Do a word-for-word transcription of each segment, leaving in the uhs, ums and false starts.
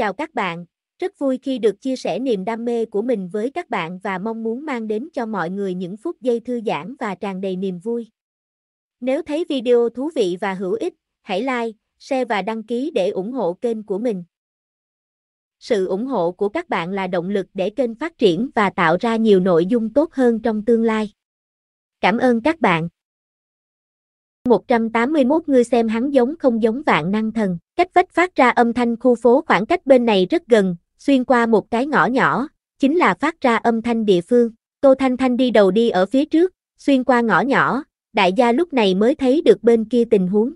Chào các bạn, rất vui khi được chia sẻ niềm đam mê của mình với các bạn và mong muốn mang đến cho mọi người những phút giây thư giãn và tràn đầy niềm vui. Nếu thấy video thú vị và hữu ích, hãy like, share và đăng ký để ủng hộ kênh của mình. Sự ủng hộ của các bạn là động lực để kênh phát triển và tạo ra nhiều nội dung tốt hơn trong tương lai. Cảm ơn các bạn. một trăm tám mươi mốt Ngươi xem hắn giống không giống vạn năng thần. Cách vách phát ra âm thanh khu phố khoảng cách bên này rất gần, xuyên qua một cái ngõ nhỏ, chính là phát ra âm thanh địa phương. Tô Thanh Thanh đi đầu đi ở phía trước, xuyên qua ngõ nhỏ, đại gia lúc này mới thấy được bên kia tình huống.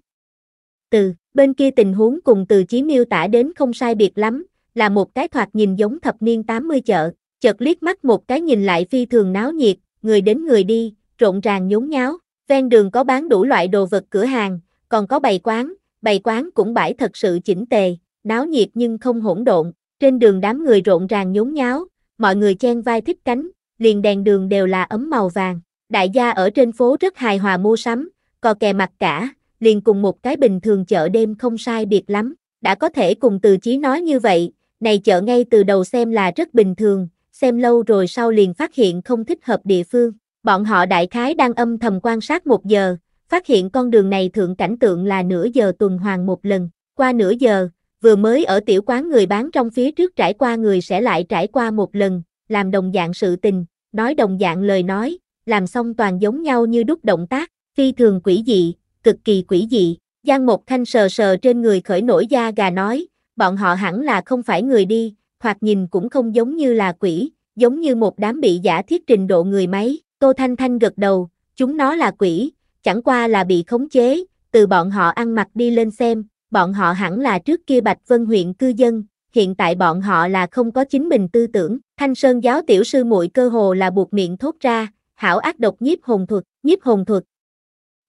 Từ bên kia tình huống cùng từ chí miêu tả đến không sai biệt lắm, là một cái thoạt nhìn giống thập niên tám mươi chợ, chợt liếc mắt một cái nhìn lại phi thường náo nhiệt, người đến người đi, rộn ràng nhốn nháo. Ven đường có bán đủ loại đồ vật cửa hàng, còn có bày quán, bày quán cũng bãi thật sự chỉnh tề, náo nhiệt nhưng không hỗn độn. Trên đường đám người rộn ràng nhốn nháo, mọi người chen vai thích cánh, liền đèn đường đều là ấm màu vàng. Đại gia ở trên phố rất hài hòa mua sắm, cò kè mặc cả, liền cùng một cái bình thường chợ đêm không sai biệt lắm. Đã có thể cùng Từ Chí nói như vậy, này chợ ngay từ đầu xem là rất bình thường, xem lâu rồi sau liền phát hiện không thích hợp địa phương. Bọn họ đại khái đang âm thầm quan sát một giờ, phát hiện con đường này thượng cảnh tượng là nửa giờ tuần hoàn một lần. Qua nửa giờ, vừa mới ở tiểu quán người bán trong phía trước trải qua người sẽ lại trải qua một lần, làm đồng dạng sự tình, nói đồng dạng lời nói, làm xong toàn giống nhau như đúc động tác, phi thường quỷ dị, cực kỳ quỷ dị. Giang Mộc Thanh sờ sờ trên người khởi nổi da gà nói, bọn họ hẳn là không phải người đi, thoạt nhìn cũng không giống như là quỷ, giống như một đám bị giả thiết trình độ người máy. Tô Thanh Thanh gật đầu, chúng nó là quỷ, chẳng qua là bị khống chế, từ bọn họ ăn mặc đi lên xem, bọn họ hẳn là trước kia Bạch Vân huyện cư dân, hiện tại bọn họ là không có chính mình tư tưởng. Thanh Sơn giáo tiểu sư muội cơ hồ là buộc miệng thốt ra, hảo ác độc nhiếp hồn thuật, nhiếp hồn thuật.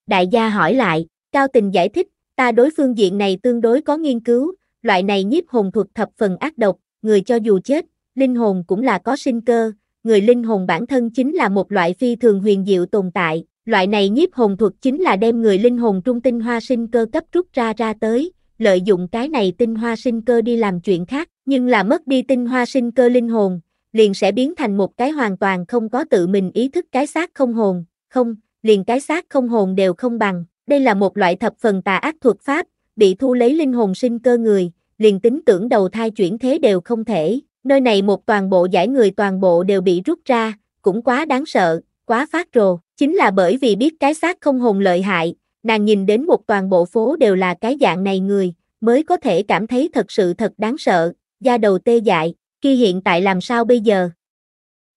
Đại gia hỏi lại, Cao Tình giải thích, ta đối phương diện này tương đối có nghiên cứu, loại này nhiếp hồn thuật thập phần ác độc, người cho dù chết, linh hồn cũng là có sinh cơ. Người linh hồn bản thân chính là một loại phi thường huyền diệu tồn tại, loại này nhiếp hồn thuật chính là đem người linh hồn trung tinh hoa sinh cơ cấp rút ra ra tới, lợi dụng cái này tinh hoa sinh cơ đi làm chuyện khác, nhưng là mất đi tinh hoa sinh cơ linh hồn, liền sẽ biến thành một cái hoàn toàn không có tự mình ý thức cái xác không hồn, không, liền cái xác không hồn đều không bằng, đây là một loại thập phần tà ác thuật pháp, bị thu lấy linh hồn sinh cơ người, liền tính tưởng đầu thai chuyển thế đều không thể. Nơi này một toàn bộ giải người toàn bộ đều bị rút ra, cũng quá đáng sợ, quá phát rồ. Chính là bởi vì biết cái xác không hồn lợi hại, nàng nhìn đến một toàn bộ phố đều là cái dạng này người, mới có thể cảm thấy thật sự thật đáng sợ, da đầu tê dại, kia hiện tại làm sao bây giờ?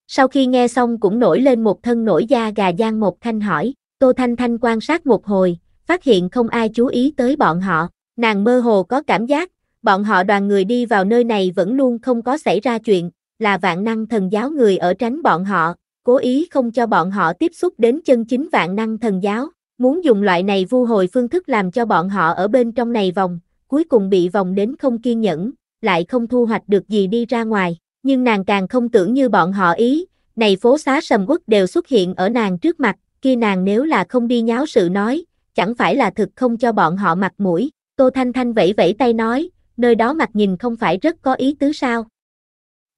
Sau khi nghe xong cũng nổi lên một thân nổi da gà. Giang Mộc Thanh hỏi, Tô Thanh Thanh quan sát một hồi, phát hiện không ai chú ý tới bọn họ, nàng mơ hồ có cảm giác. Bọn họ đoàn người đi vào nơi này vẫn luôn không có xảy ra chuyện, là vạn năng thần giáo người ở tránh bọn họ, cố ý không cho bọn họ tiếp xúc đến chân chính vạn năng thần giáo, muốn dùng loại này vu hồi phương thức làm cho bọn họ ở bên trong này vòng, cuối cùng bị vòng đến không kiên nhẫn, lại không thu hoạch được gì đi ra ngoài, nhưng nàng càng không tưởng như bọn họ ý, này phố xá sầm uất đều xuất hiện ở nàng trước mặt, kia nàng nếu là không đi nháo sự nói, chẳng phải là thực không cho bọn họ mặt mũi. Tô Thanh Thanh vẫy vẫy tay nói, nơi đó mặt nhìn không phải rất có ý tứ sao?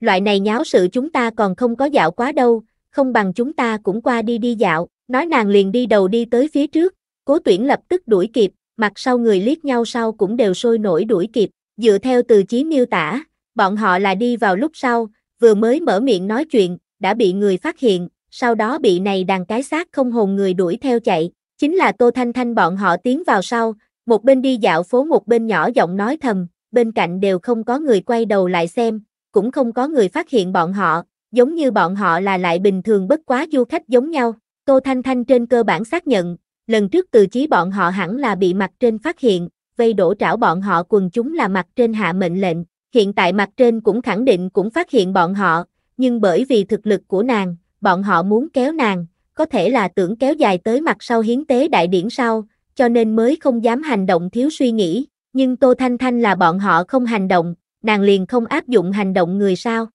Loại này nháo sự chúng ta còn không có dạo quá đâu, không bằng chúng ta cũng qua đi đi dạo. Nói nàng liền đi đầu đi tới phía trước, Cố Tuyển lập tức đuổi kịp, mặt sau người liếc nhau sau cũng đều sôi nổi đuổi kịp. Dựa theo Từ Chí miêu tả, bọn họ là đi vào lúc sau, vừa mới mở miệng nói chuyện, đã bị người phát hiện, sau đó bị này đàn cái xác không hồn người đuổi theo chạy. Chính là Tô Thanh Thanh bọn họ tiến vào sau, một bên đi dạo phố một bên nhỏ giọng nói thầm. Bên cạnh đều không có người quay đầu lại xem, cũng không có người phát hiện bọn họ, giống như bọn họ là lại bình thường bất quá du khách giống nhau. Tô Thanh Thanh trên cơ bản xác nhận, lần trước Từ Chí bọn họ hẳn là bị mặt trên phát hiện, vây đổ trảo bọn họ quần chúng là mặt trên hạ mệnh lệnh, hiện tại mặt trên cũng khẳng định cũng phát hiện bọn họ, nhưng bởi vì thực lực của nàng, bọn họ muốn kéo nàng, có thể là tưởng kéo dài tới mặt sau hiến tế đại điển sau, cho nên mới không dám hành động thiếu suy nghĩ. Nhưng Tô Thanh Thanh là bọn họ không hành động, nàng liền không áp dụng hành động người sao?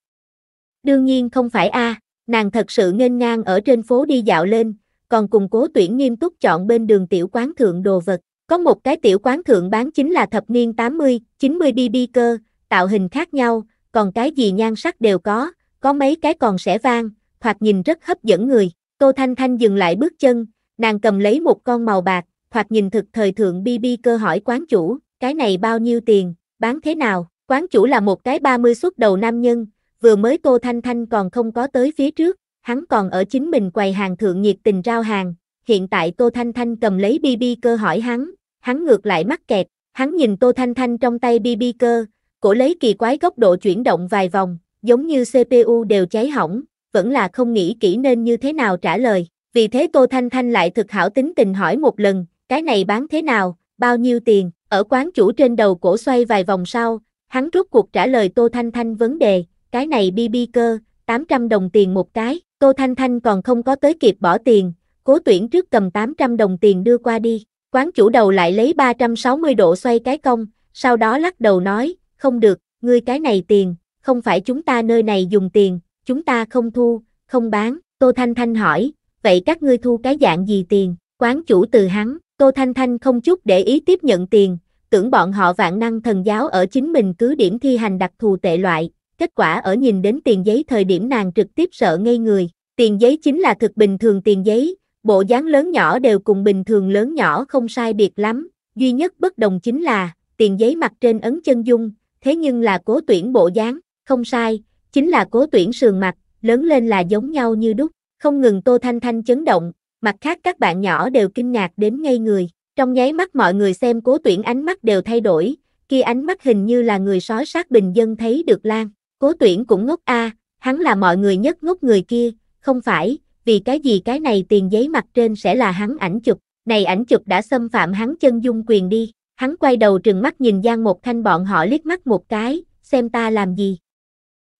Đương nhiên không phải a, à, nàng thật sự nghênh ngang ở trên phố đi dạo lên, còn cùng Cố Tuyển nghiêm túc chọn bên đường tiểu quán thượng đồ vật. Có một cái tiểu quán thượng bán chính là thập niên tám mươi, chín mươi bi bi cơ, tạo hình khác nhau, còn cái gì nhan sắc đều có, có mấy cái còn sẽ vang, thoạt nhìn rất hấp dẫn người. Tô Thanh Thanh dừng lại bước chân, nàng cầm lấy một con màu bạc, thoạt nhìn thực thời thượng. bê bê cơ hỏi quán chủ, cái này bao nhiêu tiền, bán thế nào? Quán chủ là một cái ba mươi xuất đầu nam nhân, vừa mới Tô Thanh Thanh còn không có tới phía trước, hắn còn ở chính mình quầy hàng thượng nhiệt tình rao hàng, hiện tại Tô Thanh Thanh cầm lấy bê bê cơ hỏi hắn, hắn ngược lại mắc kẹt, hắn nhìn Tô Thanh Thanh trong tay bê bê cơ, cổ lấy kỳ quái góc độ chuyển động vài vòng, giống như xê pê u đều cháy hỏng, vẫn là không nghĩ kỹ nên như thế nào trả lời, vì thế Tô Thanh Thanh lại thực hảo tính tình hỏi một lần, cái này bán thế nào, bao nhiêu tiền, ở quán chủ trên đầu cổ xoay vài vòng sau, hắn rút cuộc trả lời Tô Thanh Thanh vấn đề, cái này bê bê cơ, tám trăm đồng tiền một cái. Tô Thanh Thanh còn không có tới kịp bỏ tiền, Cố Tuyển trước cầm tám trăm đồng tiền đưa qua đi, quán chủ đầu lại lấy ba trăm sáu mươi độ xoay cái cong, sau đó lắc đầu nói, không được, ngươi cái này tiền, không phải chúng ta nơi này dùng tiền, chúng ta không thu, không bán. Tô Thanh Thanh hỏi, vậy các ngươi thu cái dạng gì tiền, quán chủ từ hắn. Tô Thanh Thanh không chút để ý tiếp nhận tiền, tưởng bọn họ vạn năng thần giáo ở chính mình cứ điểm thi hành đặc thù tệ loại, kết quả ở nhìn đến tiền giấy thời điểm nàng trực tiếp sợ ngây người, tiền giấy chính là thực bình thường tiền giấy, bộ dáng lớn nhỏ đều cùng bình thường lớn nhỏ không sai biệt lắm, duy nhất bất đồng chính là, tiền giấy mặt trên ấn chân dung, thế nhưng là Cố Tuyển bộ dáng, không sai, chính là Cố Tuyển sườn mặt, lớn lên là giống nhau như đúc, không ngừng Tô Thanh Thanh chấn động, mặt khác các bạn nhỏ đều kinh ngạc đến ngây người, trong nháy mắt mọi người xem Cố Tuyển ánh mắt đều thay đổi, kia ánh mắt hình như là người sói sát bình dân thấy được lan. Cố Tuyển cũng ngốc a, à, hắn là mọi người nhất ngốc người kia, không phải, vì cái gì cái này tiền giấy mặt trên sẽ là hắn ảnh chụp, này ảnh chụp đã xâm phạm hắn chân dung quyền đi, hắn quay đầu trừng mắt nhìn Giang Mộc Thanh bọn họ liếc mắt một cái, xem ta làm gì.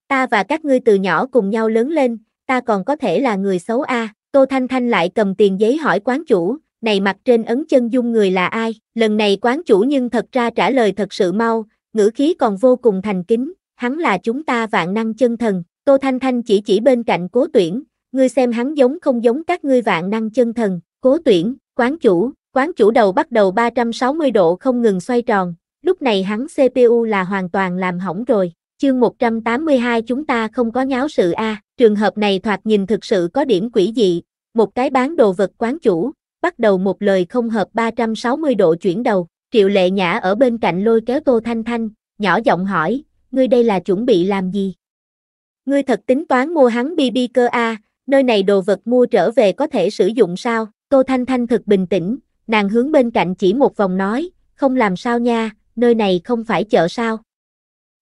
Ta và các ngươi từ nhỏ cùng nhau lớn lên, ta còn có thể là người xấu a. À. Tô Thanh Thanh lại cầm tiền giấy hỏi quán chủ, này mặt trên ấn chân dung người là ai, lần này quán chủ nhưng thật ra trả lời thật sự mau, ngữ khí còn vô cùng thành kính. Hắn là chúng ta vạn năng chân thần. Tô Thanh Thanh chỉ chỉ bên cạnh Cố Tuyển, ngươi xem hắn giống không giống các ngươi vạn năng chân thần. Cố Tuyển, quán chủ, quán chủ đầu bắt đầu ba trăm sáu mươi độ không ngừng xoay tròn, lúc này hắn xê pê u là hoàn toàn làm hỏng rồi. Chương một trăm tám mươi hai chúng ta không có nháo sự a. À, trường hợp này thoạt nhìn thực sự có điểm quỷ dị, một cái bán đồ vật quán chủ, bắt đầu một lời không hợp ba trăm sáu mươi độ chuyển đầu. Triệu Lệ Nhã ở bên cạnh lôi kéo Tô Thanh Thanh, nhỏ giọng hỏi, ngươi đây là chuẩn bị làm gì? Ngươi thật tính toán mua hắn bê bê cơ a, nơi này đồ vật mua trở về có thể sử dụng sao? Tô Thanh Thanh thật bình tĩnh, nàng hướng bên cạnh chỉ một vòng nói, không làm sao nha, nơi này không phải chợ sao?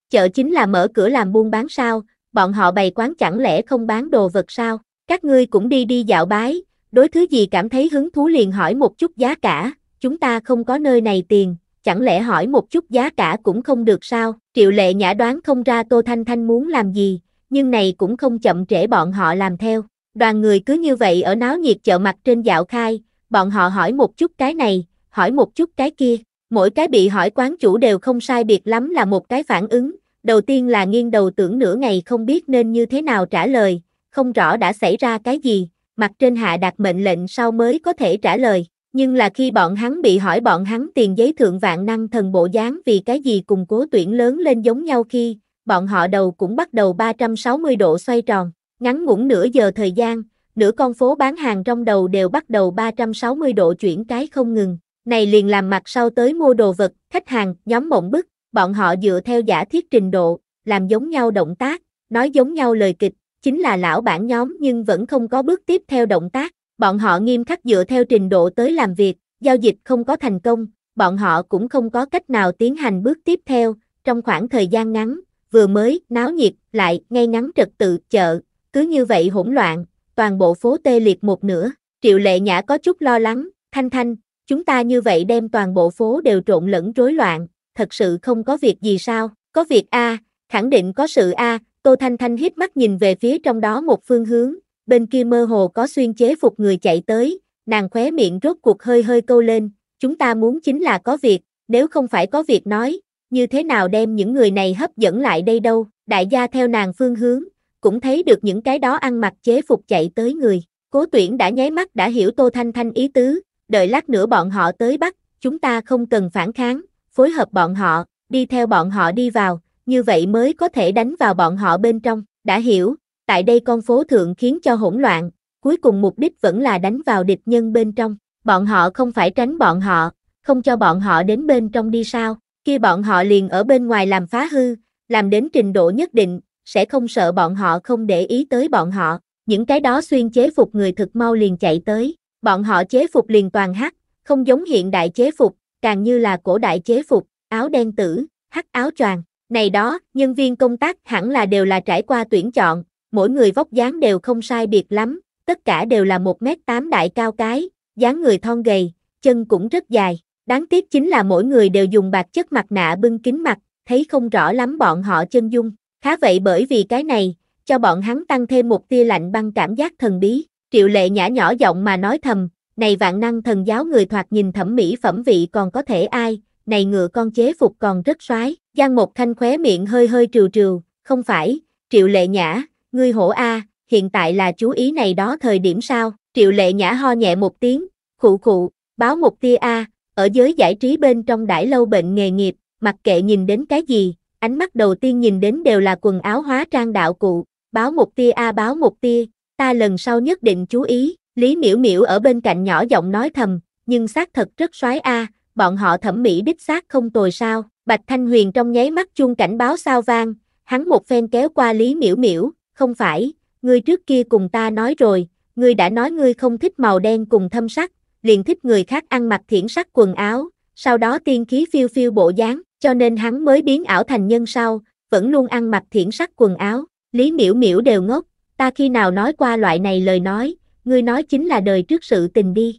Chợ chính là mở cửa làm buôn bán sao, bọn họ bày quán chẳng lẽ không bán đồ vật sao? Các ngươi cũng đi đi dạo bái, đối thứ gì cảm thấy hứng thú liền hỏi một chút giá cả, chúng ta không có nơi này tiền. Chẳng lẽ hỏi một chút giá cả cũng không được sao? Triệu Lệ Nhã đoán không ra Tô Thanh Thanh muốn làm gì, nhưng này cũng không chậm trễ bọn họ làm theo. Đoàn người cứ như vậy ở náo nhiệt chợ mặt trên dạo khai, bọn họ hỏi một chút cái này, hỏi một chút cái kia. Mỗi cái bị hỏi quán chủ đều không sai biệt lắm là một cái phản ứng. Đầu tiên là nghiêng đầu tưởng nửa ngày không biết nên như thế nào trả lời, không rõ đã xảy ra cái gì, mặt trên hạ đạt mệnh lệnh sau mới có thể trả lời. Nhưng là khi bọn hắn bị hỏi bọn hắn tiền giấy thượng vạn năng thần bộ dáng vì cái gì cùng Cố Tuyển lớn lên giống nhau khi, bọn họ đầu cũng bắt đầu ba trăm sáu mươi độ xoay tròn, ngắn ngủn nửa giờ thời gian, nửa con phố bán hàng trong đầu đều bắt đầu ba trăm sáu mươi độ chuyển cái không ngừng, này liền làm mặt sau tới mua đồ vật, khách hàng, nhóm mộng bức, bọn họ dựa theo giả thiết trình độ, làm giống nhau động tác, nói giống nhau lời kịch, chính là lão bản nhóm nhưng vẫn không có bước tiếp theo động tác. Bọn họ nghiêm khắc dựa theo trình độ tới làm việc, giao dịch không có thành công, bọn họ cũng không có cách nào tiến hành bước tiếp theo, trong khoảng thời gian ngắn, vừa mới, náo nhiệt, lại, ngay ngắn trật tự, chợ, cứ như vậy hỗn loạn, toàn bộ phố tê liệt một nửa. Triệu Lệ Nhã có chút lo lắng, Thanh Thanh, chúng ta như vậy đem toàn bộ phố đều trộn lẫn rối loạn, thật sự không có việc gì sao, có việc a, khẳng định có sự a. Tô Thanh Thanh hít mắt nhìn về phía trong đó một phương hướng. Bên kia mơ hồ có xuyên chế phục người chạy tới, nàng khóe miệng rốt cuộc hơi hơi câu lên, chúng ta muốn chính là có việc, nếu không phải có việc nói, như thế nào đem những người này hấp dẫn lại đây đâu, đại gia theo nàng phương hướng, cũng thấy được những cái đó ăn mặc chế phục chạy tới người, Cố Tuyển đã nháy mắt đã hiểu Tô Thanh Thanh ý tứ, đợi lát nữa bọn họ tới bắt, chúng ta không cần phản kháng, phối hợp bọn họ, đi theo bọn họ đi vào, như vậy mới có thể đánh vào bọn họ bên trong. Đã hiểu, tại đây con phố thượng khiến cho hỗn loạn, cuối cùng mục đích vẫn là đánh vào địch nhân bên trong. Bọn họ không phải tránh bọn họ, không cho bọn họ đến bên trong đi sao? Kia bọn họ liền ở bên ngoài làm phá hư, làm đến trình độ nhất định, sẽ không sợ bọn họ không để ý tới bọn họ. Những cái đó xuyên chế phục người thực mau liền chạy tới, bọn họ chế phục liền toàn hắc, không giống hiện đại chế phục, càng như là cổ đại chế phục, áo đen tử, hắc áo choàng. Này đó, nhân viên công tác hẳn là đều là trải qua tuyển chọn, mỗi người vóc dáng đều không sai biệt lắm, tất cả đều là một mét tám đại cao cái, dáng người thon gầy, chân cũng rất dài. Đáng tiếc chính là mỗi người đều dùng bạc chất mặt nạ bưng kính mặt, thấy không rõ lắm bọn họ chân dung. Khá vậy bởi vì cái này, cho bọn hắn tăng thêm một tia lạnh băng cảm giác thần bí. Triệu Lệ Nhã nhỏ giọng mà nói thầm, này vạn năng thần giáo người thoạt nhìn thẩm mỹ phẩm vị còn có thể ai, này ngựa con chế phục còn rất soái. Giang Mộc Thanh khóe miệng hơi hơi trừu trừu, không phải, Triệu Lệ Nhã, ngươi hổ a, hiện tại là chú ý này đó thời điểm sao? Triệu Lệ Nhã ho nhẹ một tiếng, khụ khụ, báo một tia a, ở giới giải trí bên trong đãi lâu bệnh nghề nghiệp, mặc kệ nhìn đến cái gì, ánh mắt đầu tiên nhìn đến đều là quần áo hóa trang đạo cụ, báo một tia a báo một tia, ta lần sau nhất định chú ý. Lý Miểu Miểu ở bên cạnh nhỏ giọng nói thầm, nhưng xác thật rất soái a, bọn họ thẩm mỹ đích xác không tồi sao? Bạch Thanh Huyền trong nháy mắt chuông cảnh báo sao vang, hắn một phen kéo qua Lý Miểu Miểu, không phải, ngươi trước kia cùng ta nói rồi, ngươi đã nói ngươi không thích màu đen cùng thâm sắc, liền thích người khác ăn mặc thiển sắc quần áo, sau đó tiên khí phiêu phiêu bộ dáng, cho nên hắn mới biến ảo thành nhân sau, vẫn luôn ăn mặc thiển sắc quần áo. Lý Miểu Miểu đều ngốc, ta khi nào nói qua loại này lời nói, ngươi nói chính là đời trước sự tình đi.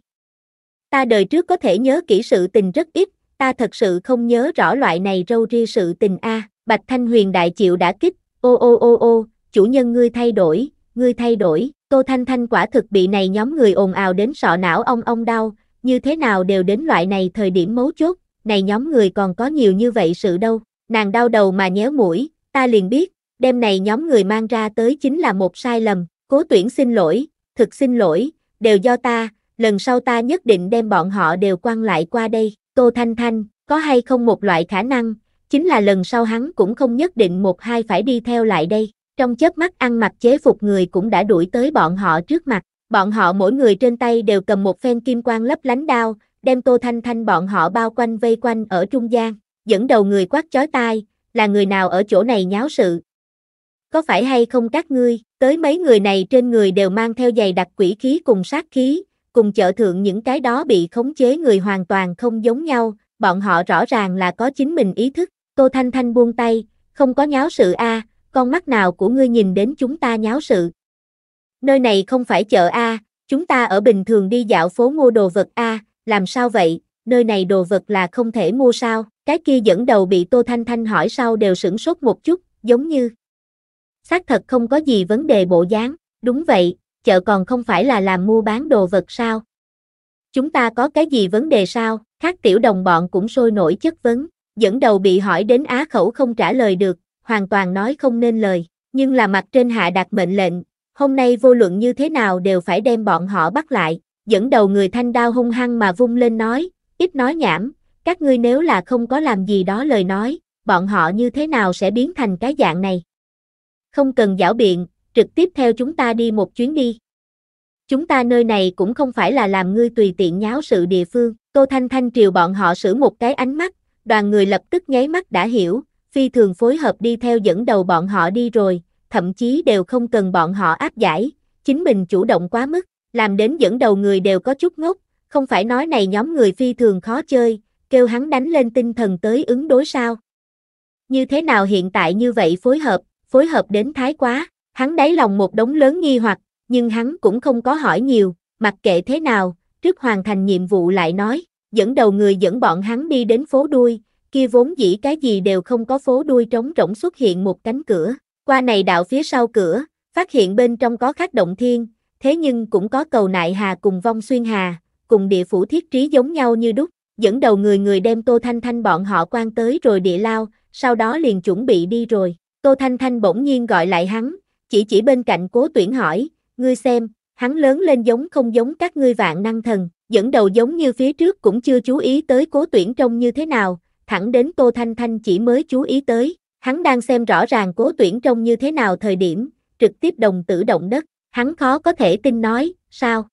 Ta đời trước có thể nhớ kỹ sự tình rất ít, ta thật sự không nhớ rõ loại này râu ria sự tình a. Bạch Thanh Huyền đại chịu đã kích, ô ô ô ô, chủ nhân ngươi thay đổi, ngươi thay đổi. Tô Thanh Thanh quả thực bị này nhóm người ồn ào đến sọ não ong ong đau, như thế nào đều đến loại này thời điểm mấu chốt, này nhóm người còn có nhiều như vậy sự đâu. Nàng đau đầu mà nhéo mũi, ta liền biết, đêm này nhóm người mang ra tới chính là một sai lầm. Cố Tuyển xin lỗi, thực xin lỗi, đều do ta, lần sau ta nhất định đem bọn họ đều quăng lại qua đây. Tô Thanh Thanh, có hay không một loại khả năng, chính là lần sau hắn cũng không nhất định một hai phải đi theo lại đây. Trong chớp mắt ăn mặc chế phục người cũng đã đuổi tới bọn họ trước mặt, bọn họ mỗi người trên tay đều cầm một phen kim quang lấp lánh đao, đem Tô Thanh Thanh bọn họ bao quanh vây quanh ở trung gian, dẫn đầu người quát chói tai, là người nào ở chỗ này nháo sự? Có phải hay không các ngươi? Tới mấy người này trên người đều mang theo dày đặc quỷ khí cùng sát khí, cùng chợ thượng những cái đó bị khống chế người hoàn toàn không giống nhau, bọn họ rõ ràng là có chính mình ý thức. Tô Thanh Thanh buông tay, không có nháo sự a. À. Con mắt nào của ngươi nhìn đến chúng ta nháo sự? Nơi này không phải chợ a, chúng ta ở bình thường đi dạo phố mua đồ vật a, làm sao vậy? Nơi này đồ vật là không thể mua sao? Cái kia dẫn đầu bị Tô Thanh Thanh hỏi sau đều sửng sốt một chút, giống như xác thật không có gì vấn đề bộ dáng. Đúng vậy, chợ còn không phải là làm mua bán đồ vật sao? Chúng ta có cái gì vấn đề sao? Các tiểu đồng bọn cũng sôi nổi chất vấn, dẫn đầu bị hỏi đến á khẩu không trả lời được, hoàn toàn nói không nên lời, nhưng là mặt trên hạ đạt mệnh lệnh, hôm nay vô luận như thế nào đều phải đem bọn họ bắt lại. Dẫn đầu người thanh đao hung hăng mà vung lên nói, ít nói nhảm, các ngươi nếu là không có làm gì đó lời nói, bọn họ như thế nào sẽ biến thành cái dạng này? Không cần giảo biện, trực tiếp theo chúng ta đi một chuyến đi. Chúng ta nơi này cũng không phải là làm ngươi tùy tiện nháo sự địa phương. Tô Thanh Thanh triều bọn họ sử một cái ánh mắt, đoàn người lập tức nháy mắt đã hiểu, phi thường phối hợp đi theo dẫn đầu bọn họ đi rồi, thậm chí đều không cần bọn họ áp giải, chính mình chủ động quá mức, làm đến dẫn đầu người đều có chút ngốc, không phải nói này nhóm người phi thường khó chơi, kêu hắn đánh lên tinh thần tới ứng đối sao? Như thế nào hiện tại như vậy phối hợp, phối hợp đến thái quá, hắn đáy lòng một đống lớn nghi hoặc, nhưng hắn cũng không có hỏi nhiều, mặc kệ thế nào, trước hoàn thành nhiệm vụ lại nói. Dẫn đầu người dẫn bọn hắn đi đến phố đuôi, kia vốn dĩ cái gì đều không có phố đuôi trống rỗng xuất hiện một cánh cửa, qua này đạo phía sau cửa, phát hiện bên trong có khắc động thiên, thế nhưng cũng có cầu nại hà cùng vong xuyên hà, cùng địa phủ thiết trí giống nhau như đúc. Dẫn đầu người người đem Tô Thanh Thanh bọn họ quan tới rồi địa lao, sau đó liền chuẩn bị đi rồi. Tô Thanh Thanh bỗng nhiên gọi lại hắn, chỉ chỉ bên cạnh Cố Tuyển hỏi, ngươi xem, hắn lớn lên giống không giống các ngươi vạn năng thần? Dẫn đầu giống như phía trước cũng chưa chú ý tới Cố Tuyển trông như thế nào, thẳng đến Tô Thanh Thanh chỉ mới chú ý tới. Hắn đang xem rõ ràng Cố Tuyển trông như thế nào thời điểm, trực tiếp đồng tử động đất, hắn khó có thể tin nói, sao?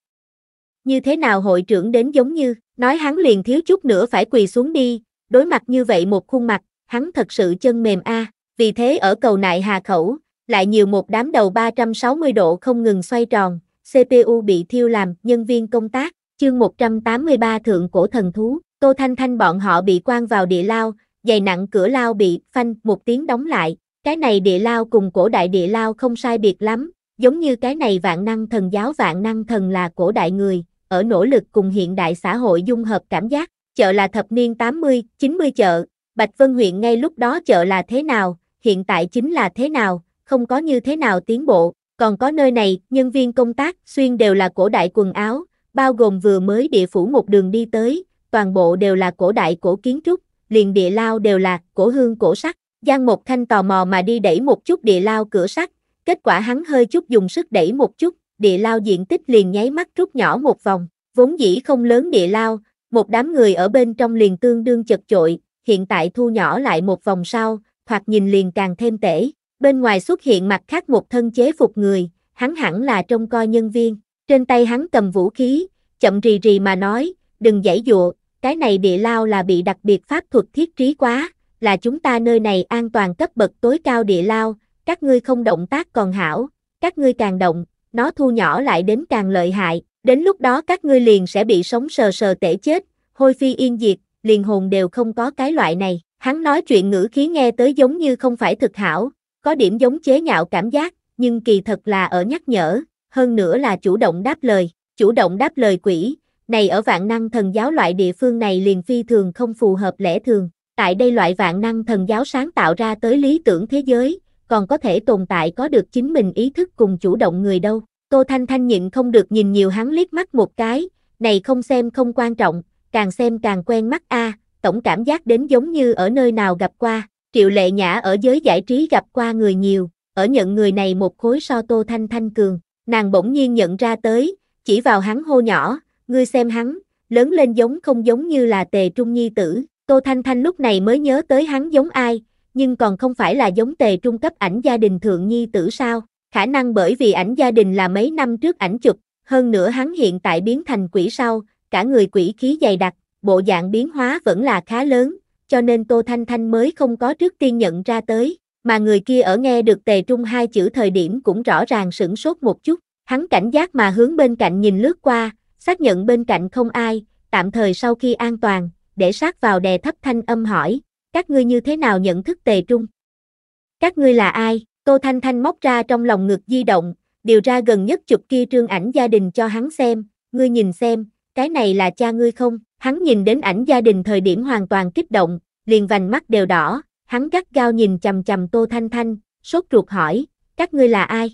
Như thế nào hội trưởng đến giống như, nói hắn liền thiếu chút nữa phải quỳ xuống đi, đối mặt như vậy một khuôn mặt, hắn thật sự chân mềm a. Vì thế ở cầu nại hà khẩu, lại nhiều một đám đầu ba trăm sáu mươi độ không ngừng xoay tròn, xê pê u bị thiêu làm nhân viên công tác, chương một trăm tám mươi ba thượng cổ thần thú, Tô Thanh Thanh bọn họ bị quăng vào địa lao, dày nặng cửa lao bị phanh một tiếng đóng lại, cái này địa lao cùng cổ đại địa lao không sai biệt lắm, giống như cái này vạn năng thần giáo vạn năng thần là cổ đại người, ở nỗ lực cùng hiện đại xã hội dung hợp cảm giác, chợ là thập niên tám mươi, chín mươi chợ, Bạch Vân huyện ngay lúc đó chợ là thế nào, hiện tại chính là thế nào, không có như thế nào tiến bộ, còn có nơi này, nhân viên công tác xuyên đều là cổ đại quần áo, bao gồm vừa mới địa phủ một đường đi tới, toàn bộ đều là cổ đại cổ kiến trúc, liền địa lao đều là cổ hương cổ sắt. Giang Mộc Thanh tò mò mà đi đẩy một chút địa lao cửa sắt, kết quả hắn hơi chút dùng sức đẩy một chút, địa lao diện tích liền nháy mắt rút nhỏ một vòng, vốn dĩ không lớn địa lao, một đám người ở bên trong liền tương đương chật chội, hiện tại thu nhỏ lại một vòng sau, thoạt nhìn liền càng thêm tể. Bên ngoài xuất hiện mặt khác một thân chế phục người, hắn hẳn là trông coi nhân viên, trên tay hắn cầm vũ khí, chậm rì rì mà nói, đừng giãy giụa, cái này địa lao là bị đặc biệt pháp thuật thiết trí quá, là chúng ta nơi này an toàn cấp bậc tối cao địa lao, các ngươi không động tác còn hảo, các ngươi càng động, nó thu nhỏ lại đến càng lợi hại, đến lúc đó các ngươi liền sẽ bị sống sờ sờ tể chết, hôi phi yên diệt, liền hồn đều không có cái loại này. Hắn nói chuyện ngữ khí nghe tới giống như không phải thực hảo, có điểm giống chế nhạo cảm giác, nhưng kỳ thật là ở nhắc nhở, hơn nữa là chủ động đáp lời, chủ động đáp lời quỷ, này ở vạn năng thần giáo loại địa phương này liền phi thường không phù hợp lẽ thường, tại đây loại vạn năng thần giáo sáng tạo ra tới lý tưởng thế giới, còn có thể tồn tại có được chính mình ý thức cùng chủ động người đâu. Tô Thanh Thanh nhịn không được nhìn nhiều hắn liếc mắt một cái, này không xem không quan trọng, càng xem càng quen mắt a, à, tổng cảm giác đến giống như ở nơi nào gặp qua. Triệu Lệ Nhã ở giới giải trí gặp qua người nhiều, ở nhận người này một khối so Tô Thanh Thanh cường, nàng bỗng nhiên nhận ra tới, chỉ vào hắn hô nhỏ, ngươi xem hắn, lớn lên giống không giống như là Tề Trung nhi tử. Tô Thanh Thanh lúc này mới nhớ tới hắn giống ai, nhưng còn không phải là giống Tề Trung cấp ảnh gia đình thượng nhi tử sao, khả năng bởi vì ảnh gia đình là mấy năm trước ảnh chụp, hơn nữa hắn hiện tại biến thành quỷ sau, cả người quỷ khí dày đặc, bộ dạng biến hóa vẫn là khá lớn, cho nên Tô Thanh Thanh mới không có trước tiên nhận ra tới, mà người kia ở nghe được Tề Trung hai chữ thời điểm cũng rõ ràng sửng sốt một chút, hắn cảnh giác mà hướng bên cạnh nhìn lướt qua, xác nhận bên cạnh không ai, tạm thời sau khi an toàn, để sát vào đè thấp thanh âm hỏi, các ngươi như thế nào nhận thức Tề Trung? Các ngươi là ai? Tô Thanh Thanh móc ra trong lòng ngực di động, điều ra gần nhất chụp kia trương ảnh gia đình cho hắn xem, ngươi nhìn xem, cái này là cha ngươi không? Hắn nhìn đến ảnh gia đình thời điểm hoàn toàn kích động, liền vành mắt đều đỏ, hắn gắt gao nhìn chằm chằm Tô Thanh Thanh, sốt ruột hỏi, các ngươi là ai?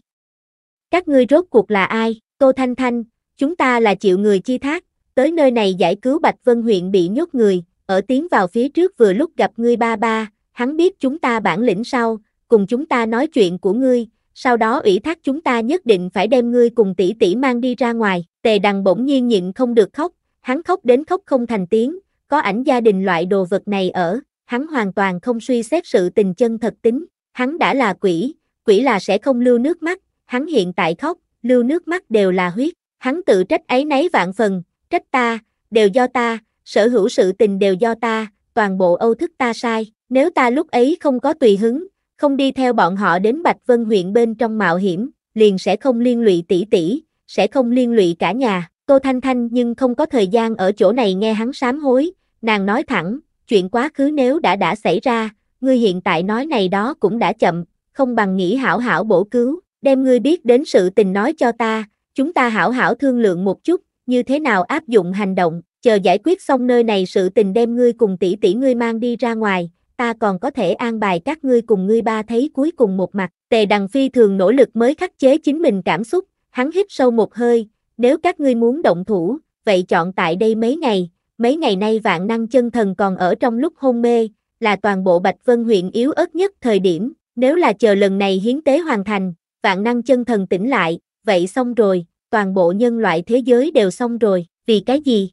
Các ngươi rốt cuộc là ai? Tô Thanh Thanh, chúng ta là chịu người chi thác, tới nơi này giải cứu Bạch Vân huyện bị nhốt người, ở tiến vào phía trước vừa lúc gặp ngươi ba ba, hắn biết chúng ta bản lĩnh sau, cùng chúng ta nói chuyện của ngươi, sau đó ủy thác chúng ta nhất định phải đem ngươi cùng tỷ tỷ mang đi ra ngoài. Tề Đằng bỗng nhiên nhịn không được khóc, hắn khóc đến khóc không thành tiếng, có ảnh gia đình loại đồ vật này ở, hắn hoàn toàn không suy xét sự tình chân thật tính, hắn đã là quỷ, quỷ là sẽ không lưu nước mắt, hắn hiện tại khóc, lưu nước mắt đều là huyết, hắn tự trách áy náy vạn phần, trách ta, đều do ta, sở hữu sự tình đều do ta, toàn bộ âu thức ta sai, nếu ta lúc ấy không có tùy hứng, không đi theo bọn họ đến Bạch Vân huyện bên trong mạo hiểm, liền sẽ không liên lụy tỷ tỷ, sẽ không liên lụy cả nhà. Tô Thanh Thanh nhưng không có thời gian ở chỗ này nghe hắn sám hối, nàng nói thẳng, chuyện quá khứ nếu đã đã xảy ra, ngươi hiện tại nói này đó cũng đã chậm, không bằng nghĩ hảo hảo bổ cứu, đem ngươi biết đến sự tình nói cho ta, chúng ta hảo hảo thương lượng một chút, như thế nào áp dụng hành động, chờ giải quyết xong nơi này sự tình đem ngươi cùng tỷ tỷ ngươi mang đi ra ngoài, ta còn có thể an bài các ngươi cùng ngươi ba thấy cuối cùng một mặt. Tề Đằng phi thường nỗ lực mới khắc chế chính mình cảm xúc, hắn hít sâu một hơi. Nếu các ngươi muốn động thủ, vậy chọn tại đây mấy ngày, mấy ngày nay vạn năng chân thần còn ở trong lúc hôn mê, là toàn bộ Bạch Vân huyện yếu ớt nhất thời điểm, nếu là chờ lần này hiến tế hoàn thành, vạn năng chân thần tỉnh lại, vậy xong rồi, toàn bộ nhân loại thế giới đều xong rồi, vì cái gì?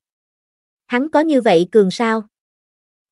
Hắn có như vậy cường sao?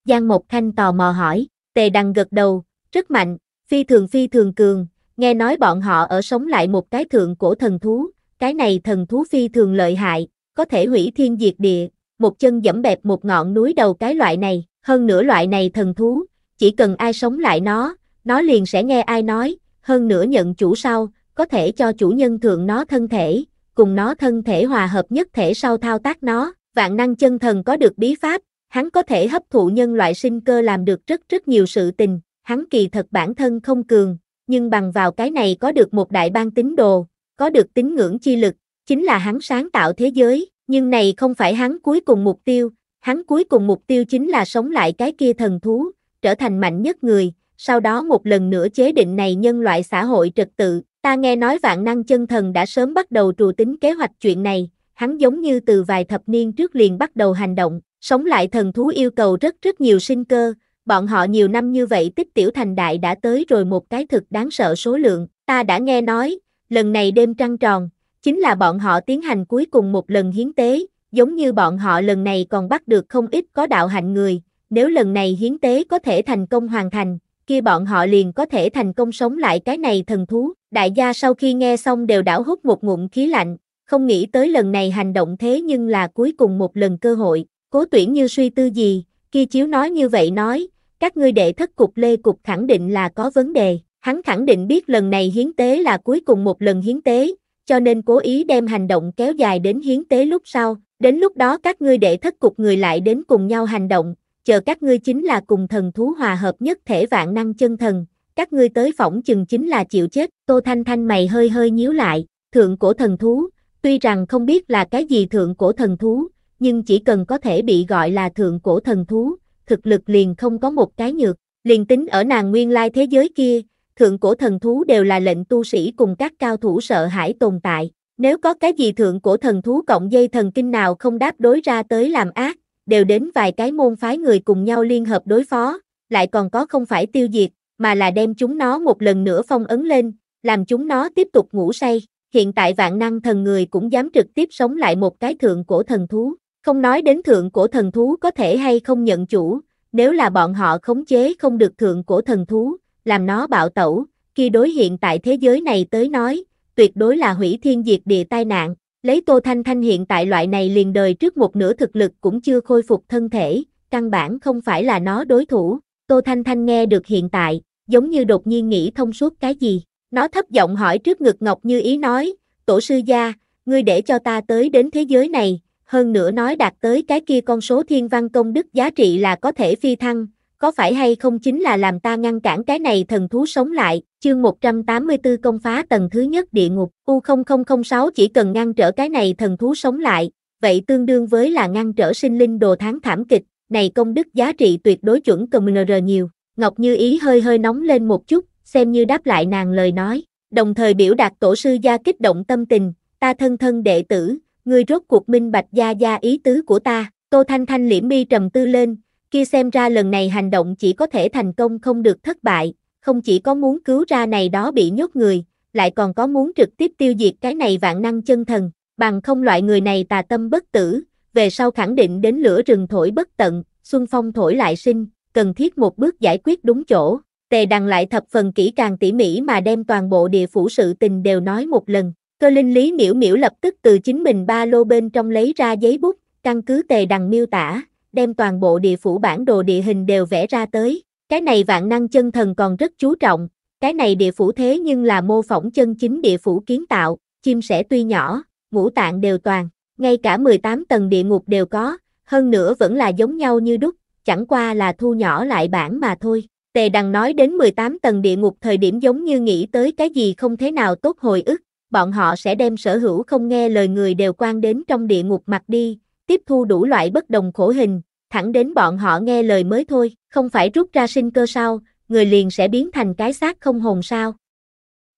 Giang Mộc Thanh tò mò hỏi, Tề Đằng gật đầu, rất mạnh, phi thường phi thường cường, nghe nói bọn họ ở sống lại một cái thượng cổ thần thú, cái này thần thú phi thường lợi hại, có thể hủy thiên diệt địa, một chân giẫm bẹp một ngọn núi đầu cái loại này, hơn nữa loại này thần thú, chỉ cần ai sống lại nó, nó liền sẽ nghe ai nói, hơn nữa nhận chủ sau, có thể cho chủ nhân thượng nó thân thể, cùng nó thân thể hòa hợp nhất thể sau thao tác nó, vạn năng chân thần có được bí pháp, hắn có thể hấp thụ nhân loại sinh cơ làm được rất rất nhiều sự tình, hắn kỳ thật bản thân không cường, nhưng bằng vào cái này có được một đại bang tín đồ, có được tín ngưỡng chi lực, chính là hắn sáng tạo thế giới, nhưng này không phải hắn cuối cùng mục tiêu, hắn cuối cùng mục tiêu chính là sống lại cái kia thần thú, trở thành mạnh nhất người, sau đó một lần nữa chế định này nhân loại xã hội trật tự. Ta nghe nói vạn năng chân thần đã sớm bắt đầu trù tính kế hoạch chuyện này, hắn giống như từ vài thập niên trước liền bắt đầu hành động, sống lại thần thú yêu cầu rất rất nhiều sinh cơ, bọn họ nhiều năm như vậy tích tiểu thành đại đã tới rồi một cái thực đáng sợ số lượng, ta đã nghe nói, lần này đêm trăng tròn, chính là bọn họ tiến hành cuối cùng một lần hiến tế, giống như bọn họ lần này còn bắt được không ít có đạo hạnh người, nếu lần này hiến tế có thể thành công hoàn thành, kia bọn họ liền có thể thành công sống lại cái này thần thú. Đại gia sau khi nghe xong đều đảo hút một ngụm khí lạnh, không nghĩ tới lần này hành động thế nhưng là cuối cùng một lần cơ hội. Cố Tuyển như suy tư gì, kia chiếu nói như vậy nói, các ngươi đệ thất cục lê cục khẳng định là có vấn đề, hắn khẳng định biết lần này hiến tế là cuối cùng một lần hiến tế, cho nên cố ý đem hành động kéo dài đến hiến tế lúc sau, đến lúc đó các ngươi đệ thất cục người lại đến cùng nhau hành động, chờ các ngươi chính là cùng thần thú hòa hợp nhất thể vạn năng chân thần. Các ngươi tới phỏng chừng chính là chịu chết. Tô Thanh Thanh mày hơi hơi nhíu lại, thượng cổ thần thú, tuy rằng không biết là cái gì thượng cổ thần thú, nhưng chỉ cần có thể bị gọi là thượng cổ thần thú, thực lực liền không có một cái nhược, liền tính ở nàng nguyên lai thế giới kia, thượng cổ thần thú đều là lệnh tu sĩ cùng các cao thủ sợ hãi tồn tại, nếu có cái gì thượng cổ thần thú cộng dây thần kinh nào không đáp đối ra tới làm ác, đều đến vài cái môn phái người cùng nhau liên hợp đối phó, lại còn có không phải tiêu diệt, mà là đem chúng nó một lần nữa phong ấn lên, làm chúng nó tiếp tục ngủ say. Hiện tại vạn năng thần người cũng dám trực tiếp sống lại một cái thượng cổ thần thú, không nói đến thượng cổ thần thú có thể hay không nhận chủ, nếu là bọn họ khống chế không được thượng cổ thần thú, làm nó bạo tẩu, khi đối hiện tại thế giới này tới nói, tuyệt đối là hủy thiên diệt địa tai nạn, lấy Tô Thanh Thanh hiện tại loại này liền đời trước một nửa thực lực cũng chưa khôi phục thân thể, căn bản không phải là nó đối thủ. Tô Thanh Thanh nghe được hiện tại, giống như đột nhiên nghĩ thông suốt cái gì, nó thấp giọng hỏi trước ngực Ngọc Như Ý nói, tổ sư gia, ngươi để cho ta tới đến thế giới này, hơn nữa nói đạt tới cái kia con số thiên văn công đức giá trị là có thể phi thăng, có phải hay không chính là làm ta ngăn cản cái này thần thú sống lại, chương một trăm tám mươi tư công phá tầng thứ nhất địa ngục, U không không không sáu chỉ cần ngăn trở cái này thần thú sống lại, vậy tương đương với là ngăn trở sinh linh đồ tháng thảm kịch, này công đức giá trị tuyệt đối chuẩn cờ em en rờ nhiều. Ngọc Như Ý hơi hơi nóng lên một chút, xem như đáp lại nàng lời nói, đồng thời biểu đạt tổ sư gia kích động tâm tình, ta thân thân đệ tử, ngươi rốt cuộc minh bạch gia gia ý tứ của ta. Tô Thanh Thanh liễm mi trầm tư lên, kia xem ra lần này hành động chỉ có thể thành công không được thất bại, không chỉ có muốn cứu ra này đó bị nhốt người, lại còn có muốn trực tiếp tiêu diệt cái này vạn năng chân thần, bằng không loại người này tà tâm bất tử, về sau khẳng định đến lửa rừng thổi bất tận, xuân phong thổi lại sinh. Cần thiết một bước giải quyết đúng chỗ. Tề Đằng lại thập phần kỹ càng tỉ mỉ mà đem toàn bộ địa phủ sự tình đều nói một lần. Cơ linh Lý Miểu Miểu lập tức từ chính mình ba lô bên trong lấy ra giấy bút, căn cứ Tề Đằng miêu tả, đem toàn bộ địa phủ bản đồ địa hình đều vẽ ra tới. Cái này vạn năng chân thần còn rất chú trọng, cái này địa phủ thế nhưng là mô phỏng chân chính địa phủ kiến tạo, chim sẻ tuy nhỏ, ngũ tạng đều toàn, ngay cả mười tám tầng địa ngục đều có, hơn nữa vẫn là giống nhau như đúc. Chẳng qua là thu nhỏ lại bản mà thôi. Tề Đằng nói đến mười tám tầng địa ngục thời điểm giống như nghĩ tới cái gì không thế nào tốt hồi ức, bọn họ sẽ đem sở hữu không nghe lời người đều quang đến trong địa ngục mặt đi, tiếp thu đủ loại bất đồng khổ hình, thẳng đến bọn họ nghe lời mới thôi, không phải rút ra sinh cơ sau, người liền sẽ biến thành cái xác không hồn sao.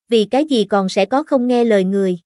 Vì cái gì còn sẽ có không nghe lời người?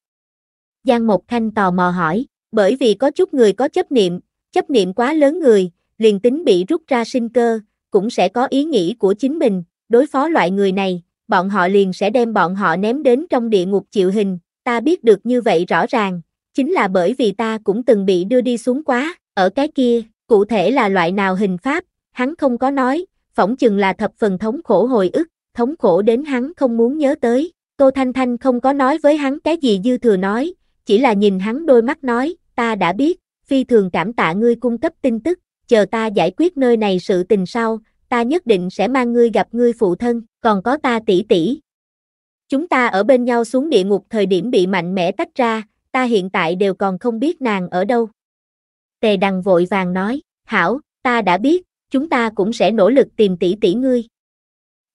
Giang Mộc Thanh tò mò hỏi, bởi vì có chút người có chấp niệm, chấp niệm quá lớn người, liền tính bị rút ra sinh cơ, cũng sẽ có ý nghĩ của chính mình, đối phó loại người này, bọn họ liền sẽ đem bọn họ ném đến trong địa ngục chịu hình, ta biết được như vậy rõ ràng, chính là bởi vì ta cũng từng bị đưa đi xuống quá, ở cái kia, cụ thể là loại nào hình pháp, hắn không có nói, phỏng chừng là thập phần thống khổ hồi ức, thống khổ đến hắn không muốn nhớ tới. Tô Thanh Thanh không có nói với hắn cái gì dư thừa nói, chỉ là nhìn hắn đôi mắt nói, ta đã biết, phi thường cảm tạ ngươi cung cấp tin tức, chờ ta giải quyết nơi này sự tình sau, ta nhất định sẽ mang ngươi gặp ngươi phụ thân, còn có ta tỷ tỷ. Chúng ta ở bên nhau xuống địa ngục thời điểm bị mạnh mẽ tách ra, ta hiện tại đều còn không biết nàng ở đâu. Tề Đằng vội vàng nói, hảo, ta đã biết, chúng ta cũng sẽ nỗ lực tìm tỷ tỷ ngươi.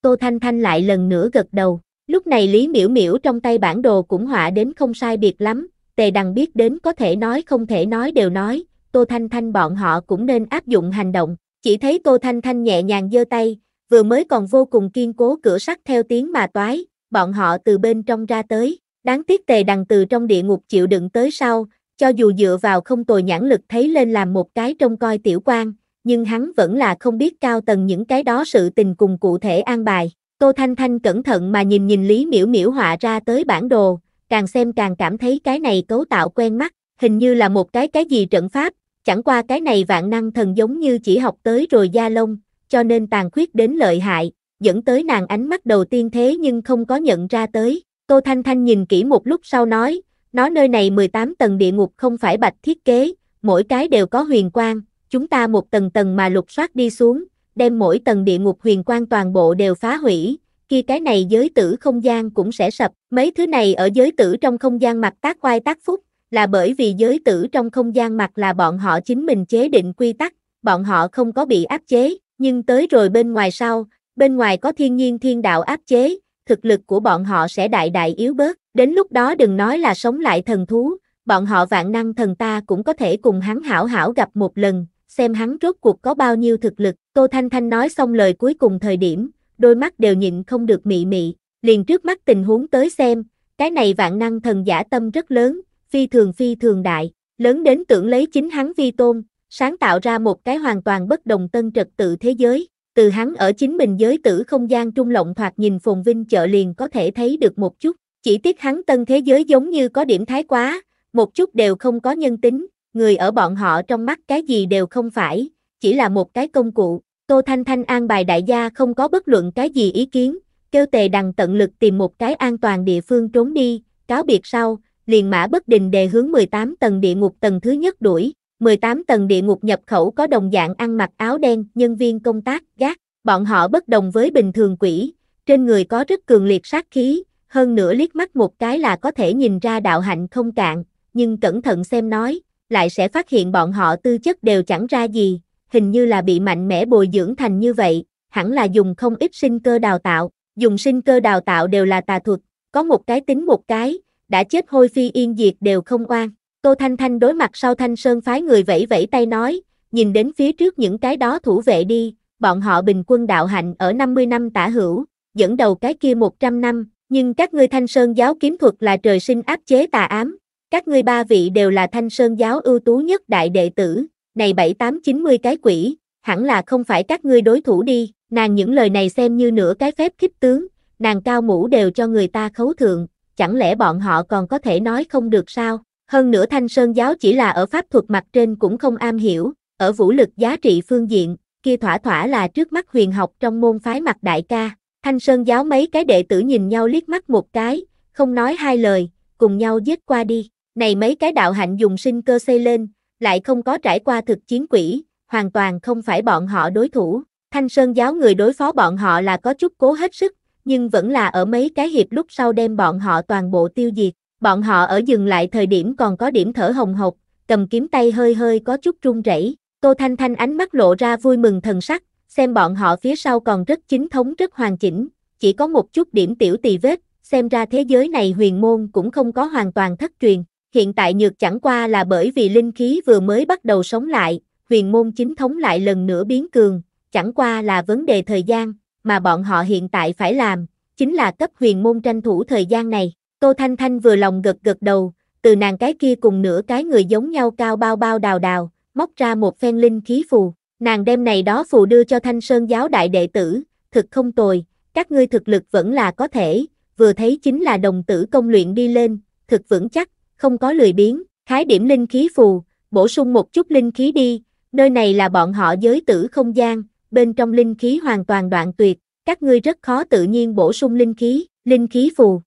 Tô Thanh Thanh lại lần nữa gật đầu, lúc này Lý Miểu Miểu trong tay bản đồ cũng họa đến không sai biệt lắm, Tề Đằng biết đến có thể nói không thể nói đều nói, Tô Thanh Thanh bọn họ cũng nên áp dụng hành động, chỉ thấy Tô Thanh Thanh nhẹ nhàng giơ tay, vừa mới còn vô cùng kiên cố cửa sắt theo tiếng mà toái, bọn họ từ bên trong ra tới, đáng tiếc Tề Đằng từ trong địa ngục chịu đựng tới sau, cho dù dựa vào không tồi nhãn lực thấy lên làm một cái trông coi tiểu quan, nhưng hắn vẫn là không biết cao tầng những cái đó sự tình cùng cụ thể an bài. Tô Thanh Thanh cẩn thận mà nhìn nhìn Lý Miểu Miểu họa ra tới bản đồ, càng xem càng cảm thấy cái này cấu tạo quen mắt, hình như là một cái cái gì trận pháp, chẳng qua cái này vạn năng thần giống như chỉ học tới rồi da lông, cho nên tàn khuyết đến lợi hại, dẫn tới nàng ánh mắt đầu tiên thế nhưng không có nhận ra tới. Tô Thanh Thanh nhìn kỹ một lúc sau nói, nó nơi này mười tám tầng địa ngục không phải bạch thiết kế, mỗi cái đều có huyền quang, chúng ta một tầng tầng mà lục soát đi xuống, đem mỗi tầng địa ngục huyền quang toàn bộ đều phá hủy, kia cái này giới tử không gian cũng sẽ sập. Mấy thứ này ở giới tử trong không gian mặt tác oai tác phúc, là bởi vì giới tử trong không gian mặt là bọn họ chính mình chế định quy tắc, bọn họ không có bị áp chế, nhưng tới rồi bên ngoài sau, bên ngoài có thiên nhiên thiên đạo áp chế, thực lực của bọn họ sẽ đại đại yếu bớt, đến lúc đó đừng nói là sống lại thần thú, bọn họ vạn năng thần ta cũng có thể cùng hắn hảo hảo gặp một lần, xem hắn rốt cuộc có bao nhiêu thực lực. Tô Thanh Thanh nói xong lời cuối cùng thời điểm, đôi mắt đều nhịn không được mị mị, liền trước mắt tình huống tới xem, cái này vạn năng thần giả tâm rất lớn, phi thường phi thường đại, lớn đến tưởng lấy chính hắn vi tôn, sáng tạo ra một cái hoàn toàn bất đồng tân trật tự thế giới, từ hắn ở chính mình giới tử không gian trung lộng thoạt nhìn phồn vinh chợ liền có thể thấy được một chút, chỉ tiếc hắn tân thế giới giống như có điểm thái quá, một chút đều không có nhân tính, người ở bọn họ trong mắt cái gì đều không phải, chỉ là một cái công cụ. Tô Thanh Thanh an bài đại gia không có bất luận cái gì ý kiến, kêu Tề Đằng tận lực tìm một cái an toàn địa phương trốn đi, cáo biệt sau, liền mã bất đình đề hướng mười tám tầng địa ngục tầng thứ nhất đuổi. mười tám tầng địa ngục nhập khẩu có đồng dạng ăn mặc áo đen, nhân viên công tác, gác, bọn họ bất đồng với bình thường quỷ, trên người có rất cường liệt sát khí, hơn nữa liếc mắt một cái là có thể nhìn ra đạo hạnh không cạn, nhưng cẩn thận xem nói, lại sẽ phát hiện bọn họ tư chất đều chẳng ra gì, hình như là bị mạnh mẽ bồi dưỡng thành như vậy, hẳn là dùng không ít sinh cơ đào tạo, dùng sinh cơ đào tạo đều là tà thuật, có một cái tính một cái, đã chết hôi phi yên diệt đều không oan. Tô Thanh Thanh đối mặt sau Thanh Sơn phái người vẫy vẫy tay nói, nhìn đến phía trước những cái đó thủ vệ đi, bọn họ bình quân đạo hạnh ở năm mươi năm tả hữu, dẫn đầu cái kia một trăm năm, nhưng các ngươi Thanh Sơn giáo kiếm thuật là trời sinh áp chế tà ám, các ngươi ba vị đều là Thanh Sơn giáo ưu tú nhất đại đệ tử, này bảy tám chín mươi cái quỷ, hẳn là không phải các ngươi đối thủ đi. Nàng những lời này xem như nửa cái phép khích tướng, nàng cao mũ đều cho người ta khấu thượng, chẳng lẽ bọn họ còn có thể nói không được sao? Hơn nữa Thanh Sơn giáo chỉ là ở pháp thuật mặt trên cũng không am hiểu, ở vũ lực giá trị phương diện, kia thỏa thỏa là trước mắt huyền học trong môn phái mặt đại ca. Thanh Sơn giáo mấy cái đệ tử nhìn nhau liếc mắt một cái, không nói hai lời, cùng nhau giết qua đi. Này mấy cái đạo hạnh dùng sinh cơ xây lên, lại không có trải qua thực chiến quỷ, hoàn toàn không phải bọn họ đối thủ. Thanh Sơn giáo người đối phó bọn họ là có chút cố hết sức, nhưng vẫn là ở mấy cái hiệp lúc sau đem bọn họ toàn bộ tiêu diệt. Bọn họ ở dừng lại thời điểm còn có điểm thở hồng hộc, cầm kiếm tay hơi hơi có chút run rẩy. Tô Thanh Thanh ánh mắt lộ ra vui mừng thần sắc, xem bọn họ phía sau còn rất chính thống rất hoàn chỉnh, chỉ có một chút điểm tiểu tì vết, xem ra thế giới này huyền môn cũng không có hoàn toàn thất truyền. Hiện tại nhược chẳng qua là bởi vì linh khí vừa mới bắt đầu sống lại, huyền môn chính thống lại lần nữa biến cường, chẳng qua là vấn đề thời gian, mà bọn họ hiện tại phải làm, chính là cấp huyền môn tranh thủ thời gian này. Tô Thanh Thanh vừa lòng gật gật đầu, từ nàng cái kia cùng nửa cái người giống nhau cao bao bao đào đào, móc ra một phen linh khí phù, nàng đem này đó phù đưa cho Thanh Sơn giáo đại đệ tử, thực không tồi, các ngươi thực lực vẫn là có thể, vừa thấy chính là đồng tử công luyện đi lên, thực vững chắc, không có lười biếng, khái điểm linh khí phù, bổ sung một chút linh khí đi, nơi này là bọn họ giới tử không gian, bên trong linh khí hoàn toàn đoạn tuyệt, các ngươi rất khó tự nhiên bổ sung linh khí, linh khí phù.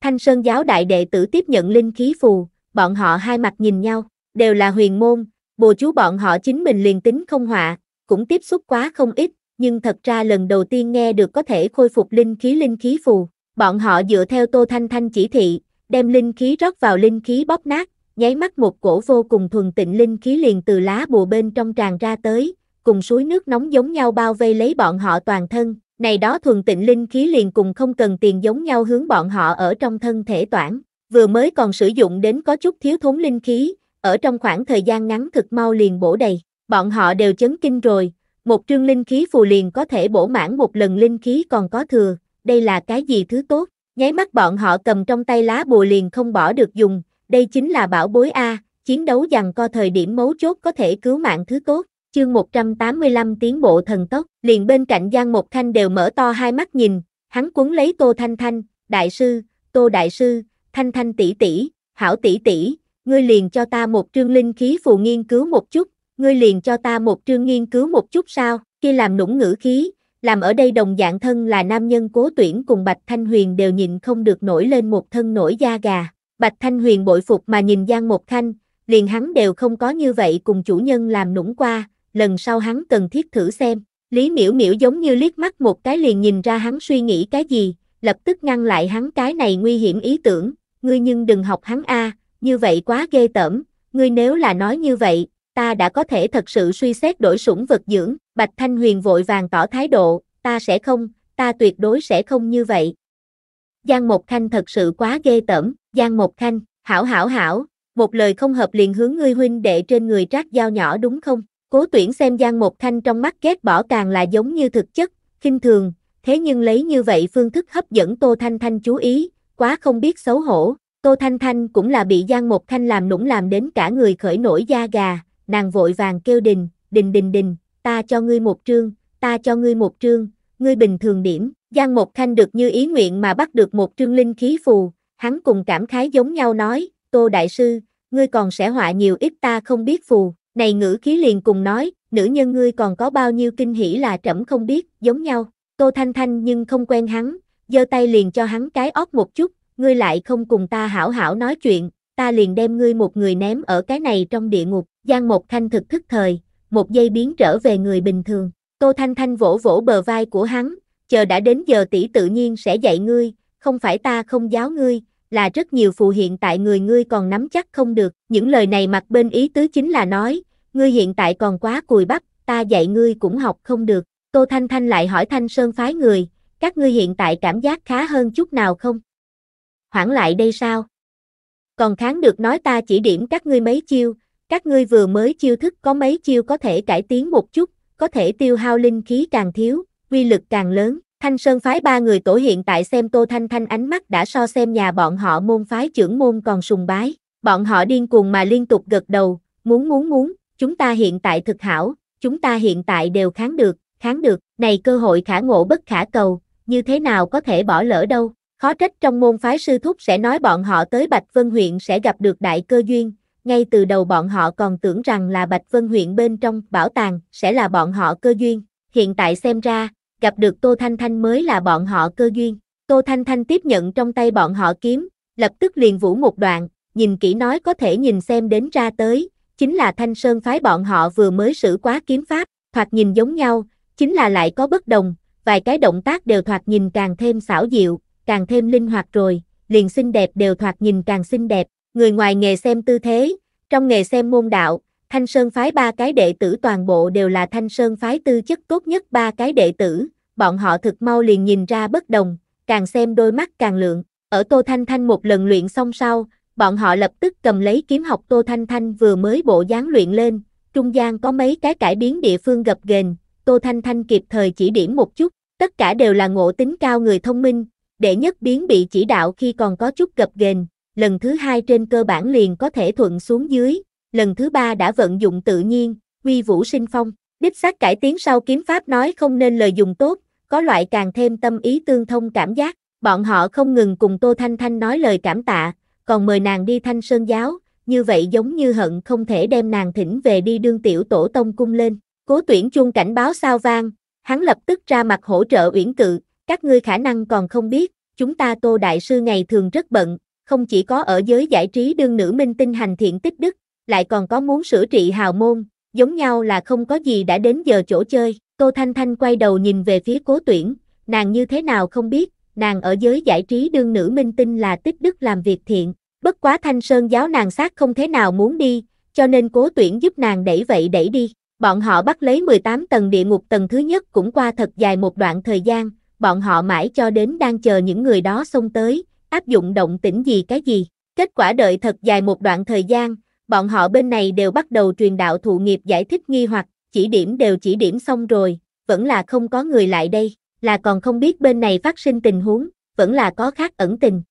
Thanh Sơn giáo đại đệ tử tiếp nhận linh khí phù, bọn họ hai mặt nhìn nhau, đều là huyền môn, bùa chú bọn họ chính mình liền tính không họa, cũng tiếp xúc quá không ít, nhưng thật ra lần đầu tiên nghe được có thể khôi phục linh khí linh khí phù, bọn họ dựa theo Tô Thanh Thanh chỉ thị, đem linh khí rót vào linh khí bóp nát, nháy mắt một cổ vô cùng thuần tịnh linh khí liền từ lá bùa bên trong tràn ra tới, cùng suối nước nóng giống nhau bao vây lấy bọn họ toàn thân, này đó thuần tịnh linh khí liền cùng không cần tiền giống nhau hướng bọn họ ở trong thân thể toản, vừa mới còn sử dụng đến có chút thiếu thốn linh khí, ở trong khoảng thời gian ngắn thực mau liền bổ đầy, bọn họ đều chấn kinh rồi, một trương linh khí phù liền có thể bổ mãn một lần linh khí còn có thừa, đây là cái gì thứ tốt, nháy mắt bọn họ cầm trong tay lá bùa liền không bỏ được dùng, đây chính là bảo bối a, chiến đấu giằng co thời điểm mấu chốt có thể cứu mạng thứ tốt. Chương một trăm tám mươi lăm tiến bộ thần tốc, liền bên cạnh Giang Mộc Thanh đều mở to hai mắt nhìn, hắn quấn lấy Tô Thanh Thanh, đại sư, Tô đại sư, Thanh Thanh tỷ tỷ, hảo tỷ tỷ, ngươi liền cho ta một trương linh khí phù nghiên cứu một chút, ngươi liền cho ta một trương nghiên cứu một chút sao, kia làm nũng ngữ khí, làm ở đây đồng dạng thân là nam nhân Cố Tuyển cùng Bạch Thanh Huyền đều nhịn không được nổi lên một thân nổi da gà, Bạch Thanh Huyền bội phục mà nhìn Giang Mộc Thanh, liền hắn đều không có như vậy cùng chủ nhân làm nũng qua. Lần sau hắn cần thiết thử xem. Lý Miểu Miểu giống như liếc mắt một cái liền nhìn ra hắn suy nghĩ cái gì, lập tức ngăn lại hắn cái này nguy hiểm ý tưởng, ngươi nhưng đừng học hắn a, à, như vậy quá ghê tởm, ngươi nếu là nói như vậy, ta đã có thể thật sự suy xét đổi sủng vật dưỡng. Bạch Thanh Huyền vội vàng tỏ thái độ, ta sẽ không, ta tuyệt đối sẽ không như vậy. Giang Mộc Thanh thật sự quá ghê tởm, Giang Mộc Thanh, hảo hảo hảo, một lời không hợp liền hướng ngươi huynh đệ trên người trát dao nhỏ đúng không? Cố Tuyển xem Giang Mộc Thanh trong mắt ghét bỏ càng là giống như thực chất, khinh thường, thế nhưng lấy như vậy phương thức hấp dẫn Tô Thanh Thanh chú ý, quá không biết xấu hổ. Tô Thanh Thanh cũng là bị Giang Mộc Thanh làm nũng làm đến cả người khởi nổi da gà, nàng vội vàng kêu đình, đình đình đình, ta cho ngươi một trương, ta cho ngươi một trương, ngươi bình thường điểm. Giang Mộc Thanh được như ý nguyện mà bắt được một trương linh khí phù, hắn cùng cảm khái giống nhau nói, Tô đại sư, ngươi còn sẽ họa nhiều ít ta không biết phù. Này ngữ khí liền cùng nói, nữ nhân ngươi còn có bao nhiêu kinh hỉ là trẫm không biết, giống nhau. Tô Thanh Thanh nhưng không quen hắn, giơ tay liền cho hắn cái ót một chút, ngươi lại không cùng ta hảo hảo nói chuyện, ta liền đem ngươi một người ném ở cái này trong địa ngục. Giang Mộc Thanh thực thức thời, một giây biến trở về người bình thường. Tô Thanh Thanh vỗ vỗ bờ vai của hắn, chờ đã đến giờ tỷ tự nhiên sẽ dạy ngươi, không phải ta không giáo ngươi, là rất nhiều phù hiện tại người ngươi còn nắm chắc không được. Những lời này mặt bên ý tứ chính là nói, ngươi hiện tại còn quá cùi bắp, ta dạy ngươi cũng học không được. Tô Thanh Thanh lại hỏi Thanh Sơn phái người, các ngươi hiện tại cảm giác khá hơn chút nào không? Hoãn lại đây sao? Còn kháng được nói ta chỉ điểm các ngươi mấy chiêu, các ngươi vừa mới chiêu thức có mấy chiêu có thể cải tiến một chút, có thể tiêu hao linh khí càng thiếu, uy lực càng lớn. Thanh Sơn phái ba người tổ hiện tại xem Tô Thanh Thanh ánh mắt đã so xem nhà bọn họ môn phái trưởng môn còn sùng bái, bọn họ điên cuồng mà liên tục gật đầu, muốn muốn muốn, chúng ta hiện tại thực hảo, chúng ta hiện tại đều kháng được, kháng được, này cơ hội khả ngộ bất khả cầu, như thế nào có thể bỏ lỡ đâu, khó trách trong môn phái sư thúc sẽ nói bọn họ tới Bạch Vân huyện sẽ gặp được đại cơ duyên, ngay từ đầu bọn họ còn tưởng rằng là Bạch Vân huyện bên trong bảo tàng sẽ là bọn họ cơ duyên, hiện tại xem ra, gặp được Tô Thanh Thanh mới là bọn họ cơ duyên. Tô Thanh Thanh tiếp nhận trong tay bọn họ kiếm, lập tức liền vũ một đoạn, nhìn kỹ nói có thể nhìn xem đến ra tới, chính là Thanh Sơn phái bọn họ vừa mới sử quá kiếm pháp, thoạt nhìn giống nhau, chính là lại có bất đồng, vài cái động tác đều thoạt nhìn càng thêm xảo diệu, càng thêm linh hoạt rồi, liền xinh đẹp đều thoạt nhìn càng xinh đẹp, người ngoài nghề xem tư thế, trong nghề xem môn đạo. Thanh Sơn phái ba cái đệ tử toàn bộ đều là Thanh Sơn phái tư chất tốt nhất ba cái đệ tử, bọn họ thực mau liền nhìn ra bất đồng, càng xem đôi mắt càng lượng, ở Tô Thanh Thanh một lần luyện xong sau, bọn họ lập tức cầm lấy kiếm học Tô Thanh Thanh vừa mới bộ dáng luyện lên, trung gian có mấy cái cải biến địa phương gập ghềnh, Tô Thanh Thanh kịp thời chỉ điểm một chút, tất cả đều là ngộ tính cao người thông minh, đệ nhất biến bị chỉ đạo khi còn có chút gập ghềnh, lần thứ hai trên cơ bản liền có thể thuận xuống dưới. Lần thứ ba đã vận dụng tự nhiên, uy vũ sinh phong, đích xác cải tiến sau kiếm pháp nói không nên lời dùng tốt, có loại càng thêm tâm ý tương thông cảm giác, bọn họ không ngừng cùng Tô Thanh Thanh nói lời cảm tạ, còn mời nàng đi Thanh Sơn giáo, như vậy giống như hận không thể đem nàng thỉnh về đi đương tiểu tổ tông cung lên. Cố Tuyển chuông cảnh báo sao vang, hắn lập tức ra mặt hỗ trợ Uyển Cự, các ngươi khả năng còn không biết, chúng ta Tô đại sư ngày thường rất bận, không chỉ có ở giới giải trí đương nữ minh tinh hành thiện tích đức, lại còn có muốn sửa trị hào môn, giống nhau là không có gì đã đến giờ chỗ chơi. Tô Thanh Thanh quay đầu nhìn về phía Cố Tuyển, nàng như thế nào không biết, nàng ở giới giải trí đương nữ minh tinh là tích đức làm việc thiện, bất quá Thanh Sơn giáo nàng xác không thế nào muốn đi, cho nên Cố Tuyển giúp nàng đẩy vậy đẩy đi. Bọn họ bắt lấy mười tám tầng địa ngục tầng thứ nhất cũng qua thật dài một đoạn thời gian, bọn họ mãi cho đến đang chờ những người đó xông tới, áp dụng động tĩnh gì cái gì. Kết quả đợi thật dài một đoạn thời gian, bọn họ bên này đều bắt đầu truyền đạo thụ nghiệp giải thích nghi hoặc, chỉ điểm đều chỉ điểm xong rồi, vẫn là không có người lại đây, là còn không biết bên này phát sinh tình huống, vẫn là có khác ẩn tình.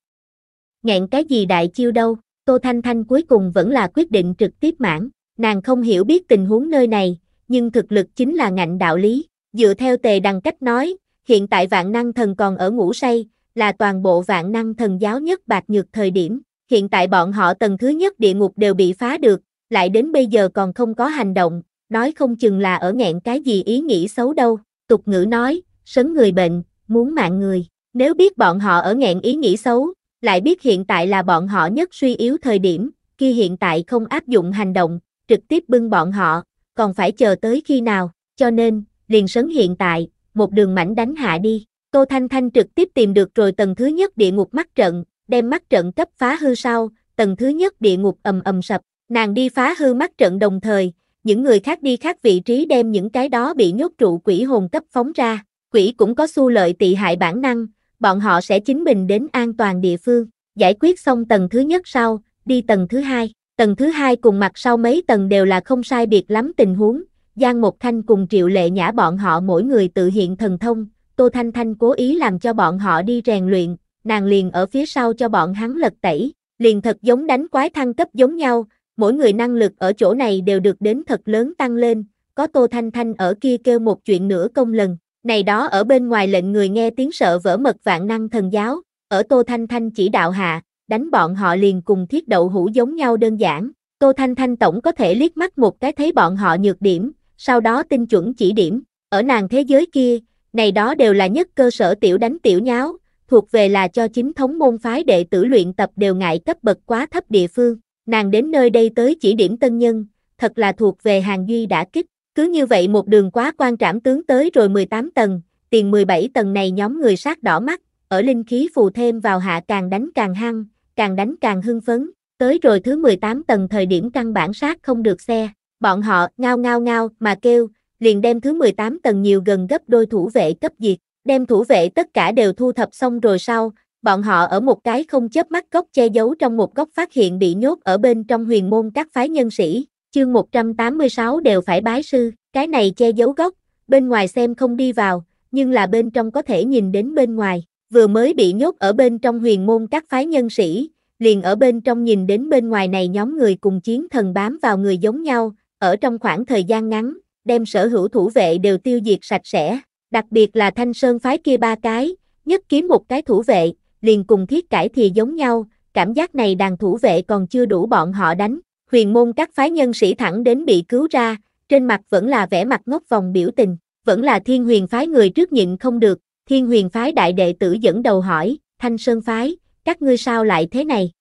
Nghẹn cái gì đại chiêu đâu, Tô Thanh Thanh cuối cùng vẫn là quyết định trực tiếp mãn. Nàng không hiểu biết tình huống nơi này, nhưng thực lực chính là ngạnh đạo lý. Dựa theo Tề Đằng cách nói, hiện tại vạn năng thần còn ở ngủ say, là toàn bộ vạn năng thần giáo nhất bạc nhược thời điểm. Hiện tại bọn họ tầng thứ nhất địa ngục đều bị phá được, lại đến bây giờ còn không có hành động, nói không chừng là ở nghẹn cái gì ý nghĩ xấu đâu. Tục ngữ nói, sấn người bệnh, muốn mạng người. Nếu biết bọn họ ở nghẹn ý nghĩ xấu, lại biết hiện tại là bọn họ nhất suy yếu thời điểm, khi hiện tại không áp dụng hành động, trực tiếp bưng bọn họ, còn phải chờ tới khi nào, cho nên, liền sấn hiện tại, một đường mảnh đánh hạ đi. Tô Thanh Thanh trực tiếp tìm được rồi tầng thứ nhất địa ngục mắt trận, đem mắt trận cấp phá hư sau, tầng thứ nhất địa ngục ầm ầm sập, nàng đi phá hư mắt trận đồng thời, những người khác đi khác vị trí đem những cái đó bị nhốt trụ quỷ hồn cấp phóng ra, quỷ cũng có xu lợi tị hại bản năng, bọn họ sẽ chính mình đến an toàn địa phương, giải quyết xong tầng thứ nhất sau, đi tầng thứ hai. Tầng thứ hai cùng mặt sau mấy tầng đều là không sai biệt lắm tình huống, Giang Mộc Thanh cùng Triệu Lệ Nhã bọn họ mỗi người tự hiện thần thông, Tô Thanh Thanh cố ý làm cho bọn họ đi rèn luyện, nàng liền ở phía sau cho bọn hắn lật tẩy, liền thật giống đánh quái thăng cấp giống nhau, mỗi người năng lực ở chỗ này đều được đến thật lớn tăng lên, có Tô Thanh Thanh ở kia kêu một chuyện nửa công lần, này đó ở bên ngoài lệnh người nghe tiếng sợ vỡ mật vạn năng thần giáo, ở Tô Thanh Thanh chỉ đạo hạ, đánh bọn họ liền cùng thiết đậu hũ giống nhau đơn giản. Tô Thanh Thanh tổng có thể liếc mắt một cái thấy bọn họ nhược điểm, sau đó tinh chuẩn chỉ điểm. Ở nàng thế giới kia, này đó đều là nhất cơ sở tiểu đánh tiểu nháo, thuộc về là cho chính thống môn phái đệ tử luyện tập đều ngại cấp bậc quá thấp địa phương. Nàng đến nơi đây tới chỉ điểm tân nhân, thật là thuộc về hàng duy đã kích. Cứ như vậy một đường quá quan trảm tướng tới rồi mười tám tầng, tiền mười bảy tầng này nhóm người sát đỏ mắt, ở linh khí phù thêm vào hạ càng đánh càng hăng, càng đánh càng hưng phấn, tới rồi thứ mười tám tầng thời điểm căn bản sát không được xe, bọn họ ngao ngao ngao mà kêu, liền đem thứ mười tám tầng nhiều gần gấp đôi thủ vệ cấp diệt, đem thủ vệ tất cả đều thu thập xong rồi sau, bọn họ ở một cái không chớp mắt góc che giấu trong một góc phát hiện bị nhốt ở bên trong huyền môn các phái nhân sĩ, chương một trăm tám mươi sáu đều phải bái sư, cái này che giấu góc, bên ngoài xem không đi vào, nhưng là bên trong có thể nhìn đến bên ngoài. Vừa mới bị nhốt ở bên trong huyền môn các phái nhân sĩ, liền ở bên trong nhìn đến bên ngoài này nhóm người cùng chiến thần bám vào người giống nhau, ở trong khoảng thời gian ngắn, đem sở hữu thủ vệ đều tiêu diệt sạch sẽ, đặc biệt là Thanh Sơn phái kia ba cái, nhất kiếm một cái thủ vệ, liền cùng thiết cải thì giống nhau, cảm giác này đàn thủ vệ còn chưa đủ bọn họ đánh, huyền môn các phái nhân sĩ thẳng đến bị cứu ra, trên mặt vẫn là vẻ mặt ngốc vòng biểu tình, vẫn là Thiên Huyền phái người trước nhịn không được. Thiên Huyền phái đại đệ tử dẫn đầu hỏi, Thanh Sơn phái, các ngươi sao lại thế này?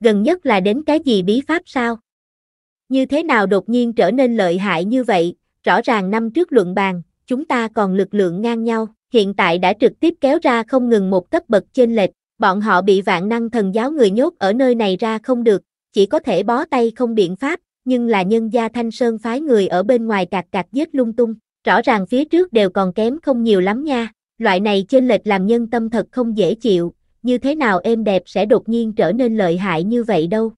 Gần nhất là đến cái gì bí pháp sao? Như thế nào đột nhiên trở nên lợi hại như vậy? Rõ ràng năm trước luận bàn, chúng ta còn lực lượng ngang nhau, hiện tại đã trực tiếp kéo ra không ngừng một cấp bậc chênh lệch, bọn họ bị vạn năng thần giáo người nhốt ở nơi này ra không được, chỉ có thể bó tay không biện pháp, nhưng là nhân gia Thanh Sơn phái người ở bên ngoài cạc cạc giết lung tung, rõ ràng phía trước đều còn kém không nhiều lắm nha. Loại này chênh lệch làm nhân tâm thật không dễ chịu, như thế nào êm đẹp sẽ đột nhiên trở nên lợi hại như vậy đâu.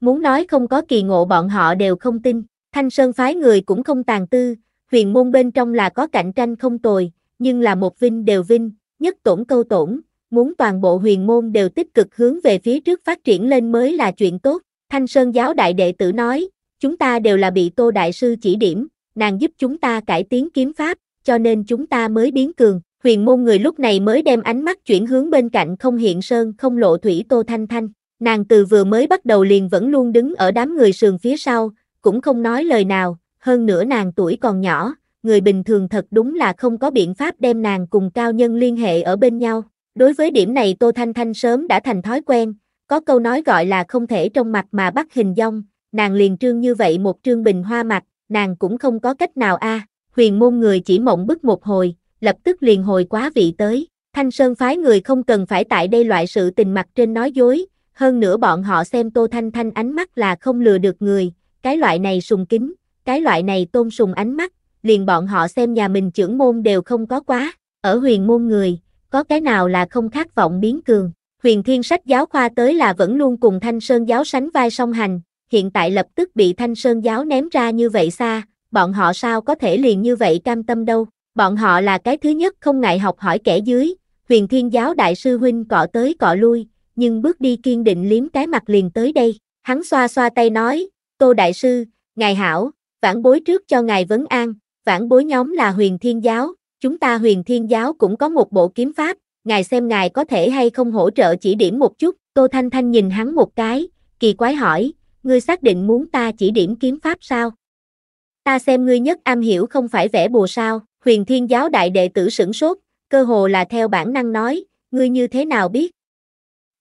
Muốn nói không có kỳ ngộ bọn họ đều không tin, Thanh Sơn phái người cũng không tàn tư, huyền môn bên trong là có cạnh tranh không tồi, nhưng là một vinh đều vinh, nhất tổn câu tổn, muốn toàn bộ huyền môn đều tích cực hướng về phía trước phát triển lên mới là chuyện tốt. Thanh Sơn giáo đại đệ tử nói, chúng ta đều là bị Tô đại sư chỉ điểm, nàng giúp chúng ta cải tiến kiếm pháp, cho nên chúng ta mới biến cường. Huyền môn người lúc này mới đem ánh mắt chuyển hướng bên cạnh không hiện sơn không lộ thủy Tô Thanh Thanh, nàng từ vừa mới bắt đầu liền vẫn luôn đứng ở đám người sườn phía sau, cũng không nói lời nào, hơn nữa nàng tuổi còn nhỏ, người bình thường thật đúng là không có biện pháp đem nàng cùng cao nhân liên hệ ở bên nhau. Đối với điểm này Tô Thanh Thanh sớm đã thành thói quen, có câu nói gọi là không thể trong mặt mà bắt hình dong, nàng liền trương như vậy một trương bình hoa mặt, nàng cũng không có cách nào a. À. Huyền môn người chỉ mộng bức một hồi, lập tức liền hồi quá vị tới. Thanh Sơn phái người không cần phải tại đây loại sự tình mặt trên nói dối, hơn nữa bọn họ xem Tô Thanh Thanh ánh mắt là không lừa được người, cái loại này sùng kính, cái loại này tôn sùng ánh mắt, liền bọn họ xem nhà mình trưởng môn đều không có quá. Ở huyền môn người, có cái nào là không khát vọng biến cường. Huyền Thiên sách giáo khoa tới là vẫn luôn cùng Thanh Sơn giáo sánh vai song hành, hiện tại lập tức bị Thanh Sơn giáo ném ra như vậy xa, bọn họ sao có thể liền như vậy cam tâm đâu. Bọn họ là cái thứ nhất không ngại học hỏi kẻ dưới, Huyền Thiên giáo đại sư huynh cọ tới cọ lui, nhưng bước đi kiên định liếm cái mặt liền tới đây. Hắn xoa xoa tay nói, Tô đại sư, ngài hảo, vãn bối trước cho ngài vấn an, vãn bối nhóm là Huyền Thiên giáo, chúng ta Huyền Thiên giáo cũng có một bộ kiếm pháp, ngài xem ngài có thể hay không hỗ trợ chỉ điểm một chút. Tô Thanh Thanh nhìn hắn một cái, kỳ quái hỏi, ngươi xác định muốn ta chỉ điểm kiếm pháp sao? Ta xem ngươi nhất am hiểu không phải vẽ bùa sao? Huyền Thiên giáo đại đệ tử sửng sốt, cơ hồ là theo bản năng nói, ngươi như thế nào biết?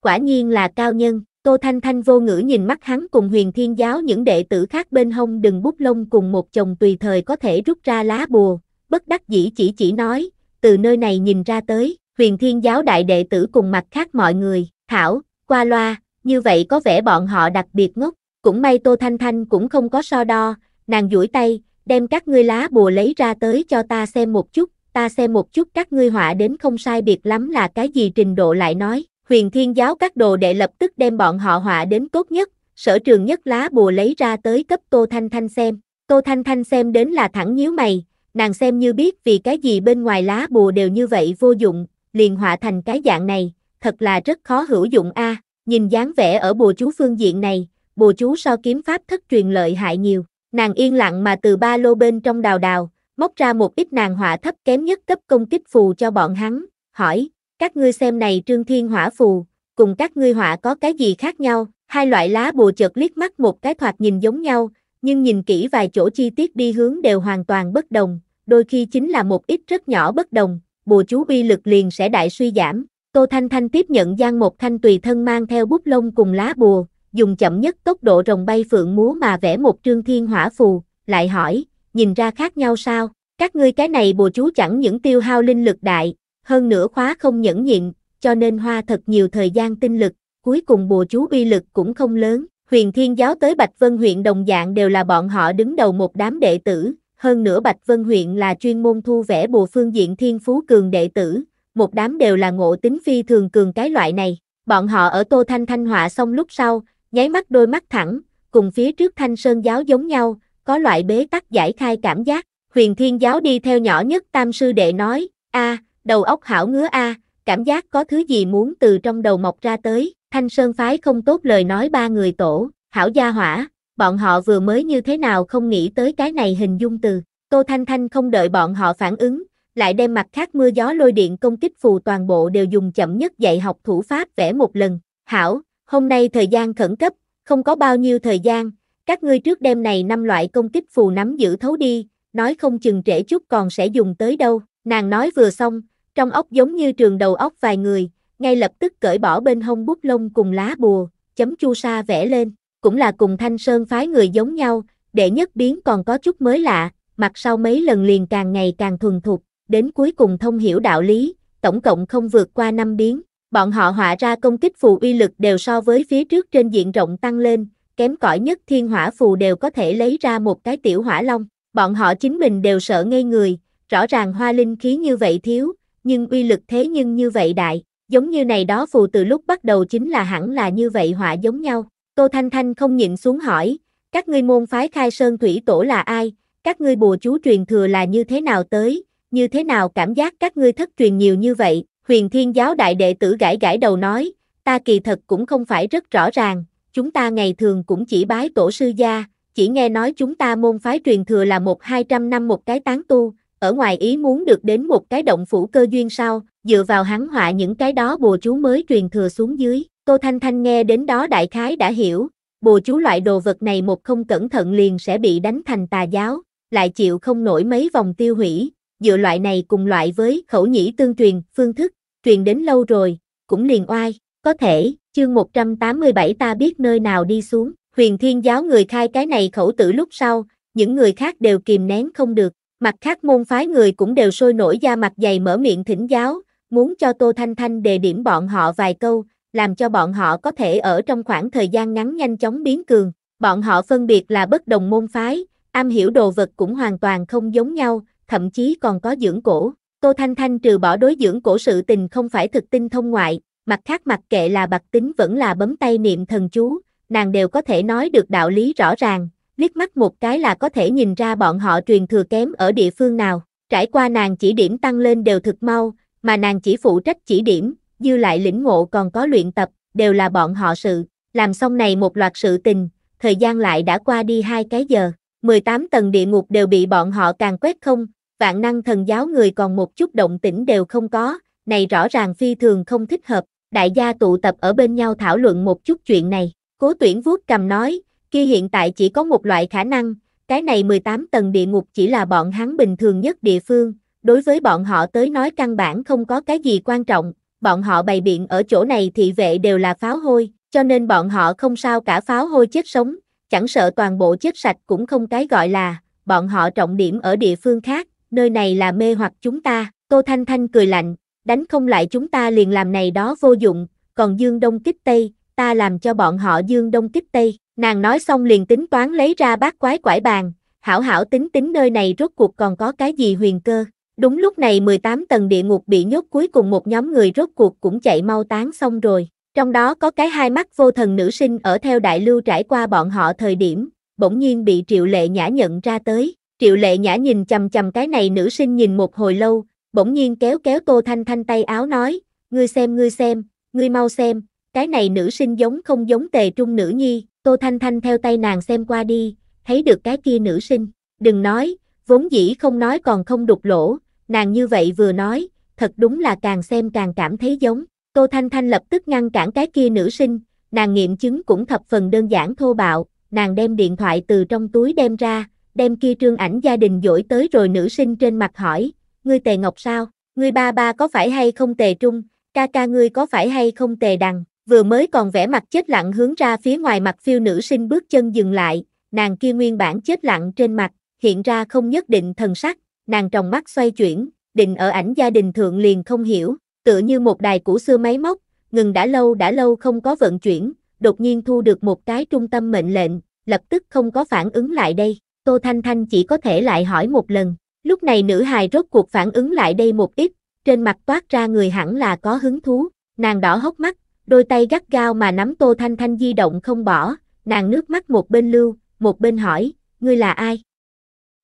Quả nhiên là cao nhân. Tô Thanh Thanh vô ngữ nhìn mắt hắn cùng Huyền Thiên giáo những đệ tử khác bên hông đừng bút lông cùng một chồng tùy thời có thể rút ra lá bùa, bất đắc dĩ chỉ chỉ nói, từ nơi này nhìn ra tới, Huyền Thiên giáo đại đệ tử cùng mặt khác mọi người, thảo, qua loa, như vậy có vẻ bọn họ đặc biệt ngốc. Cũng may Tô Thanh Thanh cũng không có so đo, nàng duỗi tay, đem các ngươi lá bùa lấy ra tới cho ta xem một chút, ta xem một chút các ngươi họa đến không sai biệt lắm là cái gì trình độ lại nói. Huyền Thiên giáo các đồ đệ lập tức đem bọn họ họa đến tốt nhất, sở trường nhất lá bùa lấy ra tới cấp Tô Thanh Thanh xem. Tô Thanh Thanh xem đến là thẳng nhíu mày, nàng xem như biết vì cái gì bên ngoài lá bùa đều như vậy vô dụng, liền họa thành cái dạng này, thật là rất khó hữu dụng a. À, nhìn dáng vẻ ở bùa chú phương diện này, bùa chú so kiếm pháp thất truyền lợi hại nhiều. Nàng yên lặng mà từ ba lô bên trong đào đào, móc ra một ít nàng họa thấp kém nhất cấp công kích phù cho bọn hắn, hỏi, các ngươi xem này trương thiên hỏa phù, cùng các ngươi họa có cái gì khác nhau? Hai loại lá bùa chợt liếc mắt một cái thoạt nhìn giống nhau, nhưng nhìn kỹ vài chỗ chi tiết đi hướng đều hoàn toàn bất đồng, đôi khi chính là một ít rất nhỏ bất đồng, bùa chú uy lực liền sẽ đại suy giảm. Tô Thanh Thanh tiếp nhận Giang Mộc Thanh tùy thân mang theo bút lông cùng lá bùa, dùng chậm nhất tốc độ rồng bay phượng múa mà vẽ một trương thiên hỏa phù, lại hỏi, nhìn ra khác nhau sao? Các ngươi cái này bùa chú chẳng những tiêu hao linh lực đại, hơn nữa khóa không nhẫn nhịn, cho nên hoa thật nhiều thời gian tinh lực, cuối cùng bùa chú uy lực cũng không lớn. Huyền Thiên giáo tới Bạch Vân huyện đồng dạng đều là bọn họ đứng đầu một đám đệ tử, hơn nữa Bạch Vân huyện là chuyên môn thu vẽ bùa phương diện thiên phú cường đệ tử, một đám đều là ngộ tính phi thường cường cái loại này. Bọn họ ở Tô Thanh Thanh họa xong lúc sau, nháy mắt đôi mắt thẳng, cùng phía trước Thanh Sơn giáo giống nhau, có loại bế tắc giải khai cảm giác. Huyền Thiên giáo đi theo nhỏ nhất tam sư đệ nói, a à, đầu óc hảo ngứa a, à, cảm giác có thứ gì muốn từ trong đầu mọc ra tới. Thanh Sơn phái không tốt lời nói ba người tổ, hảo gia hỏa, bọn họ vừa mới như thế nào không nghĩ tới cái này hình dung từ. Tô Thanh Thanh không đợi bọn họ phản ứng, lại đem mặt khác mưa gió lôi điện công kích phù toàn bộ đều dùng chậm nhất dạy học thủ pháp vẽ một lần. Hảo, hôm nay thời gian khẩn cấp, không có bao nhiêu thời gian, các ngươi trước đêm này năm loại công kích phù nắm giữ thấu đi, nói không chừng trễ chút còn sẽ dùng tới đâu. Nàng nói vừa xong, trong óc giống như trường đầu óc vài người, ngay lập tức cởi bỏ bên hông bút lông cùng lá bùa, chấm chu sa vẽ lên, cũng là cùng Thanh Sơn phái người giống nhau, đệ nhất biến còn có chút mới lạ, mặt sau mấy lần liền càng ngày càng thuần thục, đến cuối cùng thông hiểu đạo lý, tổng cộng không vượt qua năm biến. Bọn họ họa ra công kích phù uy lực đều so với phía trước trên diện rộng tăng lên, kém cỏi nhất thiên hỏa phù đều có thể lấy ra một cái tiểu hỏa long. Bọn họ chính mình đều sợ ngây người, rõ ràng hoa linh khí như vậy thiếu, nhưng uy lực thế nhưng như vậy đại, giống như này đó phù từ lúc bắt đầu chính là hẳn là như vậy họa giống nhau. Tô Thanh Thanh không nhịn xuống hỏi, các ngươi môn phái khai sơn thủy tổ là ai, các ngươi bùa chú truyền thừa là như thế nào tới, như thế nào cảm giác các ngươi thất truyền nhiều như vậy? Huyền Thiên giáo đại đệ tử gãi gãi đầu nói, ta kỳ thật cũng không phải rất rõ ràng, chúng ta ngày thường cũng chỉ bái tổ sư gia, chỉ nghe nói chúng ta môn phái truyền thừa là một hai trăm năm một cái tán tu, ở ngoài ý muốn được đến một cái động phủ cơ duyên sau, dựa vào hắn họa những cái đó bùa chú mới truyền thừa xuống dưới. Tô Thanh Thanh nghe đến đó đại khái đã hiểu, bùa chú loại đồ vật này một không cẩn thận liền sẽ bị đánh thành tà giáo, lại chịu không nổi mấy vòng tiêu hủy, dựa loại này cùng loại với khẩu nhĩ tương truyền phương thức, truyền đến lâu rồi, cũng liền oai, có thể, chương một trăm tám mươi bảy ta biết nơi nào đi xuống, Huyền Thiên giáo người khai cái này khẩu tử lúc sau, những người khác đều kìm nén không được, mặt khác môn phái người cũng đều sôi nổi da mặt dày mở miệng thỉnh giáo, muốn cho Tô Thanh Thanh đề điểm bọn họ vài câu, làm cho bọn họ có thể ở trong khoảng thời gian ngắn nhanh chóng biến cường, bọn họ phân biệt là bất đồng môn phái, am hiểu đồ vật cũng hoàn toàn không giống nhau, thậm chí còn có dưỡng cổ. Tô Thanh Thanh trừ bỏ đối dưỡng cổ sự tình không phải thực tinh thông ngoại, mặt khác mặc kệ là bạc tính vẫn là bấm tay niệm thần chú, nàng đều có thể nói được đạo lý rõ ràng, liếc mắt một cái là có thể nhìn ra bọn họ truyền thừa kém ở địa phương nào, trải qua nàng chỉ điểm tăng lên đều thực mau, mà nàng chỉ phụ trách chỉ điểm, dư lại lĩnh ngộ còn có luyện tập, đều là bọn họ sự, làm xong này một loạt sự tình, thời gian lại đã qua đi hai cái giờ, mười tám tầng địa ngục đều bị bọn họ càn quét không, vạn năng thần giáo người còn một chút động tĩnh đều không có, này rõ ràng phi thường không thích hợp, đại gia tụ tập ở bên nhau thảo luận một chút chuyện này, Cố Tuyển vuốt cầm nói, kia hiện tại chỉ có một loại khả năng, cái này mười tám tầng địa ngục chỉ là bọn hắn bình thường nhất địa phương, đối với bọn họ tới nói căn bản không có cái gì quan trọng, bọn họ bày biện ở chỗ này thị vệ đều là pháo hôi, cho nên bọn họ không sao cả pháo hôi chết sống, chẳng sợ toàn bộ chết sạch cũng không cái gọi là, bọn họ trọng điểm ở địa phương khác, nơi này là mê hoặc chúng ta, Tô Thanh Thanh cười lạnh, đánh không lại chúng ta liền làm này đó vô dụng, còn dương đông kích tây, ta làm cho bọn họ dương đông kích tây, nàng nói xong liền tính toán lấy ra bát quái quải bàn, hảo hảo tính tính nơi này rốt cuộc còn có cái gì huyền cơ. Đúng lúc này mười tám tầng địa ngục bị nhốt cuối cùng một nhóm người rốt cuộc cũng chạy mau tán xong rồi, trong đó có cái hai mắt vô thần nữ sinh ở theo đại lưu trải qua bọn họ thời điểm, bỗng nhiên bị Triệu Lệ Nhã nhận ra tới, Triệu Lệ Nhã nhìn chằm chằm cái này nữ sinh nhìn một hồi lâu, bỗng nhiên kéo kéo Tô Thanh Thanh tay áo nói, ngươi xem ngươi xem, ngươi mau xem, cái này nữ sinh giống không giống Tề Trung nữ nhi, Tô Thanh Thanh theo tay nàng xem qua đi, thấy được cái kia nữ sinh, đừng nói, vốn dĩ không nói còn không đục lỗ. Nàng như vậy vừa nói, thật đúng là càng xem càng cảm thấy giống, Tô Thanh Thanh lập tức ngăn cản cái kia nữ sinh, nàng nghiệm chứng cũng thập phần đơn giản thô bạo, nàng đem điện thoại từ trong túi đem ra, đem kia trương ảnh gia đình dỗi tới rồi nữ sinh trên mặt hỏi, ngươi Tề Ngọc sao, ngươi ba ba có phải hay không Tề Trung, ca ca ngươi có phải hay không Tề Đằng, vừa mới còn vẻ mặt chết lặng hướng ra phía ngoài mặt phiêu nữ sinh bước chân dừng lại, nàng kia nguyên bản chết lặng trên mặt, hiện ra không nhất định thần sắc. Nàng trong mắt xoay chuyển, định ở ảnh gia đình thượng liền không hiểu, tựa như một đài cũ xưa máy móc, ngừng đã lâu đã lâu không có vận chuyển, đột nhiên thu được một cái trung tâm mệnh lệnh, lập tức không có phản ứng lại đây, Tô Thanh Thanh chỉ có thể lại hỏi một lần, lúc này nữ hài rốt cuộc phản ứng lại đây một ít, trên mặt toát ra người hẳn là có hứng thú, nàng đỏ hốc mắt, đôi tay gắt gao mà nắm Tô Thanh Thanh di động không bỏ, nàng nước mắt một bên lưu, một bên hỏi, ngươi là ai?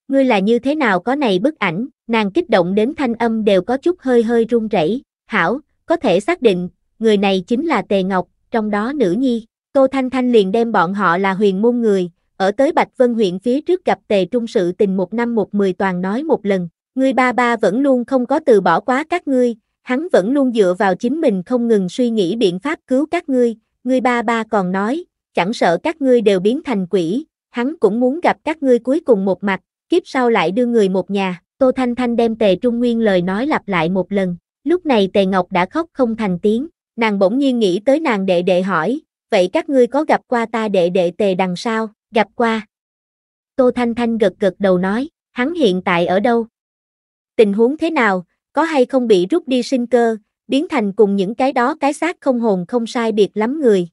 Ngươi là như thế nào có này bức ảnh, nàng kích động đến thanh âm đều có chút hơi hơi run rẩy. Hảo, có thể xác định, người này chính là Tề Ngọc, trong đó nữ nhi, Tô Thanh Thanh liền đem bọn họ là huyền môn người, ở tới Bạch Vân huyện phía trước gặp Tề Trung sự tình một năm một mười toàn nói một lần, ngươi ba ba vẫn luôn không có từ bỏ quá các ngươi, hắn vẫn luôn dựa vào chính mình không ngừng suy nghĩ biện pháp cứu các ngươi, ngươi ba ba còn nói, chẳng sợ các ngươi đều biến thành quỷ, hắn cũng muốn gặp các ngươi cuối cùng một mặt. Kiếp sau lại đưa người một nhà, Tô Thanh Thanh đem Tề Trung nguyên lời nói lặp lại một lần, lúc này Tề Ngọc đã khóc không thành tiếng, nàng bỗng nhiên nghĩ tới nàng đệ đệ hỏi, vậy các ngươi có gặp qua ta đệ đệ Tề Đằng sao, gặp qua. Tô Thanh Thanh gật gật đầu nói, hắn hiện tại ở đâu? Tình huống thế nào, có hay không bị rút đi sinh cơ, biến thành cùng những cái đó cái xác không hồn không sai biệt lắm người?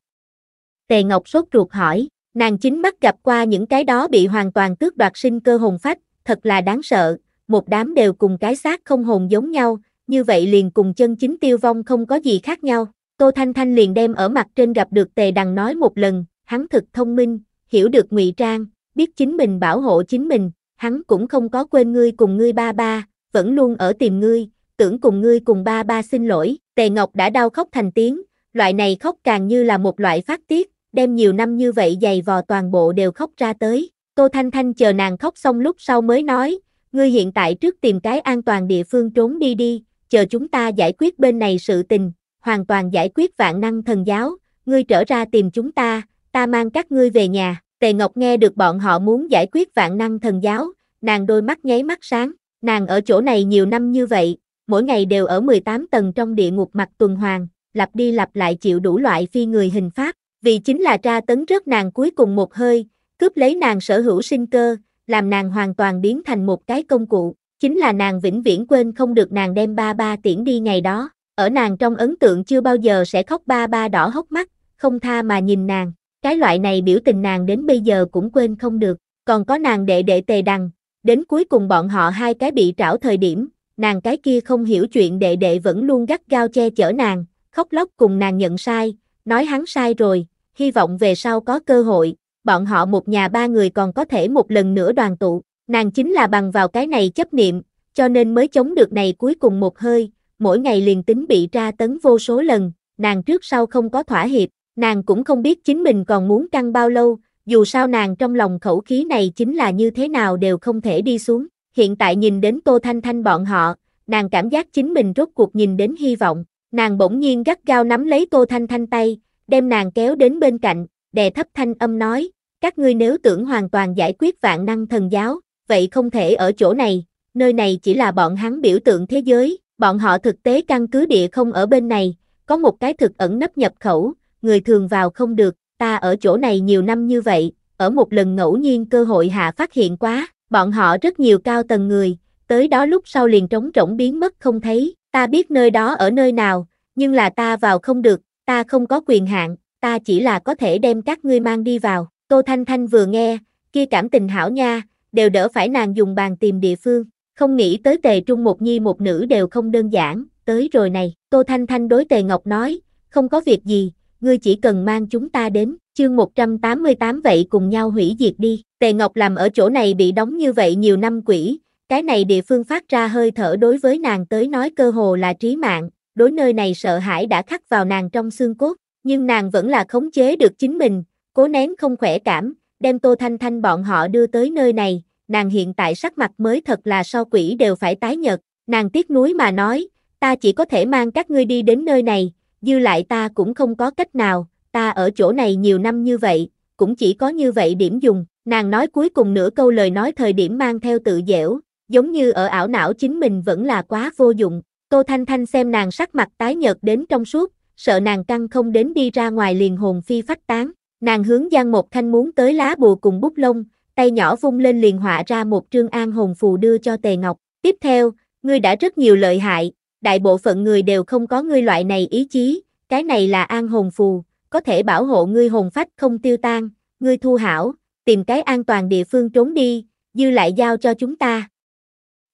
Tề Ngọc sốt ruột hỏi. Nàng chính mắt gặp qua những cái đó bị hoàn toàn tước đoạt sinh cơ hồn phách, thật là đáng sợ, một đám đều cùng cái xác không hồn giống nhau, như vậy liền cùng chân chính tiêu vong không có gì khác nhau. Tô Thanh Thanh liền đem ở mặt trên gặp được Tề Đằng nói một lần, hắn thực thông minh, hiểu được ngụy trang, biết chính mình bảo hộ chính mình, hắn cũng không có quên ngươi cùng ngươi ba ba, vẫn luôn ở tìm ngươi, tưởng cùng ngươi cùng ba ba xin lỗi. Tề Ngọc đã đau khóc thành tiếng, loại này khóc càng như là một loại phát tiết. Đem nhiều năm như vậy dày vò toàn bộ đều khóc ra tới, Tô Thanh Thanh chờ nàng khóc xong lúc sau mới nói, ngươi hiện tại trước tìm cái an toàn địa phương trốn đi đi, chờ chúng ta giải quyết bên này sự tình, hoàn toàn giải quyết vạn năng thần giáo, ngươi trở ra tìm chúng ta, ta mang các ngươi về nhà. Tề Ngọc nghe được bọn họ muốn giải quyết vạn năng thần giáo, nàng đôi mắt nháy mắt sáng, nàng ở chỗ này nhiều năm như vậy, mỗi ngày đều ở mười tám tầng trong địa ngục mặt tuần hoàn, lặp đi lặp lại chịu đủ loại phi người hình pháp, vì chính là tra tấn rớt nàng cuối cùng một hơi, cướp lấy nàng sở hữu sinh cơ, làm nàng hoàn toàn biến thành một cái công cụ, chính là nàng vĩnh viễn quên không được nàng đem ba ba tiễn đi ngày đó, ở nàng trong ấn tượng chưa bao giờ sẽ khóc ba ba đỏ hốc mắt, không tha mà nhìn nàng, cái loại này biểu tình nàng đến bây giờ cũng quên không được, còn có nàng đệ đệ Tề Đằng, đến cuối cùng bọn họ hai cái bị trảo thời điểm, nàng cái kia không hiểu chuyện đệ đệ vẫn luôn gắt gao che chở nàng, khóc lóc cùng nàng nhận sai, nói hắn sai rồi, hy vọng về sau có cơ hội, bọn họ một nhà ba người còn có thể một lần nữa đoàn tụ, nàng chính là bằng vào cái này chấp niệm, cho nên mới chống được này cuối cùng một hơi, mỗi ngày liền tính bị tra tấn vô số lần, nàng trước sau không có thỏa hiệp, nàng cũng không biết chính mình còn muốn căng bao lâu, dù sao nàng trong lòng khẩu khí này chính là như thế nào đều không thể đi xuống, hiện tại nhìn đến Tô Thanh Thanh bọn họ, nàng cảm giác chính mình rốt cuộc nhìn đến hy vọng, nàng bỗng nhiên gắt gao nắm lấy Tô Thanh Thanh tay, đem nàng kéo đến bên cạnh, đè thấp thanh âm nói, các ngươi nếu tưởng hoàn toàn giải quyết vạn năng thần giáo, vậy không thể ở chỗ này, nơi này chỉ là bọn hắn biểu tượng thế giới, bọn họ thực tế căn cứ địa không ở bên này, có một cái thực ẩn nấp nhập khẩu, người thường vào không được, ta ở chỗ này nhiều năm như vậy, ở một lần ngẫu nhiên cơ hội hạ phát hiện quá, bọn họ rất nhiều cao tầng người, tới đó lúc sau liền trống rỗng biến mất không thấy, ta biết nơi đó ở nơi nào, nhưng là ta vào không được, ta không có quyền hạn, ta chỉ là có thể đem các ngươi mang đi vào. Tô Thanh Thanh vừa nghe, kia cảm tình hảo nha, đều đỡ phải nàng dùng bàn tìm địa phương, không nghĩ tới Tề Trung một nhi một nữ đều không đơn giản, tới rồi này, Tô Thanh Thanh đối Tề Ngọc nói, không có việc gì, ngươi chỉ cần mang chúng ta đến, chương một trăm tám mươi tám vậy cùng nhau hủy diệt đi, Tề Ngọc làm ở chỗ này bị đóng như vậy nhiều năm quỷ, cái này địa phương phát ra hơi thở đối với nàng tới nói cơ hồ là trí mạng, đối nơi này sợ hãi đã khắc vào nàng trong xương cốt, nhưng nàng vẫn là khống chế được chính mình, cố nén không khỏe cảm, đem Tô Thanh Thanh bọn họ đưa tới nơi này, nàng hiện tại sắc mặt mới thật là so quỷ đều phải tái nhợt, nàng tiếc nuối mà nói, ta chỉ có thể mang các ngươi đi đến nơi này, dư lại ta cũng không có cách nào, ta ở chỗ này nhiều năm như vậy, cũng chỉ có như vậy điểm dùng, nàng nói cuối cùng nửa câu lời nói thời điểm mang theo tự dễu, giống như ở ảo não chính mình vẫn là quá vô dụng, Tô Thanh Thanh xem nàng sắc mặt tái nhợt đến trong suốt, sợ nàng căng không đến đi ra ngoài liền hồn phi phách tán. Nàng hướng Giang Mộc Thanh muốn tới lá bùa cùng bút lông, tay nhỏ vung lên liền họa ra một trương an hồn phù đưa cho Tề Ngọc. Tiếp theo, ngươi đã rất nhiều lợi hại, đại bộ phận người đều không có ngươi loại này ý chí, cái này là an hồn phù, có thể bảo hộ ngươi hồn phách không tiêu tan, ngươi thu hảo, tìm cái an toàn địa phương trốn đi, dư lại giao cho chúng ta.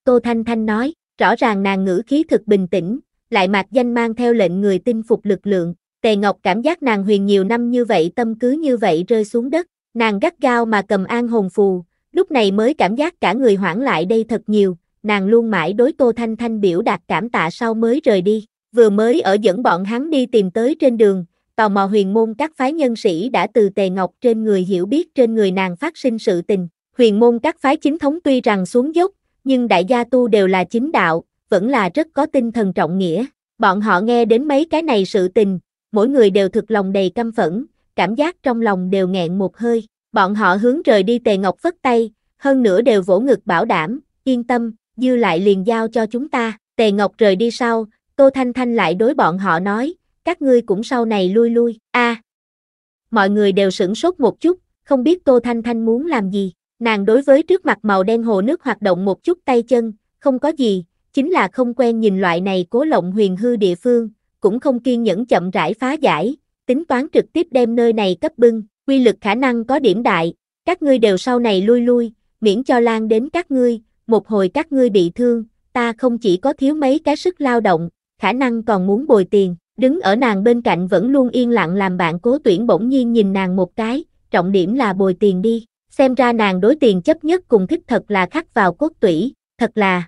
Tô Thanh Thanh nói, rõ ràng nàng ngữ khí thực bình tĩnh, lại mạc danh mang theo lệnh người tin phục lực lượng. Tề Ngọc cảm giác nàng huyền nhiều năm như vậy tâm cứ như vậy rơi xuống đất, nàng gắt gao mà cầm an hồn phù, lúc này mới cảm giác cả người hoảng lại đây thật nhiều, nàng luôn mãi đối Tô Thanh Thanh biểu đạt cảm tạ sau mới rời đi, vừa mới ở dẫn bọn hắn đi tìm tới trên đường, tò mò huyền môn các phái nhân sĩ đã từ Tề Ngọc trên người hiểu biết trên người nàng phát sinh sự tình, huyền môn các phái chính thống tuy rằng xuống dốc, nhưng đại gia tu đều là chính đạo, vẫn là rất có tinh thần trọng nghĩa, bọn họ nghe đến mấy cái này sự tình, mỗi người đều thực lòng đầy căm phẫn, cảm giác trong lòng đều nghẹn một hơi, bọn họ hướng rời đi Tề Ngọc phất tay, hơn nữa đều vỗ ngực bảo đảm, yên tâm, dư lại liền giao cho chúng ta, Tề Ngọc rời đi sau, Tô Thanh Thanh lại đối bọn họ nói, các ngươi cũng sau này lui lui, a, à, mọi người đều sửng sốt một chút, không biết Tô Thanh Thanh muốn làm gì, nàng đối với trước mặt màu đen hồ nước hoạt động một chút tay chân, không có gì, chính là không quen nhìn loại này cố lộng huyền hư địa phương, cũng không kiên nhẫn chậm rãi phá giải, tính toán trực tiếp đem nơi này cấp bưng, quy lực khả năng có điểm đại, các ngươi đều sau này lui lui, miễn cho lan đến các ngươi, một hồi các ngươi bị thương, ta không chỉ có thiếu mấy cái sức lao động, khả năng còn muốn bồi tiền, đứng ở nàng bên cạnh vẫn luôn yên lặng làm bạn Cố Tuyển bỗng nhiên nhìn nàng một cái, trọng điểm là bồi tiền đi, xem ra nàng đối tiền chấp nhất cùng thích thật là khắc vào cốt tủy, thật là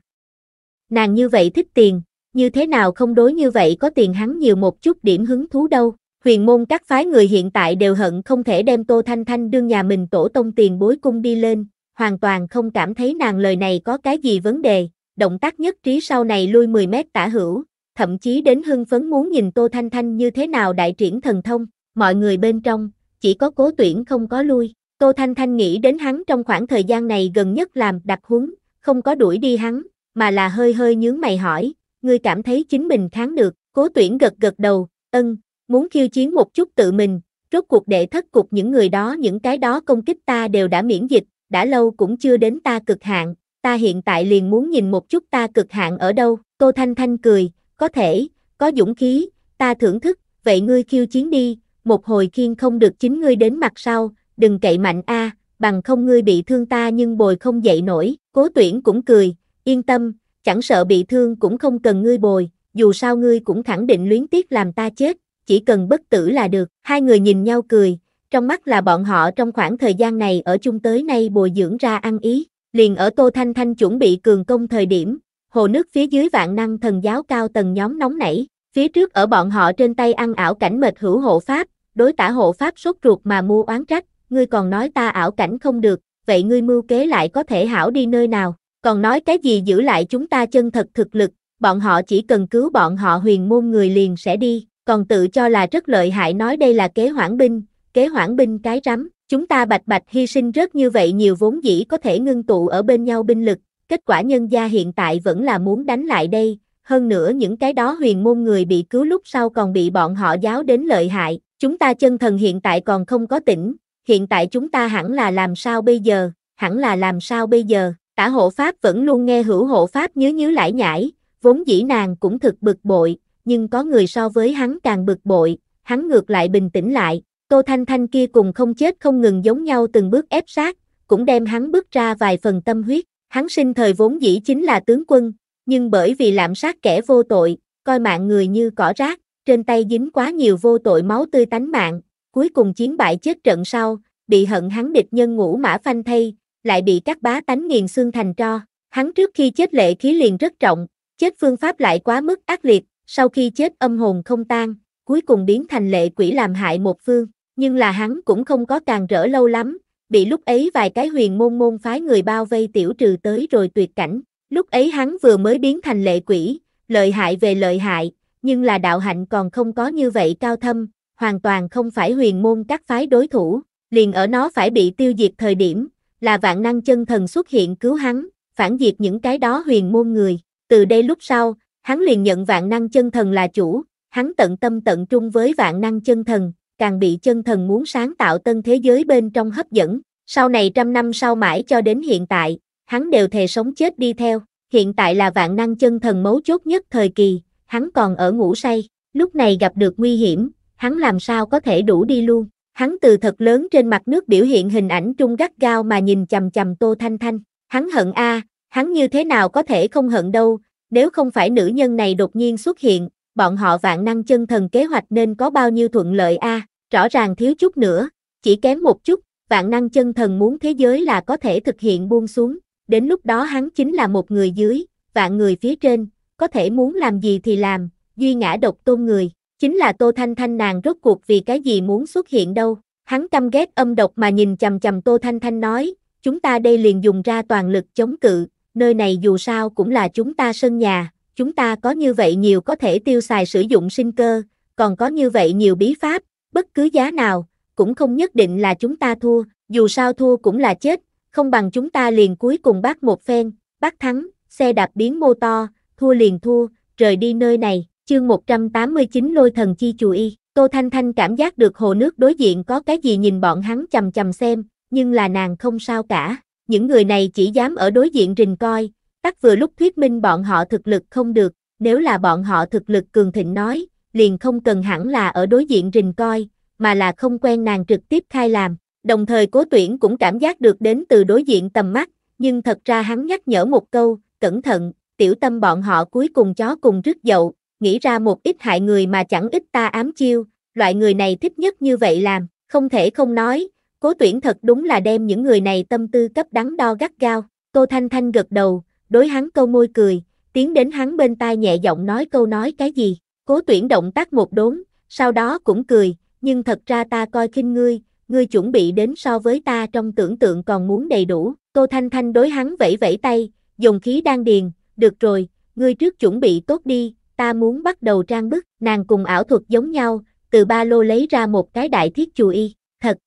nàng như vậy thích tiền. Như thế nào không đối như vậy có tiền hắn nhiều một chút điểm hứng thú đâu, huyền môn các phái người hiện tại đều hận không thể đem Tô Thanh Thanh đương nhà mình tổ tông tiền bối cung đi lên, hoàn toàn không cảm thấy nàng lời này có cái gì vấn đề, động tác nhất trí sau này lui mười mét tả hữu, thậm chí đến hưng phấn muốn nhìn Tô Thanh Thanh như thế nào đại triển thần thông, mọi người bên trong, chỉ có Cố Tuyển không có lui, Tô Thanh Thanh nghĩ đến hắn trong khoảng thời gian này gần nhất làm đặc huấn, không có đuổi đi hắn, mà là hơi hơi nhướng mày hỏi, ngươi cảm thấy chính mình kháng được? Cố Tuyển gật gật đầu, ân, muốn khiêu chiến một chút tự mình, rốt cuộc đệ thất cục những người đó những cái đó công kích ta đều đã miễn dịch, đã lâu cũng chưa đến ta cực hạn, ta hiện tại liền muốn nhìn một chút ta cực hạn ở đâu. Tô Thanh Thanh cười, có thể, có dũng khí, ta thưởng thức, vậy ngươi khiêu chiến đi, một hồi khiên không được chính ngươi đến mặt sau, đừng cậy mạnh a, à, bằng không ngươi bị thương ta nhưng bồi không dậy nổi. Cố Tuyển cũng cười, yên tâm, chẳng sợ bị thương cũng không cần ngươi bồi, dù sao ngươi cũng khẳng định luyến tiếc làm ta chết, chỉ cần bất tử là được. Hai người nhìn nhau cười, trong mắt là bọn họ trong khoảng thời gian này ở chung tới nay bồi dưỡng ra ăn ý. Liền ở Tô Thanh Thanh chuẩn bị cường công thời điểm, hồ nước phía dưới vạn năng thần giáo cao tầng nhóm nóng nảy, phía trước ở bọn họ trên tay ăn ảo cảnh mệt hữu hộ pháp, đối tả hộ pháp sốt ruột mà mua oán trách, ngươi còn nói ta ảo cảnh không được, vậy ngươi mưu kế lại có thể hảo đi nơi nào, còn nói cái gì giữ lại chúng ta chân thật thực lực, bọn họ chỉ cần cứu bọn họ huyền môn người liền sẽ đi, còn tự cho là rất lợi hại nói đây là kế hoãn binh, kế hoãn binh cái rắm, chúng ta bạch bạch hy sinh rất như vậy nhiều vốn dĩ có thể ngưng tụ ở bên nhau binh lực, kết quả nhân gia hiện tại vẫn là muốn đánh lại đây, hơn nữa những cái đó huyền môn người bị cứu lúc sau còn bị bọn họ giáo đến lợi hại, chúng ta chân thần hiện tại còn không có tỉnh, hiện tại chúng ta hẳn là làm sao bây giờ, hẳn là làm sao bây giờ, tả hộ pháp vẫn luôn nghe hữu hộ pháp nhớ nhớ lải nhải, vốn dĩ nàng cũng thực bực bội, nhưng có người so với hắn càng bực bội, hắn ngược lại bình tĩnh lại, Tô Thanh Thanh kia cùng không chết không ngừng giống nhau từng bước ép sát, cũng đem hắn bước ra vài phần tâm huyết, hắn sinh thời vốn dĩ chính là tướng quân, nhưng bởi vì lạm sát kẻ vô tội, coi mạng người như cỏ rác, trên tay dính quá nhiều vô tội máu tươi tánh mạng, cuối cùng chiến bại chết trận sau, bị hận hắn địch nhân ngũ mã phanh thay, lại bị các bá tánh nghiền xương thành tro, hắn trước khi chết lệ khí liền rất trọng, chết phương pháp lại quá mức ác liệt, sau khi chết âm hồn không tan, cuối cùng biến thành lệ quỷ làm hại một phương, nhưng là hắn cũng không có càng rỡ lâu lắm, bị lúc ấy vài cái huyền môn môn phái người bao vây tiểu trừ tới rồi tuyệt cảnh, lúc ấy hắn vừa mới biến thành lệ quỷ, lợi hại về lợi hại, nhưng là đạo hạnh còn không có như vậy cao thâm, hoàn toàn không phải huyền môn các phái đối thủ, liền ở nó phải bị tiêu diệt thời điểm, là vạn năng chân thần xuất hiện cứu hắn, phản diệt những cái đó huyền môn người, từ đây lúc sau, hắn liền nhận vạn năng chân thần là chủ, hắn tận tâm tận trung với vạn năng chân thần, càng bị chân thần muốn sáng tạo tân thế giới bên trong hấp dẫn, sau này trăm năm sau mãi cho đến hiện tại, hắn đều thề sống chết đi theo, hiện tại là vạn năng chân thần mấu chốt nhất thời kỳ, hắn còn ở ngủ say, lúc này gặp được nguy hiểm, hắn làm sao có thể đủ đi luôn, hắn từ thật lớn trên mặt nước biểu hiện hình ảnh trung gắt gao mà nhìn chằm chằm Tô Thanh Thanh, hắn hận a, à, hắn như thế nào có thể không hận đâu, nếu không phải nữ nhân này đột nhiên xuất hiện, bọn họ vạn năng chân thần kế hoạch nên có bao nhiêu thuận lợi a, à, rõ ràng thiếu chút nữa, chỉ kém một chút, vạn năng chân thần muốn thế giới là có thể thực hiện buông xuống, đến lúc đó hắn chính là một người dưới, vạn người phía trên, có thể muốn làm gì thì làm, duy ngã độc tôn người, chính là Tô Thanh Thanh nàng rốt cuộc vì cái gì muốn xuất hiện đâu, hắn căm ghét âm độc mà nhìn chằm chằm Tô Thanh Thanh nói, chúng ta đây liền dùng ra toàn lực chống cự, nơi này dù sao cũng là chúng ta sân nhà, chúng ta có như vậy nhiều có thể tiêu xài sử dụng sinh cơ, còn có như vậy nhiều bí pháp, bất cứ giá nào, cũng không nhất định là chúng ta thua, dù sao thua cũng là chết, không bằng chúng ta liền cuối cùng bác một phen, bác thắng, xe đạp biến mô to, thua liền thua, rời đi nơi này, chương một trăm tám mươi chín lôi thần chi chù y, Tô Thanh Thanh cảm giác được hồ nước đối diện có cái gì nhìn bọn hắn chầm chầm xem, nhưng là nàng không sao cả, những người này chỉ dám ở đối diện rình coi, tắc vừa lúc thuyết minh bọn họ thực lực không được, nếu là bọn họ thực lực cường thịnh nói, liền không cần hẳn là ở đối diện rình coi, mà là không quen nàng trực tiếp khai làm, đồng thời Cố Tuyển cũng cảm giác được đến từ đối diện tầm mắt, nhưng thật ra hắn nhắc nhở một câu, cẩn thận, tiểu tâm bọn họ cuối cùng chó cùng rứt dậu, nghĩ ra một ít hại người mà chẳng ít ta ám chiêu, loại người này thích nhất như vậy làm, không thể không nói, Cố Tuyển thật đúng là đem những người này tâm tư cấp đắn đo gắt gao, Tô Thanh Thanh gật đầu, đối hắn câu môi cười, tiến đến hắn bên tai nhẹ giọng nói câu nói cái gì, Cố Tuyển động tác một đốn, sau đó cũng cười, nhưng thật ra ta coi khinh ngươi, ngươi chuẩn bị đến so với ta trong tưởng tượng còn muốn đầy đủ, Tô Thanh Thanh đối hắn vẫy vẫy tay, dùng khí đan điền, được rồi, ngươi trước chuẩn bị tốt đi, ta muốn bắt đầu trang bức, nàng cùng ảo thuật giống nhau, từ ba lô lấy ra một cái đại thiết chù y, thật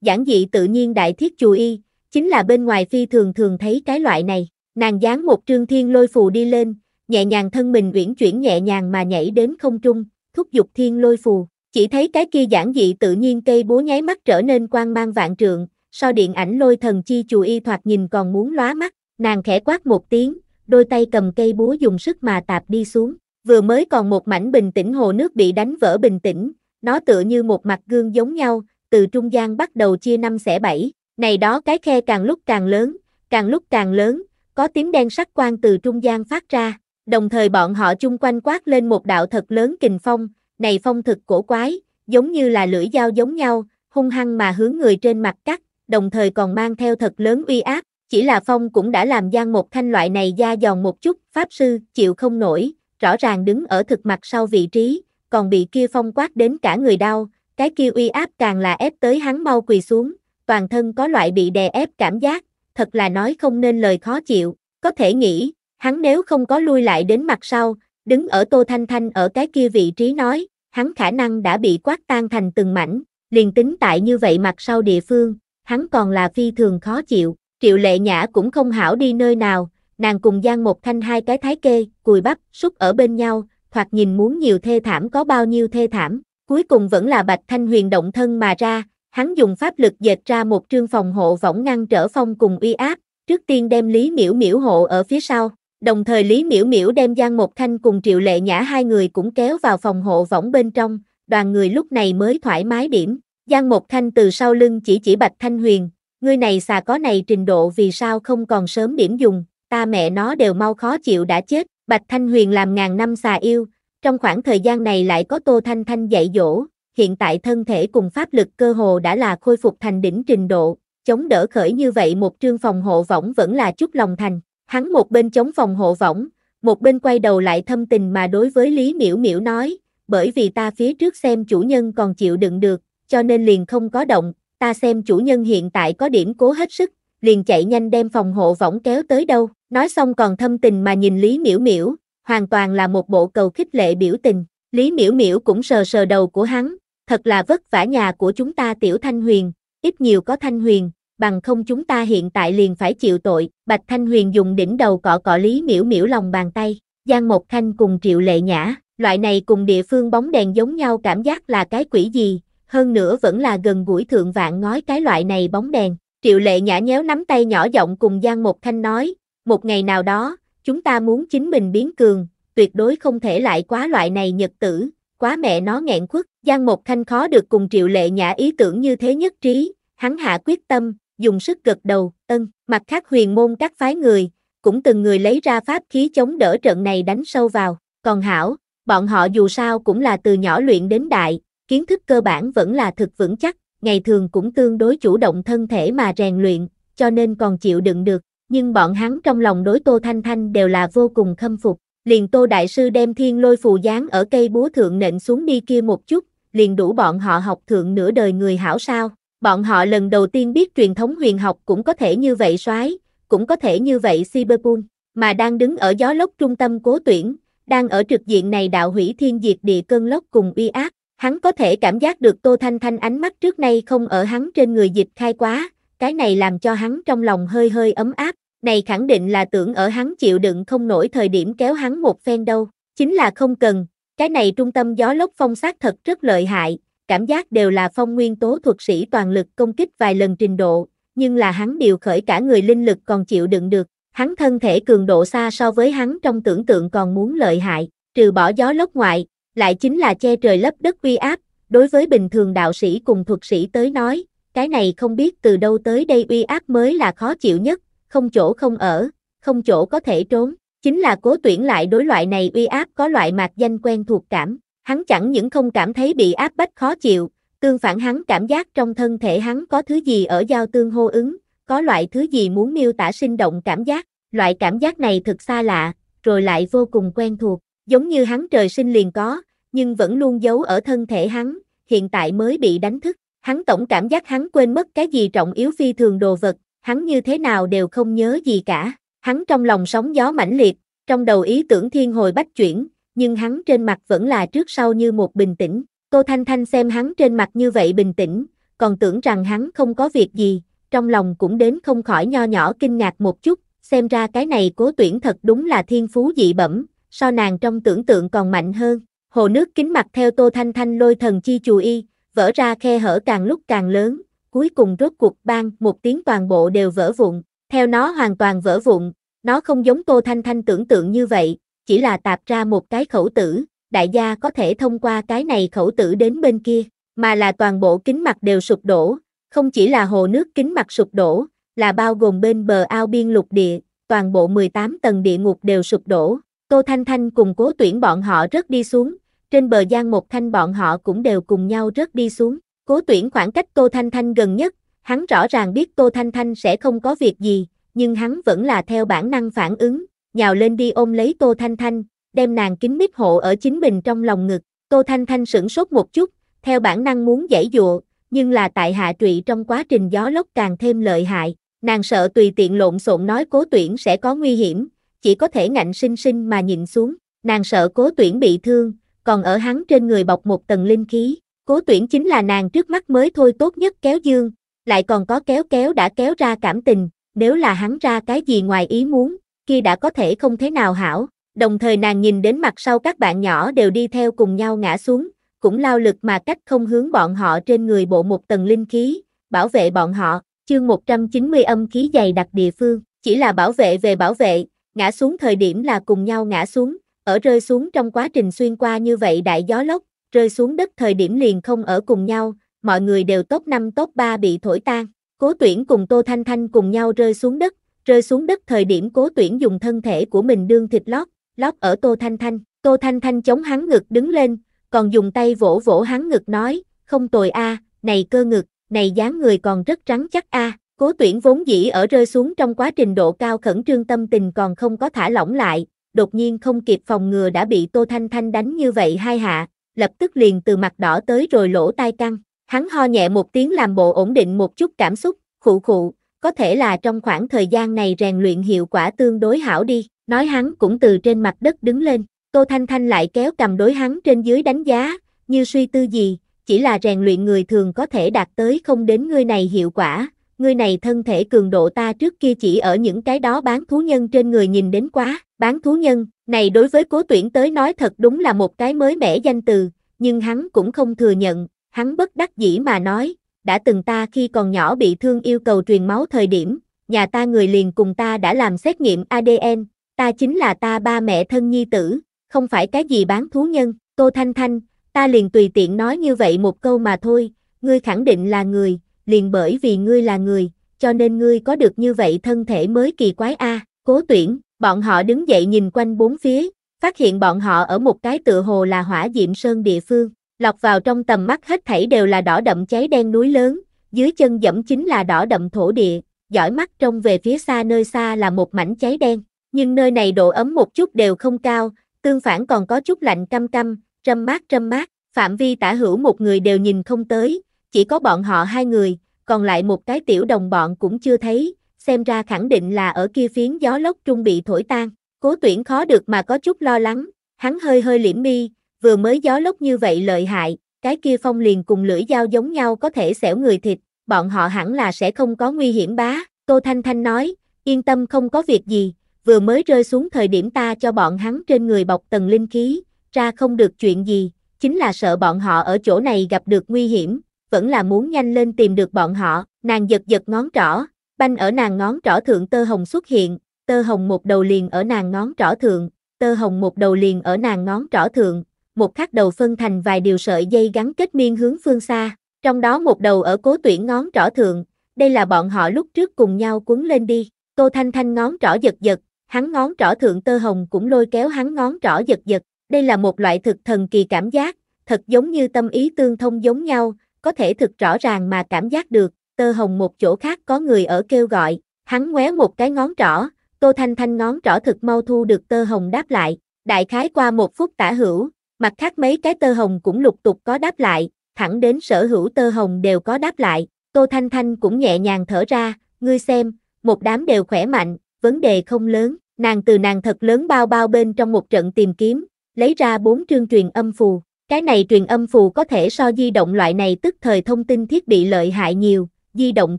giản dị tự nhiên đại thiết chùa y, chính là bên ngoài phi thường thường thấy cái loại này. Nàng dán một trương thiên lôi phù đi lên, nhẹ nhàng thân mình uyển chuyển nhẹ nhàng mà nhảy đến không trung, thúc giục thiên lôi phù. Chỉ thấy cái kia giản dị tự nhiên cây búa nháy mắt trở nên quang mang vạn trượng, so điện ảnh lôi thần chi chùa y thoạt nhìn còn muốn lóa mắt. Nàng khẽ quát một tiếng, đôi tay cầm cây búa dùng sức mà tạp đi xuống. Vừa mới còn một mảnh bình tĩnh hồ nước bị đánh vỡ bình tĩnh, nó tựa như một mặt gương giống nhau, từ trung gian bắt đầu chia năm xẻ bảy. Này đó cái khe càng lúc càng lớn, càng lúc càng lớn, có tím đen sắc quang từ trung gian phát ra. Đồng thời bọn họ chung quanh quát lên một đạo thật lớn kình phong, này phong thực cổ quái, giống như là lưỡi dao giống nhau, hung hăng mà hướng người trên mặt cắt, đồng thời còn mang theo thật lớn uy áp. Chỉ là phong cũng đã làm Giang Mộc Thanh loại này da giòn một chút, pháp sư chịu không nổi, rõ ràng đứng ở thực mặt sau vị trí, còn bị kia phong quát đến cả người đau, cái kia uy áp càng là ép tới hắn mau quỳ xuống, toàn thân có loại bị đè ép cảm giác, thật là nói không nên lời khó chịu. Có thể nghĩ, hắn nếu không có lui lại đến mặt sau, đứng ở Tô Thanh Thanh ở cái kia vị trí nói, hắn khả năng đã bị quát tan thành từng mảnh, liền tính tại như vậy mặt sau địa phương, hắn còn là phi thường khó chịu. Triệu Lệ Nhã cũng không hảo đi nơi nào, nàng cùng Giang Mộc Thanh hai cái thái kê, cùi bắp, xúc ở bên nhau, thoạt nhìn muốn nhiều thê thảm có bao nhiêu thê thảm, cuối cùng vẫn là Bạch Thanh Huyền động thân mà ra, hắn dùng pháp lực dệt ra một trương phòng hộ võng ngăn trở phong cùng uy áp, trước tiên đem Lý Miểu Miểu hộ ở phía sau, đồng thời Lý Miểu Miểu đem Giang Mộc Thanh cùng Triệu Lệ Nhã hai người cũng kéo vào phòng hộ võng bên trong, đoàn người lúc này mới thoải mái điểm. Giang Mộc Thanh từ sau lưng chỉ chỉ Bạch Thanh Huyền, ngươi này xà có này trình độ vì sao không còn sớm điểm dùng, ta mẹ nó đều mau khó chịu đã chết. Bạch Thanh Huyền làm ngàn năm xà yêu, trong khoảng thời gian này lại có Tô Thanh Thanh dạy dỗ, hiện tại thân thể cùng pháp lực cơ hồ đã là khôi phục thành đỉnh trình độ, chống đỡ khởi như vậy một trương phòng hộ võng vẫn là chút lòng thành. Hắn một bên chống phòng hộ võng, một bên quay đầu lại thâm tình mà đối với Lý Miểu Miểu nói, bởi vì ta phía trước xem chủ nhân còn chịu đựng được, cho nên liền không có động, ta xem chủ nhân hiện tại có điểm cố hết sức, liền chạy nhanh đem phòng hộ võng kéo tới đâu. Nói xong còn thâm tình mà nhìn Lý Miểu Miểu, hoàn toàn là một bộ cầu khích lệ biểu tình. Lý Miểu Miểu cũng sờ sờ đầu của hắn, thật là vất vả nhà của chúng ta tiểu Thanh Huyền, ít nhiều có Thanh Huyền, bằng không chúng ta hiện tại liền phải chịu tội. Bạch Thanh Huyền dùng đỉnh đầu cọ cọ Lý Miểu Miểu lòng bàn tay. Giang Mộc Thanh cùng Triệu Lệ Nhã, loại này cùng địa phương bóng đèn giống nhau cảm giác là cái quỷ gì, hơn nữa vẫn là gần gũi thượng vạn ngói cái loại này bóng đèn. Triệu Lệ Nhã nhéo nắm tay nhỏ giọng cùng Giang Mộc Thanh nói, một ngày nào đó, chúng ta muốn chính mình biến cường, tuyệt đối không thể lại quá loại này nhật tử, quá mẹ nó nghẹn khuất. Giang Mộc Thanh khó được cùng Triệu Lệ Nhã ý tưởng như thế nhất trí, hắn hạ quyết tâm, dùng sức gật đầu, ân. Mặt khác huyền môn các phái người, cũng từng người lấy ra pháp khí chống đỡ trận này đánh sâu vào, còn hảo, bọn họ dù sao cũng là từ nhỏ luyện đến đại, kiến thức cơ bản vẫn là thực vững chắc, ngày thường cũng tương đối chủ động thân thể mà rèn luyện, cho nên còn chịu đựng được. Nhưng bọn hắn trong lòng đối Tô Thanh Thanh đều là vô cùng khâm phục, liền Tô Đại Sư đem thiên lôi phù dán ở cây búa thượng nện xuống đi kia một chút, liền đủ bọn họ học thượng nửa đời người hảo sao. Bọn họ lần đầu tiên biết truyền thống huyền học cũng có thể như vậy soái, cũng có thể như vậy cyberpunk, mà đang đứng ở gió lốc trung tâm Cố Tuyển, đang ở trực diện này đạo hủy thiên diệt địa cơn lốc cùng uy áp. Hắn có thể cảm giác được Tô Thanh Thanh ánh mắt trước nay không ở hắn trên người dịch khai quá, cái này làm cho hắn trong lòng hơi hơi ấm áp, này khẳng định là tưởng ở hắn chịu đựng không nổi thời điểm kéo hắn một phen đâu, chính là không cần, cái này trung tâm gió lốc phong sát thật rất lợi hại, cảm giác đều là phong nguyên tố thuật sĩ toàn lực công kích vài lần trình độ, nhưng là hắn điều khởi cả người linh lực còn chịu đựng được, hắn thân thể cường độ xa so với hắn trong tưởng tượng còn muốn lợi hại, trừ bỏ gió lốc ngoại, lại chính là che trời lấp đất uy áp, đối với bình thường đạo sĩ cùng thuật sĩ tới nói, cái này không biết từ đâu tới đây uy áp mới là khó chịu nhất, không chỗ không ở, không chỗ có thể trốn, chính là Cố Tuyển lại đối loại này uy áp có loại mạc danh quen thuộc cảm, hắn chẳng những không cảm thấy bị áp bách khó chịu, tương phản hắn cảm giác trong thân thể hắn có thứ gì ở giao tương hô ứng, có loại thứ gì muốn miêu tả sinh động cảm giác, loại cảm giác này thực xa lạ, rồi lại vô cùng quen thuộc, giống như hắn trời sinh liền có, nhưng vẫn luôn giấu ở thân thể hắn, hiện tại mới bị đánh thức. Hắn tổng cảm giác hắn quên mất cái gì trọng yếu phi thường đồ vật, hắn như thế nào đều không nhớ gì cả. Hắn trong lòng sóng gió mãnh liệt, trong đầu ý tưởng thiên hồi bách chuyển, nhưng hắn trên mặt vẫn là trước sau như một bình tĩnh. Tô Thanh Thanh xem hắn trên mặt như vậy bình tĩnh, còn tưởng rằng hắn không có việc gì, trong lòng cũng đến không khỏi nho nhỏ kinh ngạc một chút, xem ra cái này Cố Tuyển thật đúng là thiên phú dị bẩm, so nàng trong tưởng tượng còn mạnh hơn. Hồ nước kính mặt theo Tô Thanh Thanh lôi thần chi chù y, vỡ ra khe hở càng lúc càng lớn, cuối cùng rốt cuộc bang một tiếng toàn bộ đều vỡ vụn. Theo nó hoàn toàn vỡ vụn, nó không giống Tô Thanh Thanh tưởng tượng như vậy, chỉ là tạp ra một cái khẩu tử, đại gia có thể thông qua cái này khẩu tử đến bên kia, mà là toàn bộ kính mặt đều sụp đổ, không chỉ là hồ nước kính mặt sụp đổ, là bao gồm bên bờ ao biên lục địa, toàn bộ mười tám tầng địa ngục đều sụp đổ. Tô Thanh Thanh cùng Cố Tuyển bọn họ rớt đi xuống, trên bờ Giang Mộc Thanh bọn họ cũng đều cùng nhau rớt đi xuống. Cố Tuyển khoảng cách Tô Thanh Thanh gần nhất, hắn rõ ràng biết Tô Thanh Thanh sẽ không có việc gì, nhưng hắn vẫn là theo bản năng phản ứng, nhào lên đi ôm lấy Tô Thanh Thanh, đem nàng kín mít hộ ở chính mình trong lòng ngực. Tô Thanh Thanh sửng sốt một chút, theo bản năng muốn giãy giụa, nhưng là tại hạ trụy trong quá trình gió lốc càng thêm lợi hại, nàng sợ tùy tiện lộn xộn nói Cố Tuyển sẽ có nguy hiểm, chỉ có thể ngạnh sinh sinh mà nhịn xuống. Nàng sợ Cố Tuyển bị thương, còn ở hắn trên người bọc một tầng linh khí. Cố Tuyển chính là nàng trước mắt mới thôi tốt nhất kéo dương, lại còn có kéo kéo đã kéo ra cảm tình, nếu là hắn ra cái gì ngoài ý muốn, kia đã có thể không thế nào hảo. Đồng thời nàng nhìn đến mặt sau các bạn nhỏ đều đi theo cùng nhau ngã xuống, cũng lao lực mà cách không hướng bọn họ trên người bộ một tầng linh khí, bảo vệ bọn họ. Chương một trăm chín mươi âm khí dày đặc địa phương, chỉ là bảo vệ về bảo vệ, ngã xuống thời điểm là cùng nhau ngã xuống, ở rơi xuống trong quá trình xuyên qua như vậy đại gió lốc, rơi xuống đất thời điểm liền không ở cùng nhau, mọi người đều top năm top ba bị thổi tan. Cố Tuyển cùng Tô Thanh Thanh cùng nhau rơi xuống đất, rơi xuống đất thời điểm Cố Tuyển dùng thân thể của mình đương thịt lót, lót ở Tô Thanh Thanh, Tô Thanh Thanh chống hắn ngực đứng lên, còn dùng tay vỗ vỗ hắn ngực nói, không tồi a, à, này cơ ngực, này dáng người còn rất rắn chắc a. À. Cố Tuyển vốn dĩ ở rơi xuống trong quá trình độ cao khẩn trương tâm tình còn không có thả lỏng lại, đột nhiên không kịp phòng ngừa đã bị Tô Thanh Thanh đánh như vậy hai hạ, lập tức liền từ mặt đỏ tới rồi lỗ tai căng, hắn ho nhẹ một tiếng làm bộ ổn định một chút cảm xúc, khụ khụ, có thể là trong khoảng thời gian này rèn luyện hiệu quả tương đối hảo đi, nói hắn cũng từ trên mặt đất đứng lên, Tô Thanh Thanh lại kéo cầm đối hắn trên dưới đánh giá, như suy tư gì, chỉ là rèn luyện người thường có thể đạt tới không đến ngươi này hiệu quả. Người này thân thể cường độ ta trước kia chỉ ở những cái đó bán thú nhân trên người nhìn đến quá, bán thú nhân, này đối với Cố Tuyển tới nói thật đúng là một cái mới mẻ danh từ, nhưng hắn cũng không thừa nhận, hắn bất đắc dĩ mà nói, đã từng ta khi còn nhỏ bị thương yêu cầu truyền máu thời điểm, nhà ta người liền cùng ta đã làm xét nghiệm a đê en, ta chính là ta ba mẹ thân nhi tử, không phải cái gì bán thú nhân, Tô Thanh Thanh, ta liền tùy tiện nói như vậy một câu mà thôi, ngươi khẳng định là người. Liền bởi vì ngươi là người, cho nên ngươi có được như vậy thân thể mới kỳ quái a. À, Cố Tuyển, bọn họ đứng dậy nhìn quanh bốn phía, phát hiện bọn họ ở một cái tựa hồ là hỏa diệm sơn địa phương, lọt vào trong tầm mắt hết thảy đều là đỏ đậm cháy đen núi lớn, dưới chân dẫm chính là đỏ đậm thổ địa, dõi mắt trông về phía xa nơi xa là một mảnh cháy đen, nhưng nơi này độ ấm một chút đều không cao, tương phản còn có chút lạnh căm căm, râm mát râm mát, phạm vi tả hữu một người đều nhìn không tới. Chỉ có bọn họ hai người, còn lại một cái tiểu đồng bọn cũng chưa thấy, xem ra khẳng định là ở kia phiến gió lốc trung bị thổi tan. Cố Tuyển khó được mà có chút lo lắng, hắn hơi hơi liễm mi, vừa mới gió lốc như vậy lợi hại, cái kia phong liền cùng lưỡi dao giống nhau có thể xẻo người thịt, bọn họ hẳn là sẽ không có nguy hiểm bá. Tô Thanh Thanh nói, yên tâm không có việc gì, vừa mới rơi xuống thời điểm ta cho bọn hắn trên người bọc tầng linh khí, ra không được chuyện gì, chính là sợ bọn họ ở chỗ này gặp được nguy hiểm. Vẫn là muốn nhanh lên tìm được bọn họ, nàng giật giật ngón trỏ, banh ở nàng ngón trỏ thượng tơ hồng xuất hiện, tơ hồng một đầu liền ở nàng ngón trỏ thượng, tơ hồng một đầu liền ở nàng ngón trỏ thượng, một khắc đầu phân thành vài điều sợi dây gắn kết miên hướng phương xa, trong đó một đầu ở Cố Tuyển ngón trỏ thượng, đây là bọn họ lúc trước cùng nhau quấn lên đi, Tô Thanh Thanh ngón trỏ giật giật, hắn ngón trỏ thượng tơ hồng cũng lôi kéo hắn ngón trỏ giật giật, đây là một loại thực thần kỳ cảm giác, thật giống như tâm ý tương thông giống nhau, có thể thực rõ ràng mà cảm giác được, tơ hồng một chỗ khác có người ở kêu gọi, hắn ngoéo một cái ngón trỏ, Tô Thanh Thanh ngón trỏ thực mau thu được tơ hồng đáp lại, đại khái qua một phút tả hữu, mặt khác mấy cái tơ hồng cũng lục tục có đáp lại, thẳng đến sở hữu tơ hồng đều có đáp lại, Tô Thanh Thanh cũng nhẹ nhàng thở ra, ngươi xem, một đám đều khỏe mạnh, vấn đề không lớn, nàng từ nàng thật lớn bao bao bên trong một trận tìm kiếm, lấy ra bốn trương truyền âm phù, Cái này truyền âm phù có thể so di động loại này tức thời thông tin thiết bị lợi hại nhiều, di động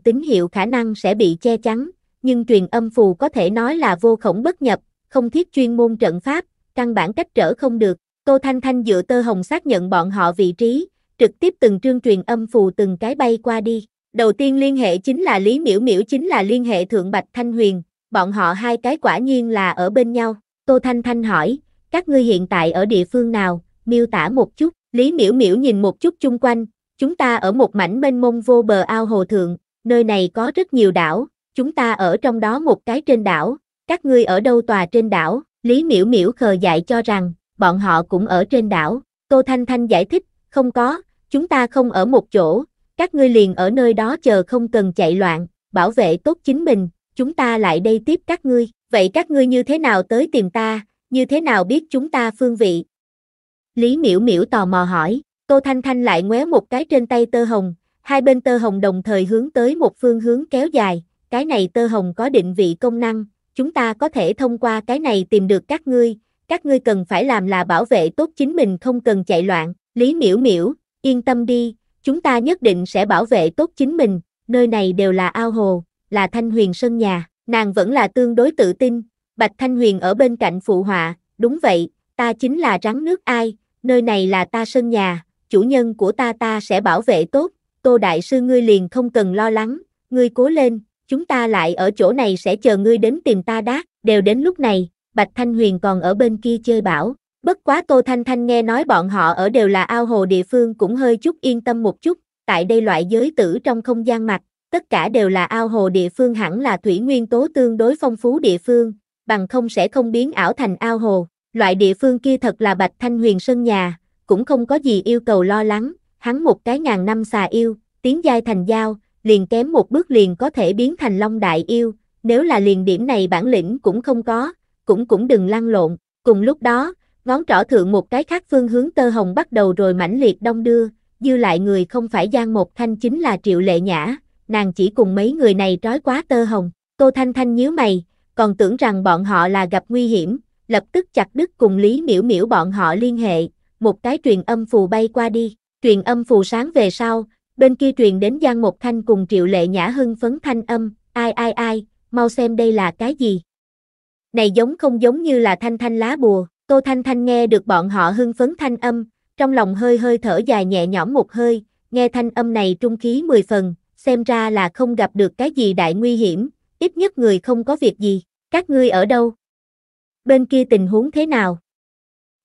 tín hiệu khả năng sẽ bị che chắn, nhưng truyền âm phù có thể nói là vô khổng bất nhập, không thiết chuyên môn trận pháp, căn bản cách trở không được. Tô Thanh Thanh dựa tơ hồng xác nhận bọn họ vị trí, trực tiếp từng trương truyền âm phù từng cái bay qua đi. Đầu tiên liên hệ chính là Lý Miểu Miểu, chính là liên hệ thượng Bạch Thanh Huyền, bọn họ hai cái quả nhiên là ở bên nhau. Tô Thanh Thanh hỏi, các ngươi hiện tại ở địa phương nào, miêu tả một chút. Lý Miểu Miểu nhìn một chút chung quanh, chúng ta ở một mảnh mênh mông vô bờ ao hồ thượng, nơi này có rất nhiều đảo, chúng ta ở trong đó một cái trên đảo, các ngươi ở đâu tòa trên đảo? Lý Miểu Miểu khờ dại cho rằng, bọn họ cũng ở trên đảo. Tô Thanh Thanh giải thích, không có, chúng ta không ở một chỗ, các ngươi liền ở nơi đó chờ không cần chạy loạn, bảo vệ tốt chính mình, chúng ta lại đây tiếp các ngươi. Vậy các ngươi như thế nào tới tìm ta, như thế nào biết chúng ta phương vị? Lý Miểu Miểu tò mò hỏi. Tô Thanh Thanh lại ngoéo một cái trên tay tơ hồng, hai bên tơ hồng đồng thời hướng tới một phương hướng kéo dài, cái này tơ hồng có định vị công năng, chúng ta có thể thông qua cái này tìm được các ngươi, các ngươi cần phải làm là bảo vệ tốt chính mình không cần chạy loạn. Lý Miểu Miểu, yên tâm đi, chúng ta nhất định sẽ bảo vệ tốt chính mình, nơi này đều là ao hồ, là Thanh Huyền sân nhà, nàng vẫn là tương đối tự tin. Bạch Thanh Huyền ở bên cạnh phụ họa, đúng vậy, ta chính là rắn nước ai, nơi này là ta sân nhà, chủ nhân của ta ta sẽ bảo vệ tốt, Tô đại sư ngươi liền không cần lo lắng, ngươi cố lên, chúng ta lại ở chỗ này sẽ chờ ngươi đến tìm ta đát. Đều đến lúc này, Bạch Thanh Huyền còn ở bên kia chơi bảo, bất quá Tô Thanh Thanh nghe nói bọn họ ở đều là ao hồ địa phương cũng hơi chút yên tâm một chút, tại đây loại giới tử trong không gian mặt, tất cả đều là ao hồ địa phương hẳn là thủy nguyên tố tương đối phong phú địa phương, bằng không sẽ không biến ảo thành ao hồ, loại địa phương kia thật là Bạch Thanh Huyền sân nhà, cũng không có gì yêu cầu lo lắng, hắn một cái ngàn năm xà yêu, tiến giai thành dao, liền kém một bước liền có thể biến thành long đại yêu, nếu là liền điểm này bản lĩnh cũng không có, cũng cũng đừng lăn lộn. Cùng lúc đó, ngón trỏ thượng một cái khác phương hướng tơ hồng bắt đầu rồi mãnh liệt đông đưa, dư lại người không phải Giang Mộc Thanh chính là Triệu Lệ Nhã, nàng chỉ cùng mấy người này trói quá tơ hồng. Tô Thanh Thanh nhíu mày, còn tưởng rằng bọn họ là gặp nguy hiểm, lập tức chặt đứt cùng Lý Miểu Miểu bọn họ liên hệ, một cái truyền âm phù bay qua đi, truyền âm phù sáng về sau, bên kia truyền đến Giang Mộc Thanh cùng Triệu Lệ Nhã hưng phấn thanh âm, ai ai ai, mau xem đây là cái gì. Này giống không giống như là Thanh Thanh lá bùa. Tô Thanh Thanh nghe được bọn họ hưng phấn thanh âm, trong lòng hơi hơi thở dài nhẹ nhõm một hơi, nghe thanh âm này trung khí mười phần, xem ra là không gặp được cái gì đại nguy hiểm, ít nhất người không có việc gì. Các ngươi ở đâu? Bên kia tình huống thế nào?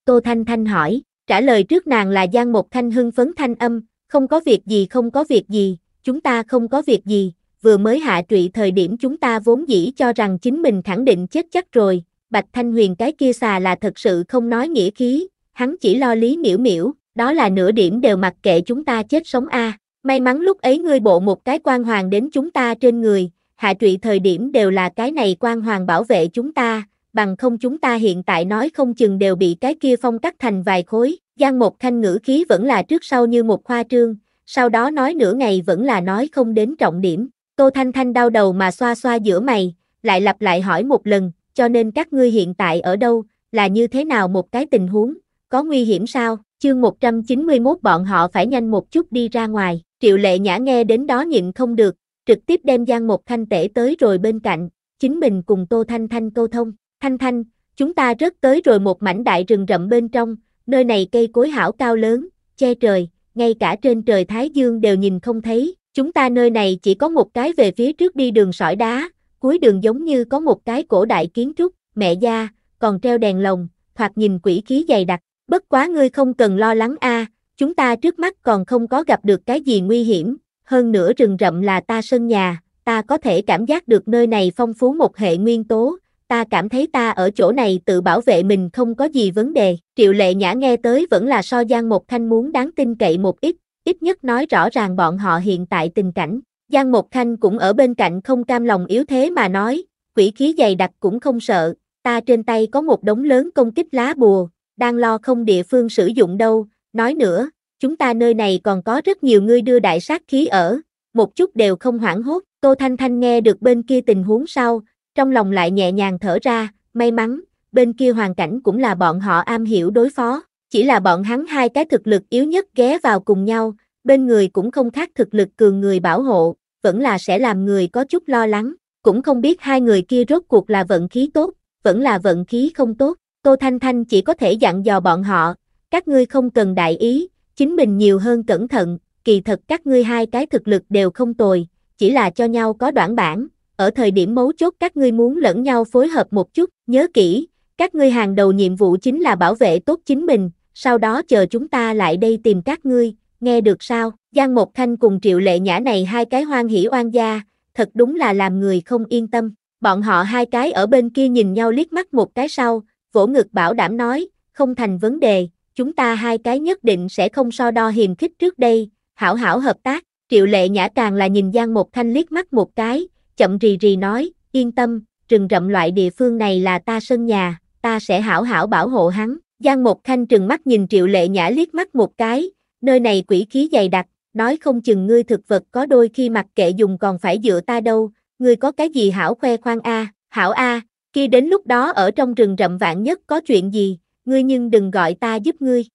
Tô Thanh Thanh hỏi, trả lời trước nàng là Giang Mộc Thanh hưng phấn thanh âm, không có việc gì không có việc gì, chúng ta không có việc gì, vừa mới hạ trụy thời điểm chúng ta vốn dĩ cho rằng chính mình khẳng định chết chắc rồi, Bạch Thanh Huyền cái kia xà là thật sự không nói nghĩa khí, hắn chỉ lo Lý Miểu Miểu, đó là nửa điểm đều mặc kệ chúng ta chết sống a. À. May mắn lúc ấy ngươi bộ một cái quan hoàng đến chúng ta trên người, hạ trụy thời điểm đều là cái này quan hoàng bảo vệ chúng ta, bằng không chúng ta hiện tại nói không chừng đều bị cái kia phong cắt thành vài khối. Giang Mộc Thanh ngữ khí vẫn là trước sau như một khoa trương, sau đó nói nửa ngày vẫn là nói không đến trọng điểm. Tô Thanh Thanh đau đầu mà xoa xoa giữa mày, lại lặp lại hỏi một lần, cho nên các ngươi hiện tại ở đâu, là như thế nào một cái tình huống, có nguy hiểm sao? Chương một trăm chín mươi mốt bọn họ phải nhanh một chút đi ra ngoài. Triệu Lệ Nhã nghe đến đó nhịn không được, trực tiếp đem Giang Mộc Thanh tể tới rồi bên cạnh, chính mình cùng Tô Thanh Thanh câu thông. Thanh Thanh, chúng ta rớt tới rồi một mảnh đại rừng rậm bên trong, nơi này cây cối hảo cao lớn, che trời, ngay cả trên trời Thái Dương đều nhìn không thấy, chúng ta nơi này chỉ có một cái về phía trước đi đường sỏi đá, cuối đường giống như có một cái cổ đại kiến trúc, mẹ gia, còn treo đèn lồng, thoạt nhìn quỷ khí dày đặc, bất quá ngươi không cần lo lắng a, à, chúng ta trước mắt còn không có gặp được cái gì nguy hiểm, hơn nữa rừng rậm là ta sân nhà, ta có thể cảm giác được nơi này phong phú một hệ nguyên tố. Ta cảm thấy ta ở chỗ này tự bảo vệ mình không có gì vấn đề. Triệu Lệ Nhã nghe tới vẫn là so Giang Mộc Thanh muốn đáng tin cậy một ít, ít nhất nói rõ ràng bọn họ hiện tại tình cảnh. Giang Mộc Thanh cũng ở bên cạnh không cam lòng yếu thế mà nói, quỷ khí dày đặc cũng không sợ, ta trên tay có một đống lớn công kích lá bùa, đang lo không địa phương sử dụng đâu. Nói nữa, chúng ta nơi này còn có rất nhiều người đưa đại sát khí ở, một chút đều không hoảng hốt. Tô Thanh Thanh nghe được bên kia tình huống sau, trong lòng lại nhẹ nhàng thở ra, may mắn, bên kia hoàn cảnh cũng là bọn họ am hiểu đối phó, Chỉ là bọn hắn hai cái thực lực yếu nhất ghé vào cùng nhau, bên người cũng không khác thực lực cường người bảo hộ, vẫn là sẽ làm người có chút lo lắng, cũng không biết hai người kia rốt cuộc là vận khí tốt, vẫn là vận khí không tốt. Tô Thanh Thanh chỉ có thể dặn dò bọn họ, các ngươi không cần đại ý, chính mình nhiều hơn cẩn thận, kỳ thật các ngươi hai cái thực lực đều không tồi, chỉ là cho nhau có đoạn bản, ở thời điểm mấu chốt các ngươi muốn lẫn nhau phối hợp một chút, nhớ kỹ, các ngươi hàng đầu nhiệm vụ chính là bảo vệ tốt chính mình, sau đó chờ chúng ta lại đây tìm các ngươi, nghe được sao? Giang Mộc Thanh cùng Triệu Lệ Nhã này hai cái hoan hỉ oan gia, thật đúng là làm người không yên tâm, bọn họ hai cái ở bên kia nhìn nhau liếc mắt một cái sau, vỗ ngực bảo đảm nói, không thành vấn đề, chúng ta hai cái nhất định sẽ không so đo hiềm khích trước đây, hảo hảo hợp tác. Triệu Lệ Nhã càng là nhìn Giang Mộc Thanh liếc mắt một cái, chậm rì rì nói, yên tâm, rừng rậm loại địa phương này là ta sân nhà, ta sẽ hảo hảo bảo hộ hắn. Giang Mộc Thanh trừng mắt nhìn Triệu Lệ Nhã liếc mắt một cái, nơi này quỷ khí dày đặc, nói không chừng ngươi thực vật có đôi khi mặc kệ dùng còn phải dựa ta đâu, ngươi có cái gì hảo khoe khoang a, hảo a, khi đến lúc đó ở trong rừng rậm vạn nhất có chuyện gì, ngươi nhưng đừng gọi ta giúp ngươi.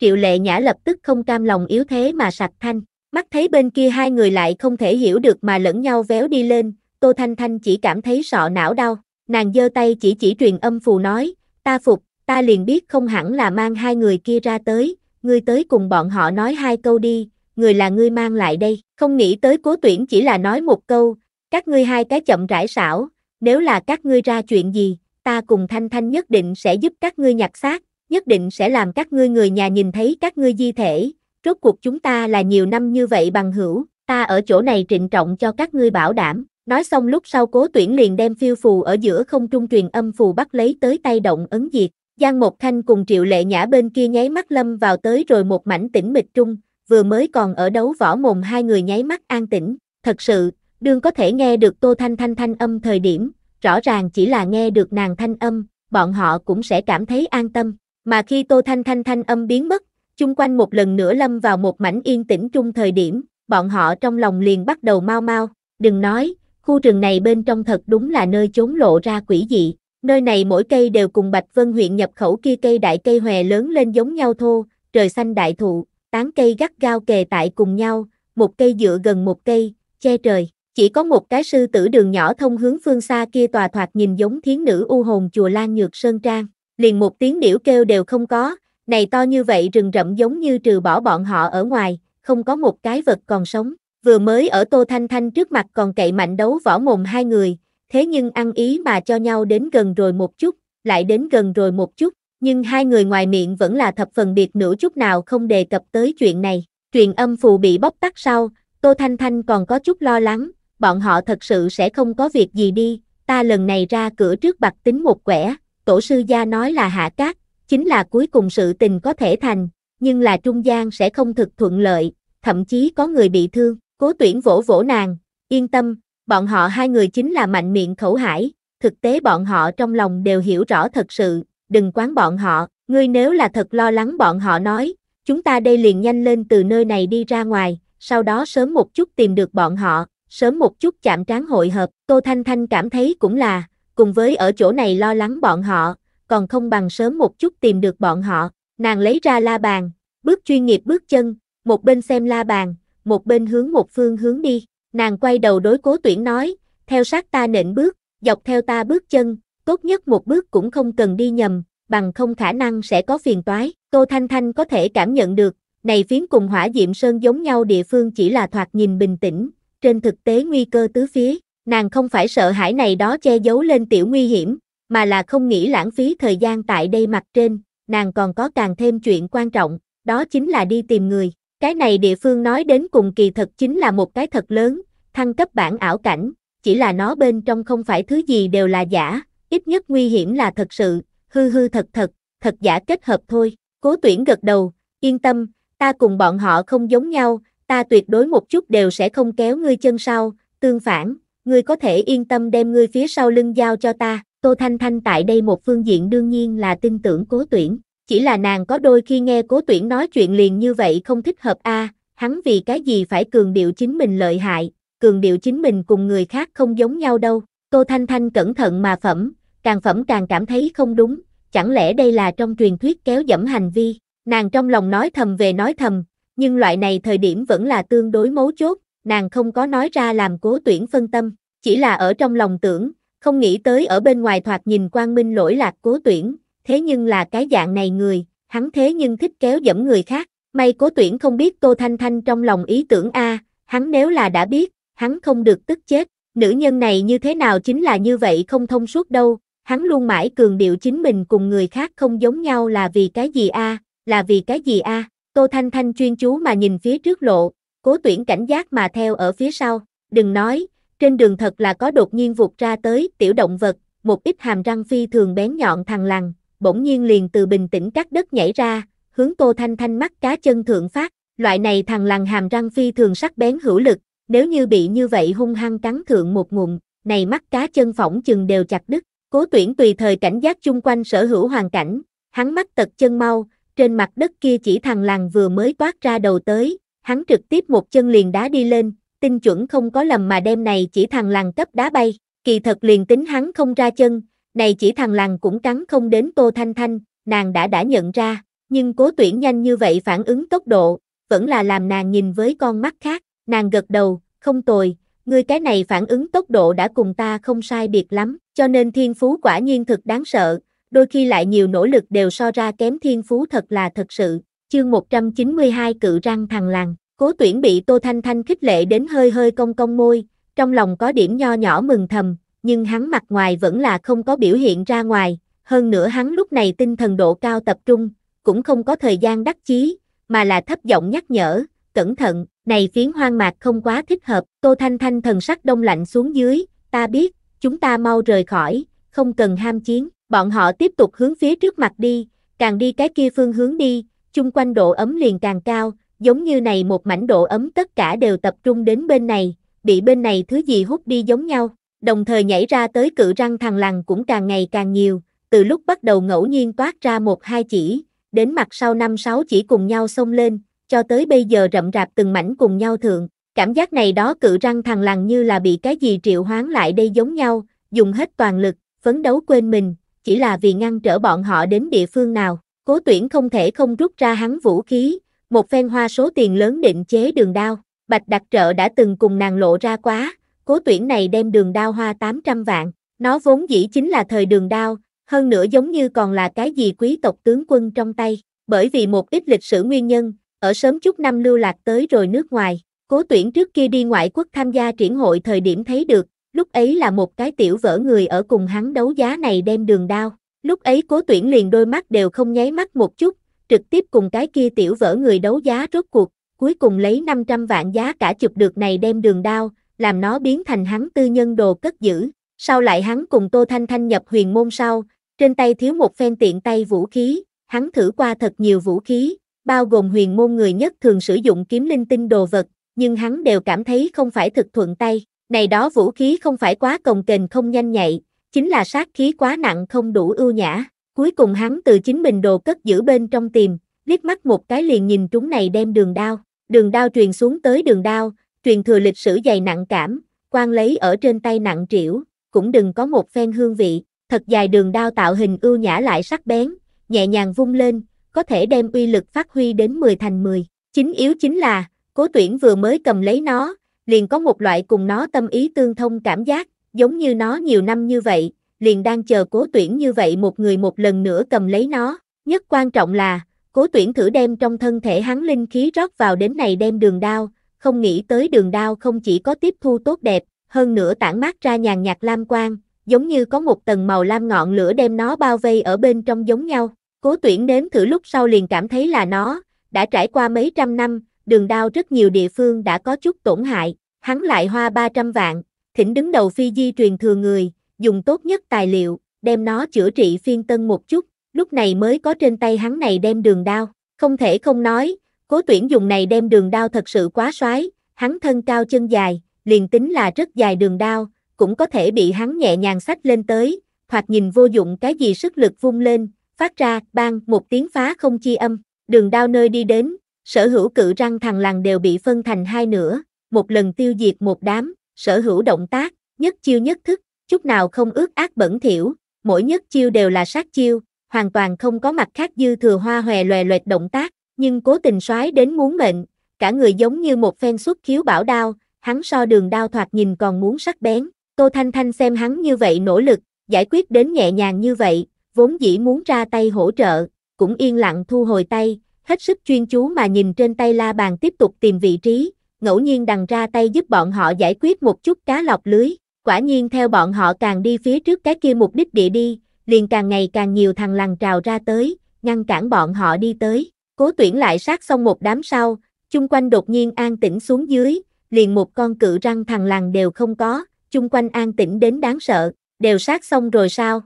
Triệu Lệ Nhã lập tức không cam lòng yếu thế mà sạch thanh, mắt thấy bên kia hai người lại không thể hiểu được mà lẫn nhau véo đi lên, Tô Thanh Thanh chỉ cảm thấy sọ não đau, nàng giơ tay chỉ chỉ truyền âm phù nói, ta phục, ta liền biết không hẳn là mang hai người kia ra tới, ngươi tới cùng bọn họ nói hai câu đi, người là ngươi mang lại đây, không nghĩ tới Cố Tuyển chỉ là nói một câu, các ngươi hai cái chậm rãi xảo, nếu là các ngươi ra chuyện gì, ta cùng Thanh Thanh nhất định sẽ giúp các ngươi nhặt xác, nhất định sẽ làm các ngươi người nhà nhìn thấy các ngươi di thể, rốt cuộc chúng ta là nhiều năm như vậy bằng hữu, ta ở chỗ này trịnh trọng cho các ngươi bảo đảm. Nói xong lúc sau Cố Tuyển liền đem phiêu phù ở giữa không trung truyền âm phù bắt lấy tới tay động ấn diệt. Giang Mộc Thanh cùng Triệu Lệ Nhã bên kia nháy mắt lâm vào tới rồi một mảnh tĩnh mịch trung, vừa mới còn ở đấu võ mồm hai người nháy mắt an tĩnh, thật sự, đương có thể nghe được Tô Thanh Thanh thanh âm thời điểm, rõ ràng chỉ là nghe được nàng thanh âm, bọn họ cũng sẽ cảm thấy an tâm, mà khi Tô Thanh Thanh thanh âm biến mất, chung quanh một lần nữa lâm vào một mảnh yên tĩnh trung thời điểm, bọn họ trong lòng liền bắt đầu mau mau, đừng nói, khu rừng này bên trong thật đúng là nơi trốn lộ ra quỷ dị. Nơi này mỗi cây đều cùng Bạch Vân huyện nhập khẩu kia cây đại cây hòe lớn lên giống nhau thô, trời xanh đại thụ, tán cây gắt gao kề tại cùng nhau, một cây dựa gần một cây, che trời, chỉ có một cái sư tử đường nhỏ thông hướng phương xa kia tòa thoạt nhìn giống thiến nữ u hồn chùa Lan Nhược Sơn Trang, liền một tiếng điểu kêu đều không có, này to như vậy rừng rậm giống như trừ bỏ bọn họ ở ngoài, không có một cái vật còn sống, vừa mới ở Tô Thanh Thanh trước mặt còn cậy mạnh đấu võ mồm hai người, thế nhưng ăn ý mà cho nhau đến gần rồi một chút, lại đến gần rồi một chút, nhưng hai người ngoài miệng vẫn là thập phần biệt nữ chút nào không đề cập tới chuyện này. Truyền âm phù bị bóc tắt sau, Tô Thanh Thanh còn có chút lo lắng, bọn họ thật sự sẽ không có việc gì đi, ta lần này ra cửa trước bạc tính một quẻ, tổ sư gia nói là hạ cát, chính là cuối cùng sự tình có thể thành, nhưng là trung gian sẽ không thực thuận lợi, thậm chí có người bị thương. Cố Tuyển vỗ vỗ nàng, yên tâm. Bọn họ hai người chính là mạnh miệng khẩu hải, thực tế bọn họ trong lòng đều hiểu rõ thật sự, đừng quán bọn họ, ngươi nếu là thật lo lắng bọn họ nói, chúng ta đây liền nhanh lên từ nơi này đi ra ngoài, sau đó sớm một chút tìm được bọn họ, sớm một chút chạm trán hội hợp. Tô Thanh Thanh cảm thấy cũng là, cùng với ở chỗ này lo lắng bọn họ, còn không bằng sớm một chút tìm được bọn họ. Nàng lấy ra la bàn, bước chuyên nghiệp bước chân, một bên xem la bàn, một bên hướng một phương hướng đi. Nàng quay đầu đối Cố Tuyển nói, theo sát ta nện bước, dọc theo ta bước chân, tốt nhất một bước cũng không cần đi nhầm, bằng không khả năng sẽ có phiền toái. Tô Thanh Thanh có thể cảm nhận được, này phiến cùng Hỏa Diệm Sơn giống nhau địa phương chỉ là thoạt nhìn bình tĩnh, trên thực tế nguy cơ tứ phía, nàng không phải sợ hãi này đó che giấu lên tiểu nguy hiểm, mà là không nghĩ lãng phí thời gian tại đây mặt trên, nàng còn có càng thêm chuyện quan trọng, đó chính là đi tìm người. Cái này địa phương nói đến cùng kỳ thật chính là một cái thật lớn, thăng cấp bản ảo cảnh, chỉ là nó bên trong không phải thứ gì đều là giả, ít nhất nguy hiểm là thật sự, hư hư thật thật, thật giả kết hợp thôi. Cố Tuyển gật đầu, yên tâm, ta cùng bọn họ không giống nhau, ta tuyệt đối một chút đều sẽ không kéo ngươi chân sau, tương phản, ngươi có thể yên tâm đem ngươi phía sau lưng giao cho ta. Tô Thanh Thanh tại đây một phương diện đương nhiên là tin tưởng Cố Tuyển. Chỉ là nàng có đôi khi nghe Cố Tuyển nói chuyện liền như vậy không thích hợp a à, hắn vì cái gì phải cường điệu chính mình lợi hại, cường điệu chính mình cùng người khác không giống nhau đâu. Tô Thanh Thanh cẩn thận mà phẩm, càng phẩm càng cảm thấy không đúng, chẳng lẽ đây là trong truyền thuyết kéo dẫm hành vi, nàng trong lòng nói thầm về nói thầm, nhưng loại này thời điểm vẫn là tương đối mấu chốt, nàng không có nói ra làm Cố Tuyển phân tâm, chỉ là ở trong lòng tưởng, không nghĩ tới ở bên ngoài thoạt nhìn quang minh lỗi lạc Cố Tuyển, thế nhưng là cái dạng này người, hắn thế nhưng thích kéo dẫm người khác, may Cố Tuyển không biết Tô Thanh Thanh trong lòng ý tưởng a, à, hắn nếu là đã biết, hắn không được tức chết, nữ nhân này như thế nào chính là như vậy không thông suốt đâu, hắn luôn mãi cường điệu chính mình cùng người khác không giống nhau là vì cái gì a, à, là vì cái gì a, à. Tô Thanh Thanh chuyên chú mà nhìn phía trước lộ, Cố Tuyển cảnh giác mà theo ở phía sau, đừng nói, trên đường thật là có đột nhiên vụt ra tới tiểu động vật, một ít hàm răng phi thường bén nhọn thằn lằn, bỗng nhiên liền từ bình tĩnh cắt đất nhảy ra, hướng Tô Thanh Thanh mắt cá chân thượng phát, loại này thằn lằn hàm răng phi thường sắc bén hữu lực, nếu như bị như vậy hung hăng cắn thượng một ngụm, này mắt cá chân phỏng chừng đều chặt đứt. Cố Tuyển tùy thời cảnh giác chung quanh sở hữu hoàn cảnh, hắn mắt tật chân mau, trên mặt đất kia chỉ thằn lằn vừa mới toát ra đầu tới, hắn trực tiếp một chân liền đá đi lên, tinh chuẩn không có lầm mà đem này chỉ thằn lằn cấp đá bay, kỳ thật liền tính hắn không ra chân, này chỉ thằn lằn cũng cắn không đến Tô Thanh Thanh, nàng đã đã nhận ra, nhưng Cố Tuyển nhanh như vậy phản ứng tốc độ, vẫn là làm nàng nhìn với con mắt khác, nàng gật đầu, không tồi, ngươi cái này phản ứng tốc độ đã cùng ta không sai biệt lắm, cho nên thiên phú quả nhiên thực đáng sợ, đôi khi lại nhiều nỗ lực đều so ra kém thiên phú thật là thật sự, chương một trăm chín mươi hai cự răng thằn lằn. Cố Tuyển bị Tô Thanh Thanh khích lệ đến hơi hơi cong cong môi, trong lòng có điểm nho nhỏ mừng thầm, nhưng hắn mặt ngoài vẫn là không có biểu hiện ra ngoài, hơn nữa hắn lúc này tinh thần độ cao tập trung, cũng không có thời gian đắc chí, mà là thấp giọng nhắc nhở, cẩn thận, này phiến hoang mạc không quá thích hợp. Tô Thanh Thanh thần sắc đông lạnh xuống dưới, ta biết, chúng ta mau rời khỏi, không cần ham chiến, bọn họ tiếp tục hướng phía trước mặt đi, càng đi cái kia phương hướng đi, chung quanh độ ấm liền càng cao, giống như này một mảnh độ ấm tất cả đều tập trung đến bên này, bị bên này thứ gì hút đi giống nhau, đồng thời nhảy ra tới cự răng thằn lằn cũng càng ngày càng nhiều, từ lúc bắt đầu ngẫu nhiên toát ra một hai chỉ, đến mặt sau năm sáu chỉ cùng nhau xông lên, cho tới bây giờ rậm rạp từng mảnh cùng nhau thượng, cảm giác này đó cự răng thằn lằn như là bị cái gì triệu hoán lại đây giống nhau, dùng hết toàn lực, phấn đấu quên mình, chỉ là vì ngăn trở bọn họ đến địa phương nào. Cố Tuyển không thể không rút ra hắn vũ khí, một phen hoa số tiền lớn định chế đường đao, Bạch Đặc Trợ đã từng cùng nàng lộ ra quá, Cố Tuyển này đem đường đao hoa tám trăm vạn, nó vốn dĩ chính là thời đường đao, hơn nữa giống như còn là cái gì quý tộc tướng quân trong tay, bởi vì một ít lịch sử nguyên nhân, ở sớm chút năm lưu lạc tới rồi nước ngoài, Cố Tuyển trước kia đi ngoại quốc tham gia triển hội thời điểm thấy được, lúc ấy là một cái tiểu vỡ người ở cùng hắn đấu giá này đem đường đao, lúc ấy Cố Tuyển liền đôi mắt đều không nháy mắt một chút, trực tiếp cùng cái kia tiểu vỡ người đấu giá rốt cuộc, cuối cùng lấy năm trăm vạn giá cả chụp được này đem đường đao, làm nó biến thành hắn tư nhân đồ cất giữ. Sau lại hắn cùng Tô Thanh Thanh nhập huyền môn sau, trên tay thiếu một phen tiện tay vũ khí, hắn thử qua thật nhiều vũ khí, bao gồm huyền môn người nhất thường sử dụng kiếm linh tinh đồ vật, nhưng hắn đều cảm thấy không phải thực thuận tay, này đó vũ khí không phải quá cồng kềnh không nhanh nhạy, chính là sát khí quá nặng không đủ ưu nhã. Cuối cùng hắn từ chính mình đồ cất giữ bên trong tìm, liếc mắt một cái liền nhìn trúng này đem đường đao, đường đao truyền xuống tới đường đao, truyền thừa lịch sử dày nặng cảm, quan lấy ở trên tay nặng trĩu, cũng đừng có một phen hương vị, thật dài đường đao tạo hình ưu nhã lại sắc bén, nhẹ nhàng vung lên, có thể đem uy lực phát huy đến mười thành mười. Chính yếu chính là, Cố Tuyển vừa mới cầm lấy nó, liền có một loại cùng nó tâm ý tương thông cảm giác, giống như nó nhiều năm như vậy, liền đang chờ Cố Tuyển như vậy một người một lần nữa cầm lấy nó. Nhất quan trọng là, Cố Tuyển thử đem trong thân thể hắn linh khí rót vào đến này đem đường đao, không nghĩ tới đường đao không chỉ có tiếp thu tốt đẹp, hơn nữa tản mát ra nhàn nhạt lam quang, giống như có một tầng màu lam ngọn lửa đem nó bao vây ở bên trong giống nhau. Cố Tuyển nếm thử lúc sau liền cảm thấy là nó, đã trải qua mấy trăm năm, đường đao rất nhiều địa phương đã có chút tổn hại, hắn lại hoa ba trăm vạn, thỉnh đứng đầu phi di truyền thừa người, dùng tốt nhất tài liệu, đem nó chữa trị phiên tân một chút, lúc này mới có trên tay hắn này đem đường đao. Không thể không nói, Cố Tuyển dùng này đem đường đao thật sự quá xoái, hắn thân cao chân dài, liền tính là rất dài đường đao, cũng có thể bị hắn nhẹ nhàng xách lên tới, thoạt nhìn vô dụng cái gì sức lực vung lên, phát ra, bang, một tiếng phá không chi âm, đường đao nơi đi đến, sở hữu cự răng thằn lằn đều bị phân thành hai nửa, một lần tiêu diệt một đám, sở hữu động tác, nhất chiêu nhất thức, chút nào không ướt át bẩn thỉu, mỗi nhất chiêu đều là sát chiêu, hoàn toàn không có mặt khác dư thừa hoa hòe loè loẹt động tác, nhưng cố tình soái đến muốn mệnh, cả người giống như một phen xuất khiếu bảo đao, hắn so đường đao thoạt nhìn còn muốn sắc bén. Tô Thanh Thanh xem hắn như vậy nỗ lực, giải quyết đến nhẹ nhàng như vậy, vốn dĩ muốn ra tay hỗ trợ, cũng yên lặng thu hồi tay, hết sức chuyên chú mà nhìn trên tay la bàn tiếp tục tìm vị trí, ngẫu nhiên đằng ra tay giúp bọn họ giải quyết một chút cá lọc lưới. Quả nhiên theo bọn họ càng đi phía trước cái kia mục đích địa đi, liền càng ngày càng nhiều thằng lằn trào ra tới, ngăn cản bọn họ đi tới. Cố Tuyển lại sát xong một đám sau, chung quanh đột nhiên an tĩnh xuống dưới, liền một con cự răng thằng lằn đều không có, chung quanh an tĩnh đến đáng sợ. Đều sát xong rồi sao?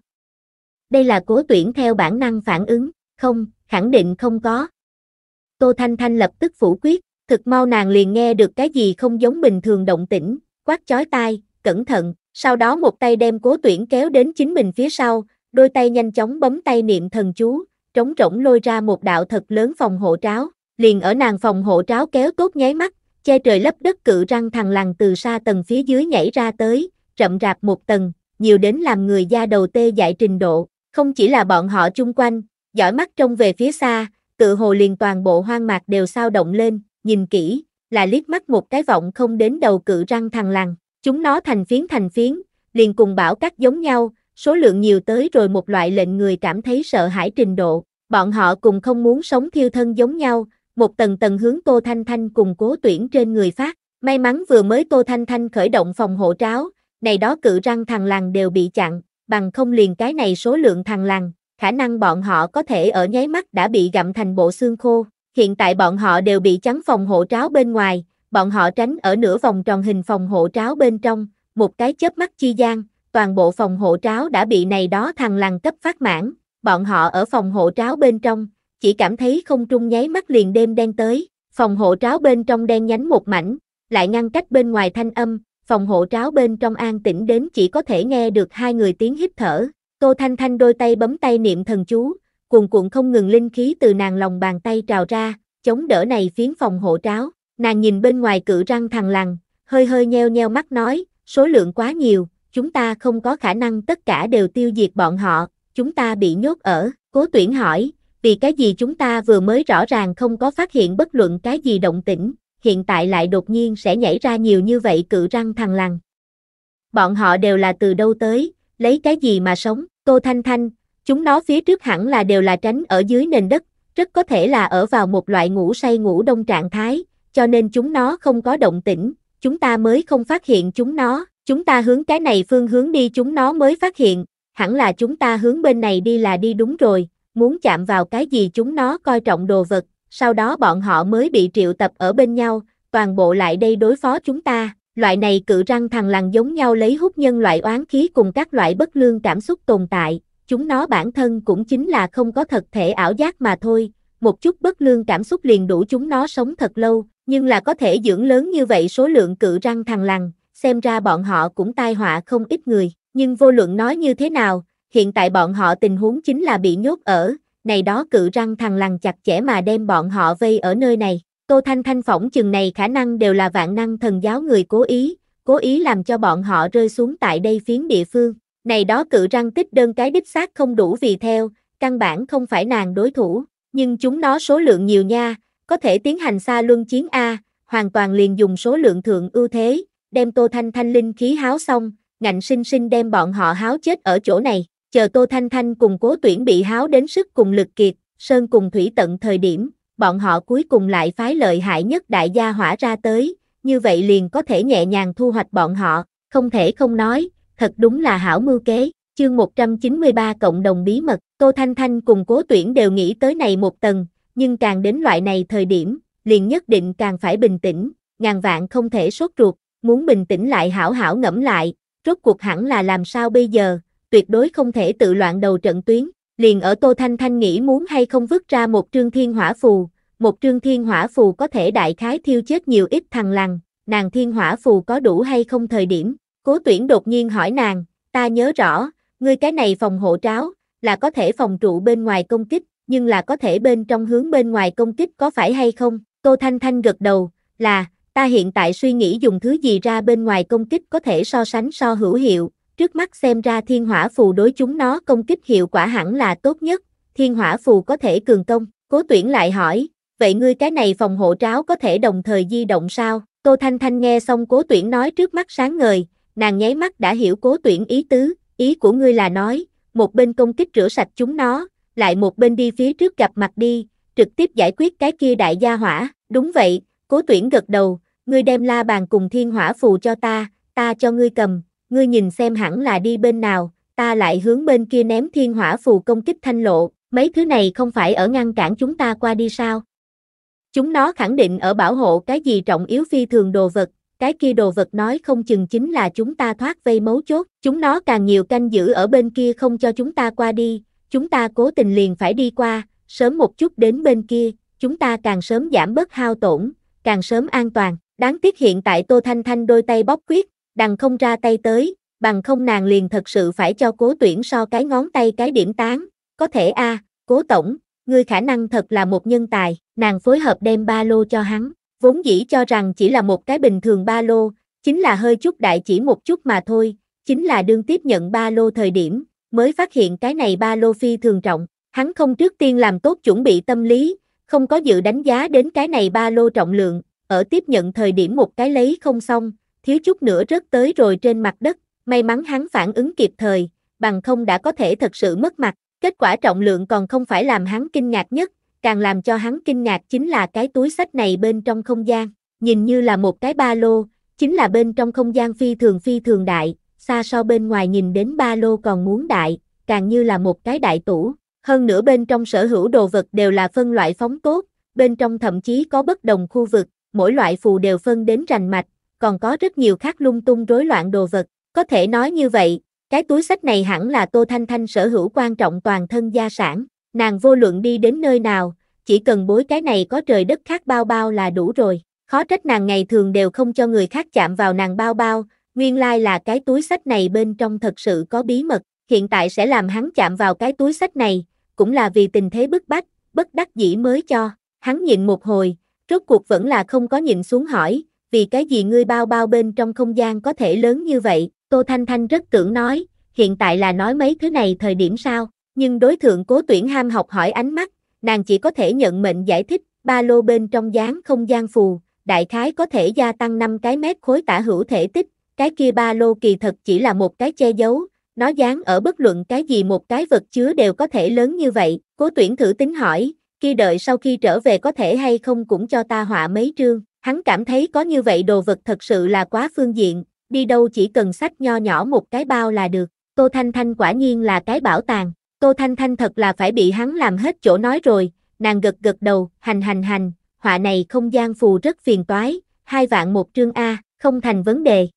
Đây là Cố Tuyển theo bản năng phản ứng, không, khẳng định không có. Tô Thanh Thanh lập tức phủ quyết, thực mau nàng liền nghe được cái gì không giống bình thường động tĩnh, quát chói tai, cẩn thận, sau đó một tay đem Cố Tuyển kéo đến chính mình phía sau, đôi tay nhanh chóng bấm tay niệm thần chú, trống rỗng lôi ra một đạo thật lớn phòng hộ tráo, liền ở nàng phòng hộ tráo kéo tốt nháy mắt, che trời lấp đất cự răng thằn lằn từ xa tầng phía dưới nhảy ra tới, rậm rạp một tầng, nhiều đến làm người da đầu tê dại trình độ, không chỉ là bọn họ chung quanh, dõi mắt trông về phía xa, tự hồ liền toàn bộ hoang mạc đều sao động lên, nhìn kỹ, là liếc mắt một cái vọng không đến đầu cự răng thằn lằn, chúng nó thành phiến thành phiến, liền cùng bão cát giống nhau, số lượng nhiều tới rồi một loại lệnh người cảm thấy sợ hãi trình độ, bọn họ cùng không muốn sống thiêu thân giống nhau, một tầng tầng hướng Tô Thanh Thanh cùng Cố Tuyển trên người phát, may mắn vừa mới Tô Thanh Thanh khởi động phòng hộ tráo, này đó cự răng thằn lằn đều bị chặn, bằng không liền cái này số lượng thằn lằn, khả năng bọn họ có thể ở nháy mắt đã bị gặm thành bộ xương khô. Hiện tại bọn họ đều bị chắn phòng hộ tráo bên ngoài, bọn họ tránh ở nửa vòng tròn hình phòng hộ tráo bên trong, một cái chớp mắt chi gian, toàn bộ phòng hộ tráo đã bị này đó thằn lằn cấp phát mãn, bọn họ ở phòng hộ tráo bên trong, chỉ cảm thấy không trung nháy mắt liền đêm đen tới, phòng hộ tráo bên trong đen nhánh một mảnh, lại ngăn cách bên ngoài thanh âm, phòng hộ tráo bên trong an tĩnh đến chỉ có thể nghe được hai người tiếng hít thở. Tô Thanh Thanh đôi tay bấm tay niệm thần chú, cuồn cuộn không ngừng linh khí từ nàng lòng bàn tay trào ra, chống đỡ này phiến phòng hộ tráo. Nàng nhìn bên ngoài cự răng thằn lằn, hơi hơi nheo nheo mắt nói, số lượng quá nhiều, chúng ta không có khả năng tất cả đều tiêu diệt bọn họ, chúng ta bị nhốt ở. Cố Tuyển hỏi, vì cái gì chúng ta vừa mới rõ ràng không có phát hiện bất luận cái gì động tĩnh, hiện tại lại đột nhiên sẽ nhảy ra nhiều như vậy cự răng thằn lằn. Bọn họ đều là từ đâu tới, lấy cái gì mà sống? Tô Thanh Thanh, chúng nó phía trước hẳn là đều là tránh ở dưới nền đất, rất có thể là ở vào một loại ngủ say ngủ đông trạng thái, cho nên chúng nó không có động tĩnh, chúng ta mới không phát hiện chúng nó, chúng ta hướng cái này phương hướng đi chúng nó mới phát hiện, hẳn là chúng ta hướng bên này đi là đi đúng rồi, muốn chạm vào cái gì chúng nó coi trọng đồ vật, sau đó bọn họ mới bị triệu tập ở bên nhau, toàn bộ lại đây đối phó chúng ta. Loại này cự răng thằn lằn giống nhau lấy hút nhân loại oán khí cùng các loại bất lương cảm xúc tồn tại, chúng nó bản thân cũng chính là không có thật thể ảo giác mà thôi, một chút bất lương cảm xúc liền đủ chúng nó sống thật lâu, nhưng là có thể dưỡng lớn như vậy số lượng cự răng thằn lằn, xem ra bọn họ cũng tai họa không ít người, nhưng vô luận nói như thế nào, hiện tại bọn họ tình huống chính là bị nhốt ở, này đó cự răng thằn lằn chặt chẽ mà đem bọn họ vây ở nơi này. Tô Thanh Thanh phỏng chừng này khả năng đều là vạn năng thần giáo người cố ý, cố ý làm cho bọn họ rơi xuống tại đây phiến địa phương. Này đó cự răng tích đơn cái đích xác không đủ vì theo, căn bản không phải nàng đối thủ, nhưng chúng nó số lượng nhiều nha, có thể tiến hành xa luân chiến A, hoàn toàn liền dùng số lượng thượng ưu thế, đem Tô Thanh Thanh linh khí háo xong, ngạnh sinh sinh đem bọn họ háo chết ở chỗ này, chờ Tô Thanh Thanh cùng Cố Tuyển bị háo đến sức cùng lực kiệt, sơn cùng thủy tận thời điểm. Bọn họ cuối cùng lại phái lợi hại nhất đại gia hỏa ra tới, như vậy liền có thể nhẹ nhàng thu hoạch bọn họ, không thể không nói, thật đúng là hảo mưu kế. Chương một trăm chín mươi ba cộng đồng bí mật, Tô Thanh Thanh cùng Cố Tuyển đều nghĩ tới này một tầng, nhưng càng đến loại này thời điểm, liền nhất định càng phải bình tĩnh, ngàn vạn không thể sốt ruột, muốn bình tĩnh lại hảo hảo ngẫm lại, rốt cuộc hẳn là làm sao bây giờ, tuyệt đối không thể tự loạn đầu trận tuyến. Liền ở Tô Thanh Thanh nghĩ muốn hay không vứt ra một trương thiên hỏa phù, một trương thiên hỏa phù có thể đại khái thiêu chết nhiều ít thằn lằn, nàng thiên hỏa phù có đủ hay không thời điểm, Cố Tuyển đột nhiên hỏi nàng, ta nhớ rõ, ngươi cái này phòng hộ tráo, là có thể phòng trụ bên ngoài công kích, nhưng là có thể bên trong hướng bên ngoài công kích có phải hay không? Tô Thanh Thanh gật đầu, là, ta hiện tại suy nghĩ dùng thứ gì ra bên ngoài công kích có thể so sánh so hữu hiệu. Trước mắt xem ra thiên hỏa phù đối chúng nó công kích hiệu quả hẳn là tốt nhất, thiên hỏa phù có thể cường công. Cố Tuyển lại hỏi, vậy ngươi cái này phòng hộ tráo có thể đồng thời di động sao? Tô Thanh Thanh nghe xong Cố Tuyển nói trước mắt sáng ngời, nàng nháy mắt đã hiểu Cố Tuyển ý tứ, ý của ngươi là nói, một bên công kích rửa sạch chúng nó, lại một bên đi phía trước gặp mặt đi, trực tiếp giải quyết cái kia đại gia hỏa. Đúng vậy, Cố Tuyển gật đầu, ngươi đem la bàn cùng thiên hỏa phù cho ta, ta cho ngươi cầm, ngươi nhìn xem hẳn là đi bên nào, ta lại hướng bên kia ném thiên hỏa phù công kích thanh lộ, mấy thứ này không phải ở ngăn cản chúng ta qua đi sao? Chúng nó khẳng định ở bảo hộ cái gì trọng yếu phi thường đồ vật, cái kia đồ vật nói không chừng chính là chúng ta thoát vây mấu chốt, chúng nó càng nhiều canh giữ ở bên kia không cho chúng ta qua đi, chúng ta cố tình liền phải đi qua, sớm một chút đến bên kia, chúng ta càng sớm giảm bớt hao tổn, càng sớm an toàn. Đáng tiếc hiện tại Tô Thanh Thanh đôi tay bóp quyết, đằng không ra tay tới, bằng không nàng liền thật sự phải cho Cố Tuyển so cái ngón tay cái điểm tán, có thể a à, Cố Tổng, ngươi khả năng thật là một nhân tài. Nàng phối hợp đem ba lô cho hắn, vốn dĩ cho rằng chỉ là một cái bình thường ba lô, chính là hơi chút đại chỉ một chút mà thôi, chính là đương tiếp nhận ba lô thời điểm, mới phát hiện cái này ba lô phi thường trọng, hắn không trước tiên làm tốt chuẩn bị tâm lý, không có dự đánh giá đến cái này ba lô trọng lượng, ở tiếp nhận thời điểm một cái lấy không xong, thiếu chút nữa rớt tới rồi trên mặt đất, may mắn hắn phản ứng kịp thời, bằng không đã có thể thật sự mất mặt. Kết quả trọng lượng còn không phải làm hắn kinh ngạc nhất, càng làm cho hắn kinh ngạc chính là cái túi sách này bên trong không gian, nhìn như là một cái ba lô, chính là bên trong không gian phi thường phi thường đại, xa so bên ngoài nhìn đến ba lô còn muốn đại, càng như là một cái đại tủ, hơn nữa bên trong sở hữu đồ vật đều là phân loại phóng tốt, bên trong thậm chí có bất đồng khu vực, mỗi loại phù đều phân đến rành mạch, còn có rất nhiều khác lung tung rối loạn đồ vật, có thể nói như vậy. Cái túi sách này hẳn là Tô Thanh Thanh sở hữu quan trọng toàn thân gia sản, nàng vô luận đi đến nơi nào, chỉ cần bối cái này có trời đất khác bao bao là đủ rồi, khó trách nàng ngày thường đều không cho người khác chạm vào nàng bao bao, nguyên lai là cái túi sách này bên trong thật sự có bí mật, hiện tại sẽ làm hắn chạm vào cái túi sách này, cũng là vì tình thế bức bách, bất đắc dĩ mới cho, hắn nhịn một hồi, rốt cuộc vẫn là không có nhịn xuống hỏi, vì cái gì ngươi bao bao bên trong không gian có thể lớn như vậy? Tô Thanh Thanh rất tưởng nói, hiện tại là nói mấy thứ này thời điểm sao, nhưng đối thượng Cố Tuyển ham học hỏi ánh mắt, nàng chỉ có thể nhận mệnh giải thích, ba lô bên trong dán không gian phù, đại khái có thể gia tăng năm cái mét khối tả hữu thể tích, cái kia ba lô kỳ thật chỉ là một cái che giấu, nó dán ở bất luận cái gì một cái vật chứa đều có thể lớn như vậy. Cố Tuyển thử tính hỏi, khi đợi sau khi trở về có thể hay không cũng cho ta họa mấy chương, hắn cảm thấy có như vậy đồ vật thật sự là quá phương diện. Đi đâu chỉ cần sách nho nhỏ một cái bao là được. Tô Thanh Thanh quả nhiên là cái bảo tàng. Tô Thanh Thanh thật là phải bị hắn làm hết chỗ nói rồi. Nàng gật gật đầu, hành hành hành. Họa này không gian phù rất phiền toái. Hai vạn một trương a, không thành vấn đề.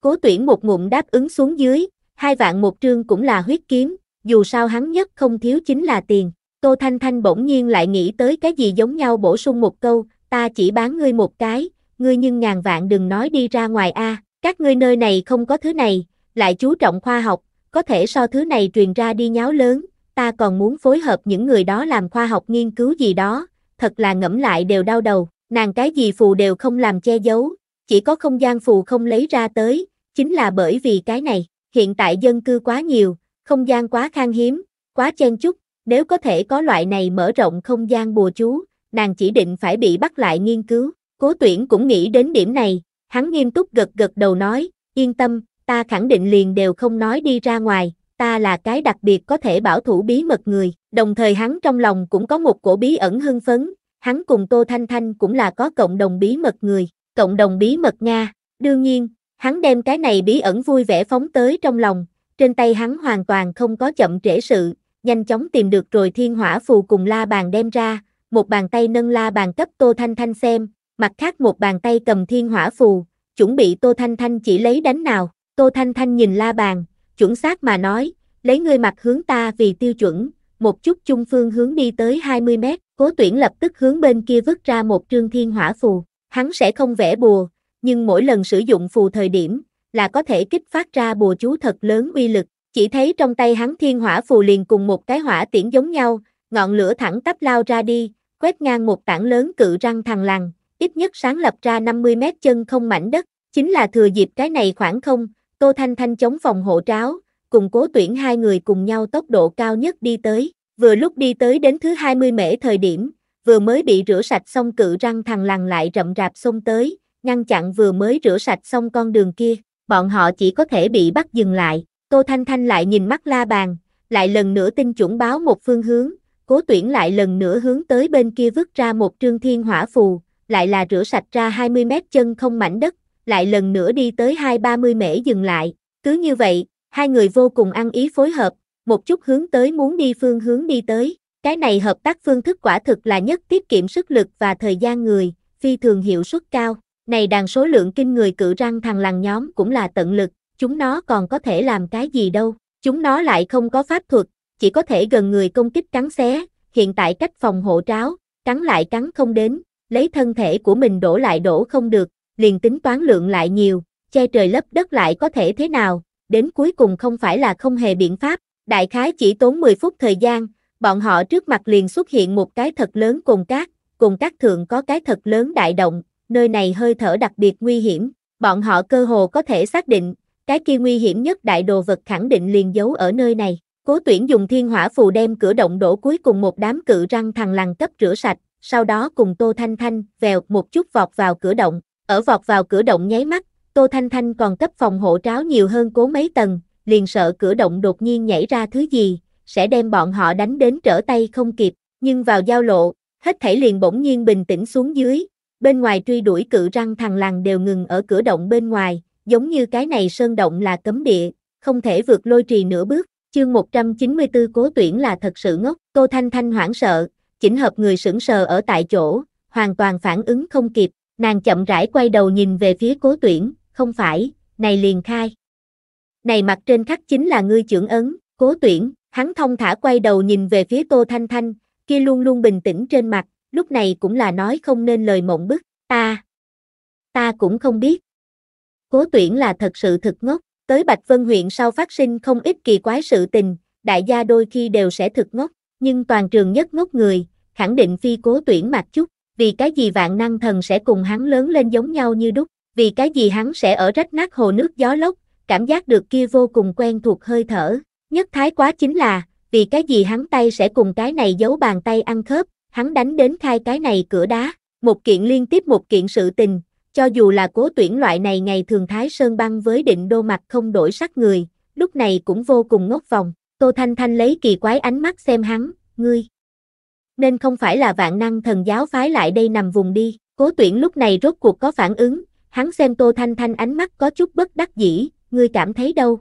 Cố Tuyển một ngụm đáp ứng xuống dưới. Hai vạn một trương cũng là huyết kiếm. Dù sao hắn nhất không thiếu chính là tiền. Tô Thanh Thanh bỗng nhiên lại nghĩ tới cái gì giống nhau bổ sung một câu. Ta chỉ bán ngươi một cái. Ngươi nhưng ngàn vạn đừng nói đi ra ngoài a. Các ngươi nơi này không có thứ này, lại chú trọng khoa học, có thể so thứ này truyền ra đi nháo lớn, ta còn muốn phối hợp những người đó làm khoa học nghiên cứu gì đó, thật là ngẫm lại đều đau đầu, nàng cái gì phù đều không làm che giấu, chỉ có không gian phù không lấy ra tới, chính là bởi vì cái này, hiện tại dân cư quá nhiều, không gian quá khan hiếm, quá chen chúc, nếu có thể có loại này mở rộng không gian bùa chú, nàng chỉ định phải bị bắt lại nghiên cứu. Cố Tuyển cũng nghĩ đến điểm này. Hắn nghiêm túc gật gật đầu nói, yên tâm, ta khẳng định liền đều không nói đi ra ngoài, ta là cái đặc biệt có thể bảo thủ bí mật người. Đồng thời hắn trong lòng cũng có một cổ bí ẩn hưng phấn, hắn cùng Tô Thanh Thanh cũng là có cộng đồng bí mật người, cộng đồng bí mật Nga. Đương nhiên, hắn đem cái này bí ẩn vui vẻ phóng tới trong lòng, trên tay hắn hoàn toàn không có chậm trễ sự, nhanh chóng tìm được rồi thiên hỏa phù cùng la bàn đem ra, một bàn tay nâng la bàn cấp Tô Thanh Thanh xem. Mặt khác một bàn tay cầm thiên hỏa phù, chuẩn bị Tô Thanh Thanh chỉ lấy đánh nào. Tô Thanh Thanh nhìn la bàn, chuẩn xác mà nói, lấy ngươi mặt hướng ta vì tiêu chuẩn, một chút chung phương hướng đi tới hai mươi mét, Cố Tuyển lập tức hướng bên kia vứt ra một trương thiên hỏa phù, hắn sẽ không vẽ bùa, nhưng mỗi lần sử dụng phù thời điểm, là có thể kích phát ra bùa chú thật lớn uy lực, chỉ thấy trong tay hắn thiên hỏa phù liền cùng một cái hỏa tiễn giống nhau, ngọn lửa thẳng tắp lao ra đi, quét ngang một tảng lớn cự răng thằn lằn. Ít nhất sáng lập ra năm mươi mét chân không mảnh đất, chính là thừa dịp cái này khoảng không, Tô Thanh Thanh chống phòng hộ tráo, cùng Cố Tuyển hai người cùng nhau tốc độ cao nhất đi tới, Vừa lúc đi tới đến thứ hai mươi mễ thời điểm, vừa mới bị rửa sạch xong cự răng thằn lằn lại rậm rạp xông tới, ngăn chặn vừa mới rửa sạch xong con đường kia, bọn họ chỉ có thể bị bắt dừng lại. Tô Thanh Thanh lại nhìn mắt la bàn, lại lần nữa tinh chuẩn báo một phương hướng, Cố Tuyển lại lần nữa hướng tới bên kia vứt ra một trương thiên hỏa phù, lại là rửa sạch ra hai mươi mét chân không mảnh đất, lại lần nữa đi tới hai ba mươi mễ dừng lại. Cứ như vậy, hai người vô cùng ăn ý phối hợp, một chút hướng tới muốn đi phương hướng đi tới. Cái này hợp tác phương thức quả thực là nhất tiết kiệm sức lực và thời gian người, phi thường hiệu suất cao. Này đàn số lượng kinh người cự răng thằn lằn nhóm cũng là tận lực, chúng nó còn có thể làm cái gì đâu, chúng nó lại không có pháp thuật, chỉ có thể gần người công kích cắn xé, hiện tại cách phòng hộ tráo, cắn lại cắn không đến, lấy thân thể của mình đổ lại đổ không được, liền tính toán lượng lại nhiều, che trời lấp đất lại có thể thế nào, đến cuối cùng không phải là không hề biện pháp. Đại khái chỉ tốn mười phút thời gian, bọn họ trước mặt liền xuất hiện một cái thật lớn cồn cát, cồn cát thượng có cái thật lớn đại động, nơi này hơi thở đặc biệt nguy hiểm, bọn họ cơ hồ có thể xác định, cái kia nguy hiểm nhất đại đồ vật khẳng định liền giấu ở nơi này. Cố Tuyển dùng thiên hỏa phù đem cửa động đổ cuối cùng một đám cự răng thằn lằn cấp rửa sạch, sau đó cùng Tô Thanh Thanh vèo một chút vọt vào cửa động, ở vọt vào cửa động nháy mắt, Tô Thanh Thanh còn cấp phòng hộ tráo nhiều hơn cố mấy tầng, liền sợ cửa động đột nhiên nhảy ra thứ gì, sẽ đem bọn họ đánh đến trở tay không kịp, nhưng vào giao lộ, hết thảy liền bỗng nhiên bình tĩnh xuống dưới, bên ngoài truy đuổi cự răng thằn lằn đều ngừng ở cửa động bên ngoài, giống như cái này sơn động là cấm địa, không thể vượt lôi trì nửa bước. Chương một trăm chín mươi tư Cố Tuyển là thật sự ngốc. Tô Thanh Thanh hoảng sợ, chỉnh hợp người sững sờ ở tại chỗ, hoàn toàn phản ứng không kịp, nàng chậm rãi quay đầu nhìn về phía Cố Tuyển, không phải, này liền khai. Này mặt trên khắc chính là ngươi trưởng ấn. Cố Tuyển, hắn thông thả quay đầu nhìn về phía Tô Thanh Thanh, kia luôn luôn bình tĩnh trên mặt, lúc này cũng là nói không nên lời mộng bức, ta, ta cũng không biết. Cố Tuyển là thật sự thực ngốc, tới Bạch Vân huyện sau phát sinh không ít kỳ quái sự tình, đại gia đôi khi đều sẽ thực ngốc, nhưng toàn trường nhất ngốc người, khẳng định phi Cố Tuyển mặt chút, vì cái gì vạn năng thần sẽ cùng hắn lớn lên giống nhau như đúc, vì cái gì hắn sẽ ở rách nát hồ nước gió lốc, cảm giác được kia vô cùng quen thuộc hơi thở, nhất thái quá chính là, vì cái gì hắn tay sẽ cùng cái này giấu bàn tay ăn khớp, hắn đánh đến khai cái này cửa đá, một kiện liên tiếp một kiện sự tình, cho dù là Cố Tuyển loại này ngày thường thái sơn băng với định đô mặt không đổi sắc người, lúc này cũng vô cùng ngốc vòng. Tô Thanh Thanh lấy kỳ quái ánh mắt xem hắn, ngươi nên không phải là vạn năng thần giáo phái lại đây nằm vùng đi. Cố Tuyển lúc này rốt cuộc có phản ứng, hắn xem Tô Thanh Thanh ánh mắt có chút bất đắc dĩ, ngươi cảm thấy đâu?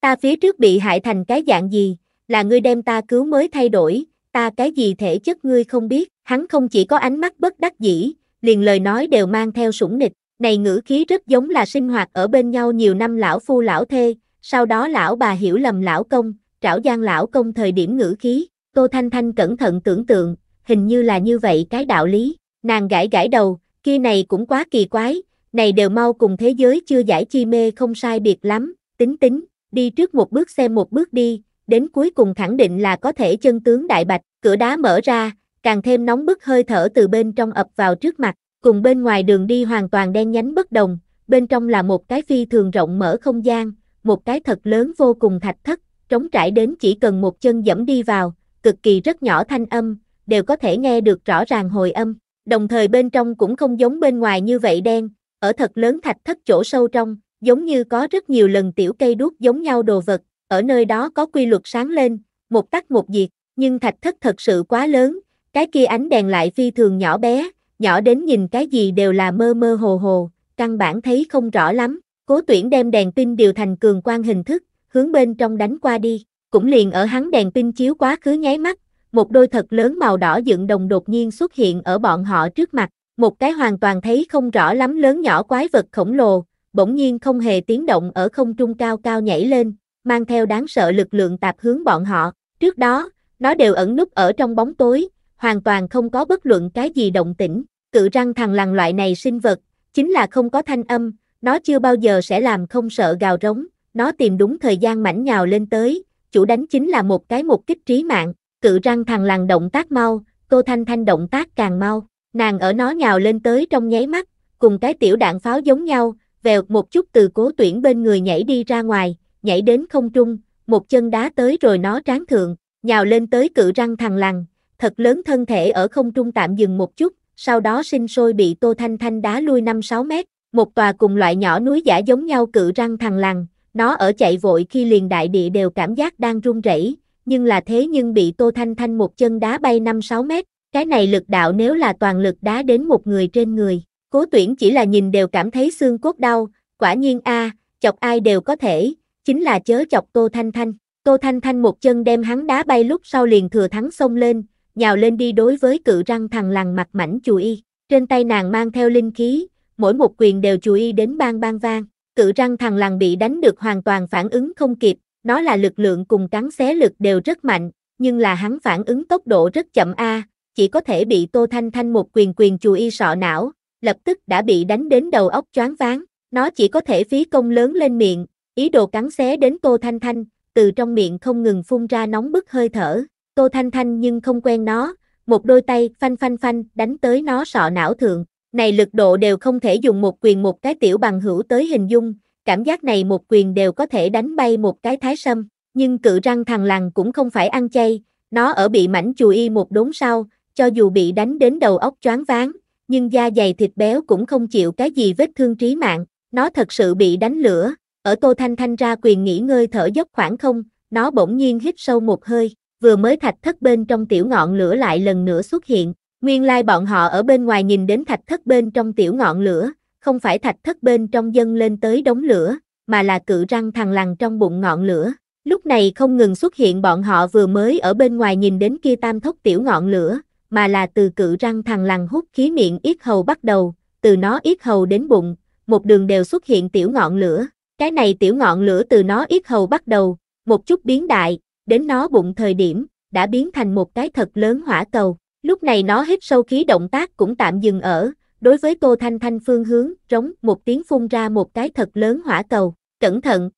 Ta phía trước bị hại thành cái dạng gì, là ngươi đem ta cứu mới thay đổi, ta cái gì thể chất ngươi không biết. Hắn không chỉ có ánh mắt bất đắc dĩ, liền lời nói đều mang theo sủng nịch, này ngữ khí rất giống là sinh hoạt ở bên nhau nhiều năm lão phu lão thê, sau đó lão bà hiểu lầm lão công, trảo gian lão công thời điểm ngữ khí. Tô Thanh Thanh cẩn thận tưởng tượng, hình như là như vậy cái đạo lý, nàng gãi gãi đầu, kia này cũng quá kỳ quái, này đều mau cùng thế giới chưa giải chi mê không sai biệt lắm, tính tính, đi trước một bước xem một bước đi, đến cuối cùng khẳng định là có thể chân tướng đại bạch. Cửa đá mở ra, càng thêm nóng bức hơi thở từ bên trong ập vào trước mặt, cùng bên ngoài đường đi hoàn toàn đen nhánh bất đồng, bên trong là một cái phi thường rộng mở không gian, một cái thật lớn vô cùng thạch thất, trống trải đến chỉ cần một chân dẫm đi vào, cực kỳ rất nhỏ thanh âm, đều có thể nghe được rõ ràng hồi âm, đồng thời bên trong cũng không giống bên ngoài như vậy đen, ở thật lớn thạch thất chỗ sâu trong, giống như có rất nhiều lần tiểu cây đuốc giống nhau đồ vật, ở nơi đó có quy luật sáng lên, một tắt một diệt, nhưng thạch thất thật sự quá lớn, cái kia ánh đèn lại phi thường nhỏ bé, nhỏ đến nhìn cái gì đều là mơ mơ hồ hồ, căn bản thấy không rõ lắm. Cố Tuyển đem đèn pin điều thành cường quang hình thức, hướng bên trong đánh qua đi, cũng liền ở hắn đèn pin chiếu quá khứ nháy mắt, một đôi thật lớn màu đỏ dựng đồng đột nhiên xuất hiện ở bọn họ trước mặt, một cái hoàn toàn thấy không rõ lắm lớn nhỏ quái vật khổng lồ, bỗng nhiên không hề tiếng động ở không trung cao cao nhảy lên, mang theo đáng sợ lực lượng tạp hướng bọn họ, trước đó, nó đều ẩn núp ở trong bóng tối, hoàn toàn không có bất luận cái gì động tĩnh. Cự răng thằn lằn loại này sinh vật, chính là không có thanh âm, nó chưa bao giờ sẽ làm không sợ gào rống, nó tìm đúng thời gian mãnh nhào lên tới, chủ đánh chính là một cái một kích trí mạng. Cự răng thằn lằn động tác mau, Tô Thanh Thanh động tác càng mau, nàng ở nó nhào lên tới trong nháy mắt, cùng cái tiểu đạn pháo giống nhau, vèo một chút từ Cố Tuyển bên người nhảy đi ra ngoài, nhảy đến không trung, một chân đá tới rồi nó trán thượng. nhào lên tới cự răng thằn lằn, thật lớn thân thể ở không trung tạm dừng một chút, sau đó sinh sôi bị Tô Thanh Thanh đá lui năm sáu mét, một tòa cùng loại nhỏ núi giả giống nhau cự răng thằn lằn, nó ở chạy vội khi liền đại địa đều cảm giác đang rung rẩy, nhưng là thế nhưng bị Tô Thanh Thanh một chân đá bay năm sáu mét, cái này lực đạo nếu là toàn lực đá đến một người trên người, Cố Tuyển chỉ là nhìn đều cảm thấy xương cốt đau, quả nhiên a, à, chọc ai đều có thể, chính là chớ chọc Tô Thanh Thanh. Tô Thanh Thanh một chân đem hắn đá bay lúc sau liền thừa thắng xông lên, nhào lên đi đối với cự răng thằn lằn mặt mảnh chùi y, trên tay nàng mang theo linh khí, mỗi một quyền đều chùi y đến bang bang vang, cự răng thằn lằn bị đánh được hoàn toàn phản ứng không kịp, nó là lực lượng cùng cắn xé lực đều rất mạnh, nhưng là hắn phản ứng tốc độ rất chậm a, à, chỉ có thể bị Tô Thanh Thanh một quyền quyền chùi y sọ não, lập tức đã bị đánh đến đầu óc choáng váng, nó chỉ có thể phí công lớn lên miệng, ý đồ cắn xé đến Tô Thanh Thanh, từ trong miệng không ngừng phun ra nóng bức hơi thở. Tô Thanh Thanh nhưng không quen nó, một đôi tay phanh phanh phanh đánh tới nó sọ não thượng, này lực độ đều không thể dùng một quyền một cái tiểu bằng hữu tới hình dung, cảm giác này một quyền đều có thể đánh bay một cái thái sâm, nhưng cự răng thằn lằn cũng không phải ăn chay, nó ở bị mảnh chùi y một đốn sau, cho dù bị đánh đến đầu óc choáng váng, nhưng da dày thịt béo cũng không chịu cái gì vết thương trí mạng, nó thật sự bị đánh lửa, ở Tô Thanh Thanh ra quyền nghỉ ngơi thở dốc khoảng không, nó bỗng nhiên hít sâu một hơi. Vừa mới thạch thất bên trong tiểu ngọn lửa lại lần nữa xuất hiện, nguyên lai bọn họ ở bên ngoài nhìn đến thạch thất bên trong tiểu ngọn lửa, không phải thạch thất bên trong dâng lên tới đống lửa, mà là cự răng thằn lằn trong bụng ngọn lửa, lúc này không ngừng xuất hiện bọn họ vừa mới ở bên ngoài nhìn đến kia tam thốc tiểu ngọn lửa, mà là từ cự răng thằn lằn hút khí miệng yết hầu bắt đầu, từ nó yết hầu đến bụng, một đường đều xuất hiện tiểu ngọn lửa, cái này tiểu ngọn lửa từ nó yết hầu bắt đầu, một chút biến đại, đến nó bụng thời điểm, đã biến thành một cái thật lớn hỏa cầu, lúc này nó hít sâu khí động tác cũng tạm dừng ở, đối với Tô Thanh Thanh phương hướng, rống một tiếng phun ra một cái thật lớn hỏa cầu, cẩn thận.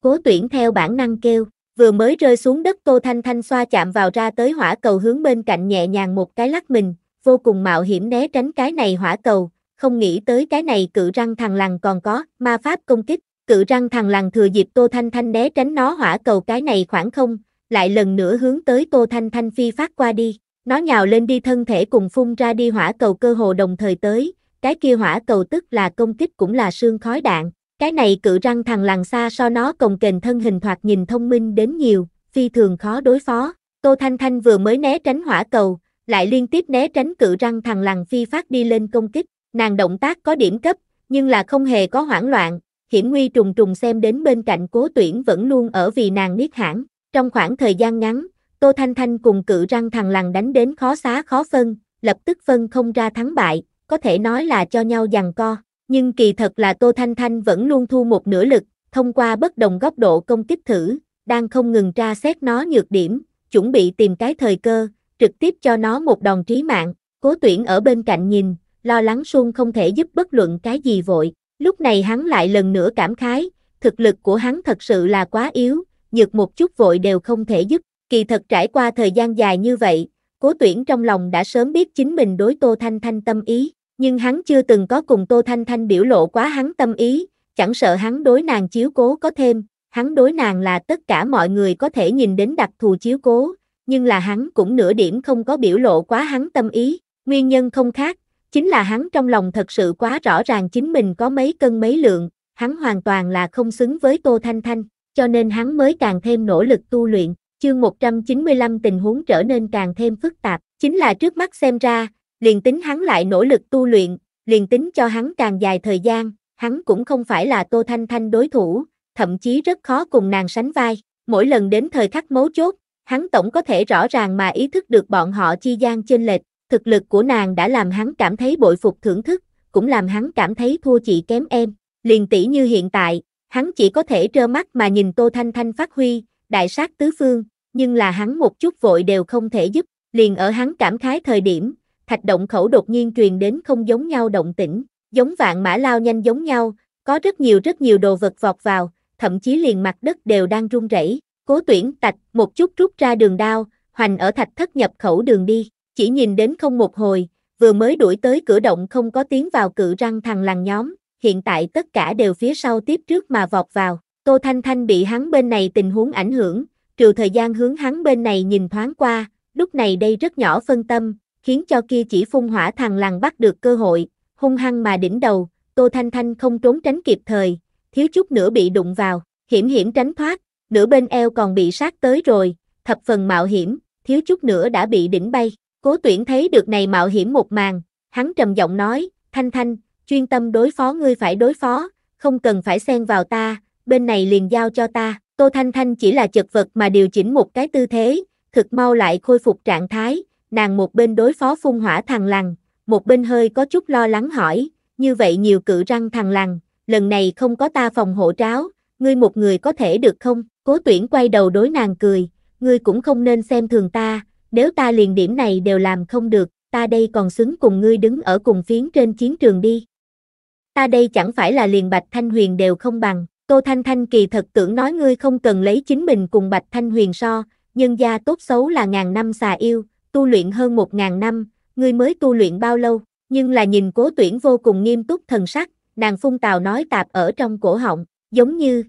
Cố Tuyển theo bản năng kêu, vừa mới rơi xuống đất Tô Thanh Thanh xoa chạm vào ra tới hỏa cầu hướng bên cạnh nhẹ nhàng một cái lắc mình, vô cùng mạo hiểm né tránh cái này hỏa cầu, không nghĩ tới cái này cự răng thằn lằn còn có ma pháp công kích. Cự răng thằn lằn thừa dịp Tô Thanh Thanh né tránh nó hỏa cầu cái này khoảng không, lại lần nữa hướng tới Tô Thanh Thanh phi phát qua đi, nó nhào lên đi thân thể cùng phun ra đi hỏa cầu cơ hồ đồng thời tới, cái kia hỏa cầu tức là công kích cũng là sương khói đạn, cái này cự răng thằn lằn xa so nó cồng kềnh thân hình thoạt nhìn thông minh đến nhiều, phi thường khó đối phó, Tô Thanh Thanh vừa mới né tránh hỏa cầu, lại liên tiếp né tránh cự răng thằn lằn phi phát đi lên công kích, nàng động tác có điểm cấp, nhưng là không hề có hoảng loạn. Hiểm nguy trùng trùng xem đến bên cạnh Cố Tuyển vẫn luôn ở vì nàng niết hãng. Trong khoảng thời gian ngắn, Tô Thanh Thanh cùng cự răng thằn lằn đánh đến khó xá khó phân, lập tức phân không ra thắng bại, có thể nói là cho nhau giằng co. Nhưng kỳ thật là Tô Thanh Thanh vẫn luôn thu một nửa lực, thông qua bất đồng góc độ công kích thử, đang không ngừng tra xét nó nhược điểm, chuẩn bị tìm cái thời cơ, trực tiếp cho nó một đòn trí mạng. Cố Tuyển ở bên cạnh nhìn, lo lắng suông không thể giúp bất luận cái gì vội. Lúc này hắn lại lần nữa cảm khái, thực lực của hắn thật sự là quá yếu, nhược một chút vội đều không thể giúp. Kỳ thật trải qua thời gian dài như vậy, Cố Tuyển trong lòng đã sớm biết chính mình đối Tô Thanh Thanh tâm ý, nhưng hắn chưa từng có cùng Tô Thanh Thanh biểu lộ quá hắn tâm ý, chẳng sợ hắn đối nàng chiếu cố có thêm, hắn đối nàng là tất cả mọi người có thể nhìn đến đặc thù chiếu cố, nhưng là hắn cũng nửa điểm không có biểu lộ quá hắn tâm ý, nguyên nhân không khác. Chính là hắn trong lòng thật sự quá rõ ràng chính mình có mấy cân mấy lượng, hắn hoàn toàn là không xứng với Tô Thanh Thanh, cho nên hắn mới càng thêm nỗ lực tu luyện, chương một trăm chín mươi lăm tình huống trở nên càng thêm phức tạp, chính là trước mắt xem ra, liền tính hắn lại nỗ lực tu luyện, liền tính cho hắn càng dài thời gian, hắn cũng không phải là Tô Thanh Thanh đối thủ, thậm chí rất khó cùng nàng sánh vai, mỗi lần đến thời khắc mấu chốt, hắn tổng có thể rõ ràng mà ý thức được bọn họ chi gian chênh lệch. Thực lực của nàng đã làm hắn cảm thấy bội phục thưởng thức, cũng làm hắn cảm thấy thua chị kém em. Liền tỷ như hiện tại, hắn chỉ có thể trơ mắt mà nhìn Tô Thanh Thanh phát huy, đại sát tứ phương, nhưng là hắn một chút vội đều không thể giúp. Liền ở hắn cảm khái thời điểm, thạch động khẩu đột nhiên truyền đến không giống nhau động tĩnh, giống vạn mã lao nhanh giống nhau, có rất nhiều rất nhiều đồ vật vọt vào, thậm chí liền mặt đất đều đang rung rẩy. Cố Tuyển tạch một chút rút ra đường đao, hoành ở thạch thất nhập khẩu đường đi. Chỉ nhìn đến không một hồi, vừa mới đuổi tới cửa động không có tiến vào cự răng thằn lằn nhóm, hiện tại tất cả đều phía sau tiếp trước mà vọt vào, Tô Thanh Thanh bị hắn bên này tình huống ảnh hưởng, Trừ thời gian hướng hắn bên này nhìn thoáng qua, lúc này đây rất nhỏ phân tâm, khiến cho kia chỉ phun hỏa thằng lằn bắt được cơ hội, hung hăng mà đỉnh đầu. Tô Thanh Thanh không trốn tránh kịp thời, thiếu chút nữa bị đụng vào, hiểm hiểm tránh thoát, nửa bên eo còn bị sát tới rồi, thập phần mạo hiểm, thiếu chút nữa đã bị đỉnh bay. Cố Tuyển thấy được này mạo hiểm một màn, hắn trầm giọng nói, Thanh Thanh, chuyên tâm đối phó ngươi phải đối phó, không cần phải xen vào ta, bên này liền giao cho ta. Tô Thanh Thanh chỉ là chật vật mà điều chỉnh một cái tư thế, thực mau lại khôi phục trạng thái, nàng một bên đối phó phun hỏa thằng lằn, một bên hơi có chút lo lắng hỏi, như vậy nhiều cự răng thằng lằn, lần này không có ta phòng hộ tráo, ngươi một người có thể được không? Cố Tuyển quay đầu đối nàng cười, ngươi cũng không nên xem thường ta, nếu ta liền điểm này đều làm không được, ta đây còn xứng cùng ngươi đứng ở cùng phiến trên chiến trường đi. Ta đây chẳng phải là liền Bạch Thanh Huyền đều không bằng. Tô Thanh Thanh kỳ thật tưởng nói ngươi không cần lấy chính mình cùng Bạch Thanh Huyền so, nhân gia tốt xấu là ngàn năm xà yêu, tu luyện hơn một ngàn năm, ngươi mới tu luyện bao lâu, nhưng là nhìn Cố Tuyển vô cùng nghiêm túc thần sắc, nàng phun tào nói tạp ở trong cổ họng, giống như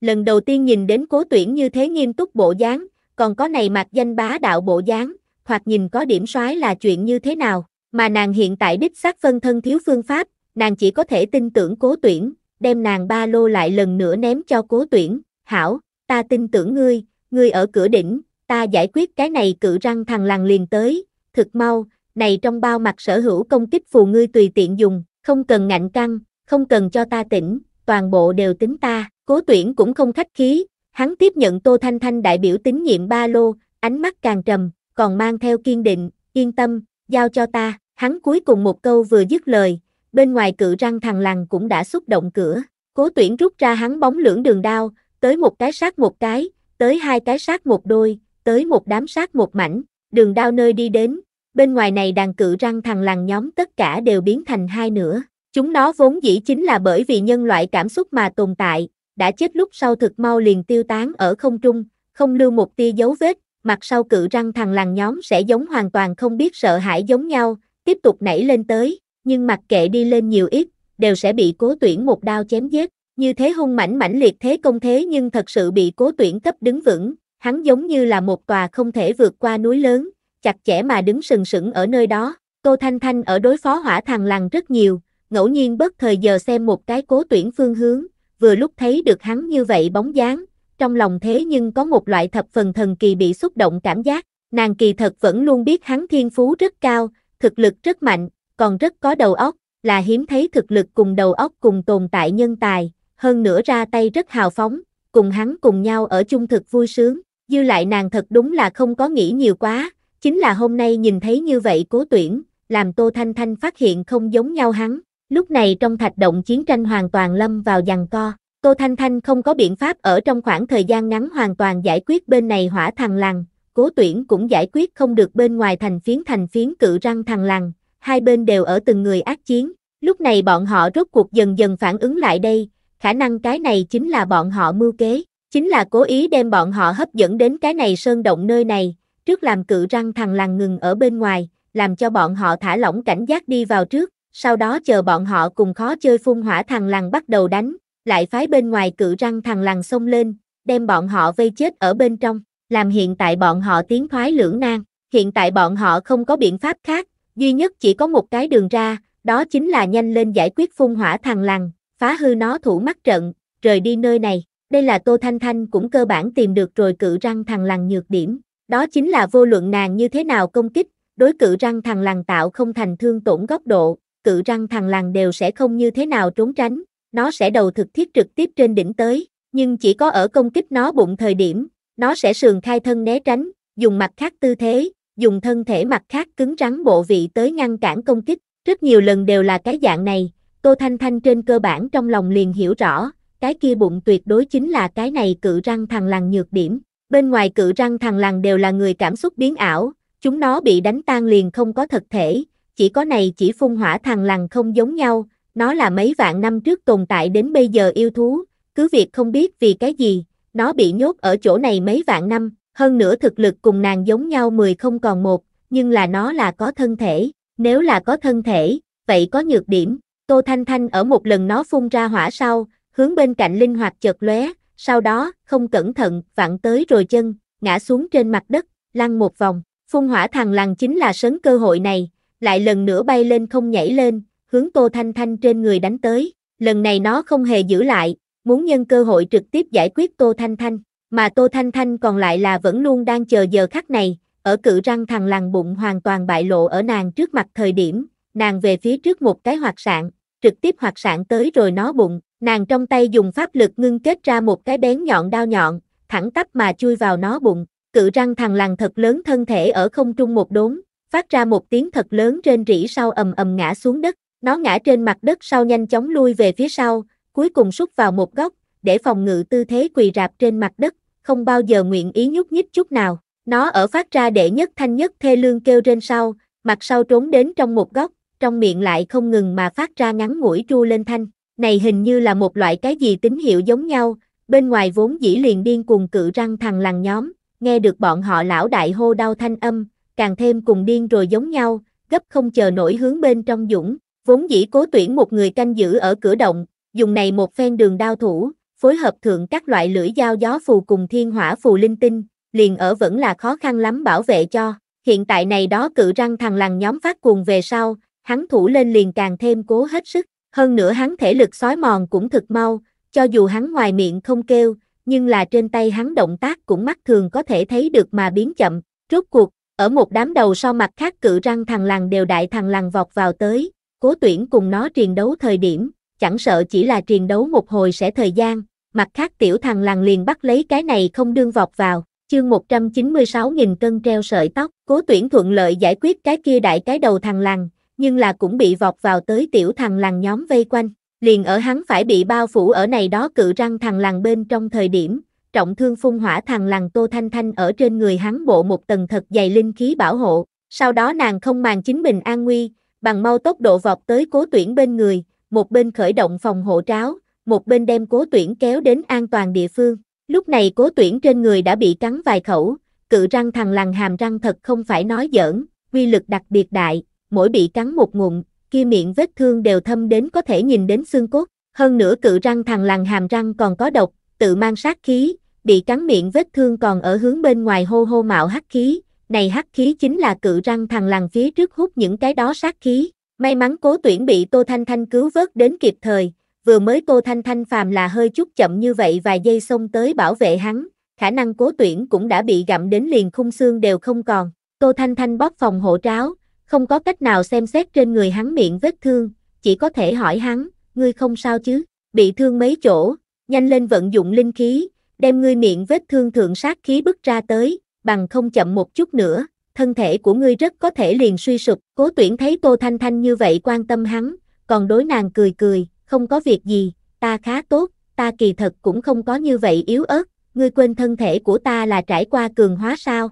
lần đầu tiên nhìn đến Cố Tuyển như thế nghiêm túc bộ dáng, còn có này mặt danh bá đạo bộ dáng, hoặc nhìn có điểm soái là chuyện như thế nào, mà nàng hiện tại đích xác phân thân thiếu phương pháp, nàng chỉ có thể tin tưởng Cố Tuyển, đem nàng ba lô lại lần nữa ném cho Cố Tuyển, hảo, ta tin tưởng ngươi, ngươi ở cửa đỉnh, ta giải quyết cái này cự răng thằng lằn liền tới, thực mau, này trong bao mặt sở hữu công kích phù ngươi tùy tiện dùng, không cần ngạnh căng, không cần cho ta tỉnh, toàn bộ đều tính ta. Cố Tuyển cũng không khách khí, hắn tiếp nhận Tô Thanh Thanh đại biểu tín nhiệm ba lô, ánh mắt càng trầm, còn mang theo kiên định, yên tâm, giao cho ta, hắn cuối cùng một câu vừa dứt lời, bên ngoài cự răng thằng lằn cũng đã xúc động cửa. Cố Tuyển rút ra hắn bóng lưỡng đường đao, tới một cái sát một cái, tới hai cái sát một đôi, tới một đám sát một mảnh, đường đao nơi đi đến, bên ngoài này đàn cự răng thằng lằn nhóm tất cả đều biến thành hai nửa. Chúng nó vốn dĩ chính là bởi vì nhân loại cảm xúc mà tồn tại, đã chết lúc sau thực mau liền tiêu tán ở không trung, không lưu một tia dấu vết, mặt sau cự răng thằng lằn nhóm sẽ giống hoàn toàn không biết sợ hãi giống nhau, tiếp tục nảy lên tới. Nhưng mặc kệ đi lên nhiều ít, đều sẽ bị Cố Tuyển một đao chém giết, như thế hung mãnh mãnh liệt thế công thế nhưng thật sự bị Cố Tuyển cấp đứng vững, hắn giống như là một tòa không thể vượt qua núi lớn, chặt chẽ mà đứng sừng sững ở nơi đó. Tô Thanh Thanh ở đối phó hỏa thằng lằn rất nhiều, ngẫu nhiên bất thời giờ xem một cái Cố Tuyển phương hướng, vừa lúc thấy được hắn như vậy bóng dáng, trong lòng thế nhưng có một loại thập phần thần kỳ bị xúc động cảm giác, nàng kỳ thật vẫn luôn biết hắn thiên phú rất cao, thực lực rất mạnh, còn rất có đầu óc, là hiếm thấy thực lực cùng đầu óc cùng tồn tại nhân tài, hơn nữa ra tay rất hào phóng, cùng hắn cùng nhau ở chung thực vui sướng, dư lại nàng thật đúng là không có nghĩ nhiều quá, chính là hôm nay nhìn thấy như vậy Cố Tuyển, làm Tô Thanh Thanh phát hiện không giống nhau hắn. Lúc này trong thạch động chiến tranh hoàn toàn lâm vào giằng co, Tô Thanh Thanh không có biện pháp ở trong khoảng thời gian ngắn hoàn toàn giải quyết bên này hỏa thằng lằn, Cố Tuyển cũng giải quyết không được bên ngoài thành phiến thành phiến cự răng thằng lằn. Hai bên đều ở từng người ác chiến, lúc này bọn họ rốt cuộc dần dần phản ứng lại đây, khả năng cái này chính là bọn họ mưu kế, chính là cố ý đem bọn họ hấp dẫn đến cái này sơn động nơi này, trước làm cự răng thằng lằn ngừng ở bên ngoài, làm cho bọn họ thả lỏng cảnh giác đi vào trước, sau đó chờ bọn họ cùng khó chơi phun hỏa thằng lằn bắt đầu đánh, lại phái bên ngoài cự răng thằng lằn xông lên, đem bọn họ vây chết ở bên trong, làm hiện tại bọn họ tiến thoái lưỡng nan, hiện tại bọn họ không có biện pháp khác. Duy nhất chỉ có một cái đường ra, đó chính là nhanh lên giải quyết phun hỏa thằng lằn, phá hư nó thủ mắt trận, rời đi nơi này. Đây là Tô Thanh Thanh cũng cơ bản tìm được rồi cự răng thằng lằn nhược điểm, đó chính là vô luận nàng như thế nào công kích, đối cự răng thằng lằn tạo không thành thương tổn góc độ, cự răng thằng lằn đều sẽ không như thế nào trốn tránh, nó sẽ đầu thực thiết trực tiếp trên đỉnh tới, nhưng chỉ có ở công kích nó bụng thời điểm, nó sẽ sườn khai thân né tránh, dùng mặt khác tư thế, dùng thân thể mặt khác cứng rắn bộ vị tới ngăn cản công kích, rất nhiều lần đều là cái dạng này. Tô Thanh Thanh trên cơ bản trong lòng liền hiểu rõ, cái kia bụng tuyệt đối chính là cái này cự răng thằng lằn nhược điểm. Bên ngoài cự răng thằng lằn đều là người cảm xúc biến ảo, chúng nó bị đánh tan liền không có thực thể, chỉ có này chỉ phun hỏa thằng lằn không giống nhau, nó là mấy vạn năm trước tồn tại đến bây giờ yêu thú, cứ việc không biết vì cái gì, nó bị nhốt ở chỗ này mấy vạn năm. Hơn nữa thực lực cùng nàng giống nhau mười không còn một, nhưng là nó là có thân thể, nếu là có thân thể, vậy có nhược điểm. Tô Thanh Thanh ở một lần nó phun ra hỏa sau, hướng bên cạnh linh hoạt chợt lóe, sau đó không cẩn thận vặn tới rồi chân, ngã xuống trên mặt đất, lăn một vòng. Phun hỏa thằn lằn chính là sấn cơ hội này, lại lần nữa bay lên không nhảy lên, hướng Tô Thanh Thanh trên người đánh tới. Lần này nó không hề giữ lại, muốn nhân cơ hội trực tiếp giải quyết Tô Thanh Thanh, mà Tô Thanh Thanh còn lại là vẫn luôn đang chờ giờ khắc này, ở cự răng thằn lằn bụng hoàn toàn bại lộ ở nàng trước mặt thời điểm, nàng về phía trước một cái hoạt sạn, trực tiếp hoạt sạn tới rồi nó bụng, nàng trong tay dùng pháp lực ngưng kết ra một cái bén nhọn đao nhọn, thẳng tắp mà chui vào nó bụng. Cự răng thằn lằn thật lớn thân thể ở không trung một đốn, phát ra một tiếng thật lớn rên rỉ sau ầm ầm ngã xuống đất. Nó ngã trên mặt đất sau nhanh chóng lui về phía sau, cuối cùng sút vào một góc, để phòng ngự tư thế quỳ rạp trên mặt đất, không bao giờ nguyện ý nhúc nhích chút nào. Nó ở phát ra đệ nhất thanh nhất thê lương kêu trên sau, mặt sau trốn đến trong một góc, trong miệng lại không ngừng mà phát ra ngắn ngủi tru lên thanh. Này hình như là một loại cái gì tín hiệu giống nhau, bên ngoài vốn dĩ liền điên cuồng cự răng thằn lằn nhóm, nghe được bọn họ lão đại hô đau thanh âm, càng thêm cùng điên rồi giống nhau, gấp không chờ nổi hướng bên trong dũng. Vốn dĩ Cố Tuyển một người canh giữ ở cửa động, dùng này một phen đường đao thủ, phối hợp thượng các loại lưỡi dao gió phù cùng thiên hỏa phù linh tinh, liền ở vẫn là khó khăn lắm bảo vệ cho. Hiện tại này đó cự răng thằn lằn nhóm phát cuồng về sau, hắn thủ lên liền càng thêm cố hết sức, hơn nữa hắn thể lực xói mòn cũng thực mau, cho dù hắn ngoài miệng không kêu, nhưng là trên tay hắn động tác cũng mắt thường có thể thấy được mà biến chậm. Rốt cuộc, ở một đám đầu so mặt khác cự răng thằn lằn đều đại thằn lằn vọt vào tới, Cố Tuyển cùng nó triền đấu thời điểm, chẳng sợ chỉ là triền đấu một hồi sẽ thời gian, mặt khác tiểu thằn lằn liền bắt lấy cái này không đương vọt vào. Chương một trăm chín mươi sáu nghìn cân treo sợi tóc, Cố Tuyển thuận lợi giải quyết cái kia đại cái đầu thằn lằn, nhưng là cũng bị vọt vào tới tiểu thằn lằn nhóm vây quanh. Liền ở hắn phải bị bao phủ ở này đó cự răng thằn lằn bên trong thời điểm, trọng thương phun hỏa thằn lằn Tô Thanh Thanh ở trên người hắn bộ một tầng thật dày linh khí bảo hộ, sau đó nàng không màng chính mình an nguy, bằng mau tốc độ vọt tới Cố Tuyển bên người, một bên khởi động phòng hộ tráo, một bên đem Cố Tuyển kéo đến an toàn địa phương. Lúc này Cố Tuyển trên người đã bị cắn vài khẩu, cự răng thằn lằn hàm răng thật không phải nói giỡn, uy lực đặc biệt đại, mỗi bị cắn một ngụm, kia miệng vết thương đều thâm đến có thể nhìn đến xương cốt, hơn nữa cự răng thằn lằn hàm răng còn có độc, tự mang sát khí, bị cắn miệng vết thương còn ở hướng bên ngoài hô hô mạo hắc khí, này hắc khí chính là cự răng thằn lằn phía trước hút những cái đó sát khí. May mắn Cố Tuyển bị Tô Thanh Thanh cứu vớt đến kịp thời, vừa mới Tô Thanh Thanh phàm là hơi chút chậm như vậy vài giây xông tới bảo vệ hắn, khả năng Cố Tuyển cũng đã bị gặm đến liền khung xương đều không còn. Tô Thanh Thanh bóp phòng hộ tráo, không có cách nào xem xét trên người hắn miệng vết thương, chỉ có thể hỏi hắn, ngươi không sao chứ, bị thương mấy chỗ, nhanh lên vận dụng linh khí, đem ngươi miệng vết thương thượng sát khí bức ra tới, bằng không chậm một chút nữa, thân thể của ngươi rất có thể liền suy sụp. Cố Tuyển thấy Tô Thanh Thanh như vậy quan tâm hắn, còn đối nàng cười cười, không có việc gì, ta khá tốt, ta kỳ thật cũng không có như vậy yếu ớt, ngươi quên thân thể của ta là trải qua cường hóa sao?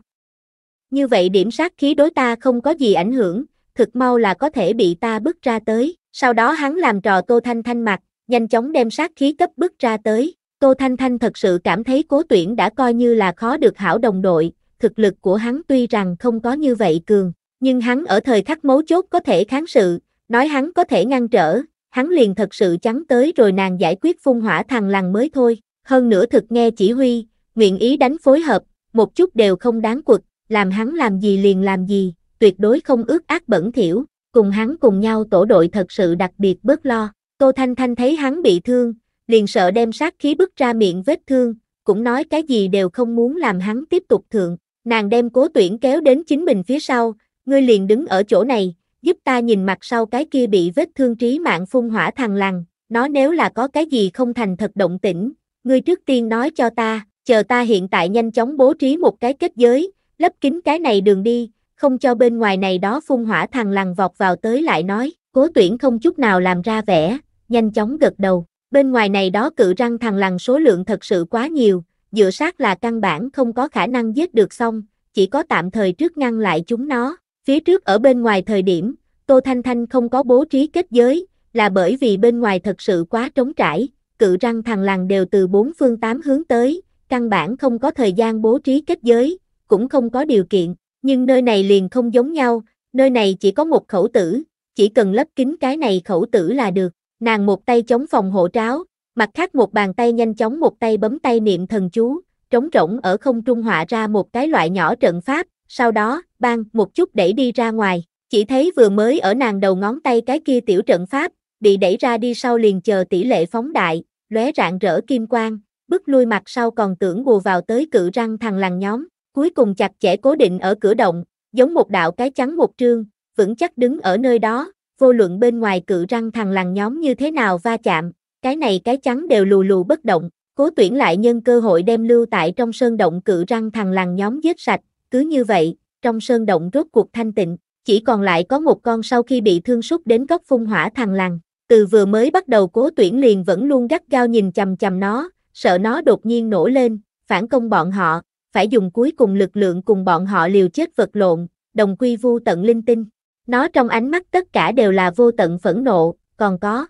Như vậy điểm sát khí đối ta không có gì ảnh hưởng, thực mau là có thể bị ta bức ra tới. Sau đó hắn làm trò Tô Thanh Thanh mặt, nhanh chóng đem sát khí cấp bức ra tới. Tô Thanh Thanh thật sự cảm thấy Cố Tuyển đã coi như là khó được hảo đồng đội, thực lực của hắn tuy rằng không có như vậy cường, nhưng hắn ở thời khắc mấu chốt có thể kháng sự, nói hắn có thể ngăn trở, hắn liền thật sự chắn tới rồi nàng giải quyết phun hỏa thằn lằn mới thôi. Hơn nữa thực nghe chỉ huy, nguyện ý đánh phối hợp, một chút đều không đáng quật. Làm hắn làm gì liền làm gì, tuyệt đối không ước ác bẩn thỉu, cùng hắn cùng nhau tổ đội thật sự đặc biệt bớt lo. Tô Thanh Thanh thấy hắn bị thương, liền sợ đem sát khí bức ra miệng vết thương, cũng nói cái gì đều không muốn làm hắn tiếp tục thượng. Nàng đem Cố Tuyển kéo đến chính mình phía sau, ngươi liền đứng ở chỗ này, giúp ta nhìn mặt sau cái kia bị vết thương trí mạng phun hỏa thằn lằn, nó nếu là có cái gì không thành thật động tĩnh, ngươi trước tiên nói cho ta, chờ ta hiện tại nhanh chóng bố trí một cái kết giới, lấp kín cái này đường đi, không cho bên ngoài này đó phun hỏa thằn lằn vọt vào tới lại nói. Cố Tuyển không chút nào làm ra vẻ, nhanh chóng gật đầu. Bên ngoài này đó cự răng thằn lằn số lượng thật sự quá nhiều, dựa sát là căn bản không có khả năng giết được xong, chỉ có tạm thời trước ngăn lại chúng nó. Phía trước ở bên ngoài thời điểm, Tô Thanh Thanh không có bố trí kết giới, là bởi vì bên ngoài thật sự quá trống trải, cự răng thằn lằn đều từ bốn phương tám hướng tới, căn bản không có thời gian bố trí kết giới, cũng không có điều kiện. Nhưng nơi này liền không giống nhau, nơi này chỉ có một khẩu tử, chỉ cần lấp kín cái này khẩu tử là được. Nàng một tay chống phòng hộ tráo, Mặt khác một bàn tay nhanh chóng một tay bấm tay niệm thần chú, trống rỗng ở không trung họa ra một cái loại nhỏ trận pháp, sau đó, bang, một chút đẩy đi ra ngoài, chỉ thấy vừa mới ở nàng đầu ngón tay cái kia tiểu trận pháp, bị đẩy ra đi sau liền chờ tỷ lệ phóng đại, lóe rạng rỡ kim quang, bước lui mặt sau còn tưởng bùa vào tới cự răng thằng lằn nhóm, cuối cùng chặt chẽ cố định ở cửa động, giống một đạo cái chắn một trương, vững chắc đứng ở nơi đó, vô luận bên ngoài cự răng thằng lằn nhóm như thế nào va chạm, cái này cái chắn đều lù lù bất động. Cố Tuyển lại nhân cơ hội đem lưu tại trong sơn động cự răng thằng lằn nhóm giết sạch, cứ như vậy, trong sơn động rốt cuộc thanh tịnh, chỉ còn lại có một con sau khi bị thương súc đến góc phun hỏa thằng lằn. Từ vừa mới bắt đầu Cố Tuyển liền vẫn luôn gắt gao nhìn chằm chằm nó, sợ nó đột nhiên nổ lên, phản công bọn họ, phải dùng cuối cùng lực lượng cùng bọn họ liều chết vật lộn, đồng quy vu tận linh tinh. Nó trong ánh mắt tất cả đều là vô tận phẫn nộ, còn có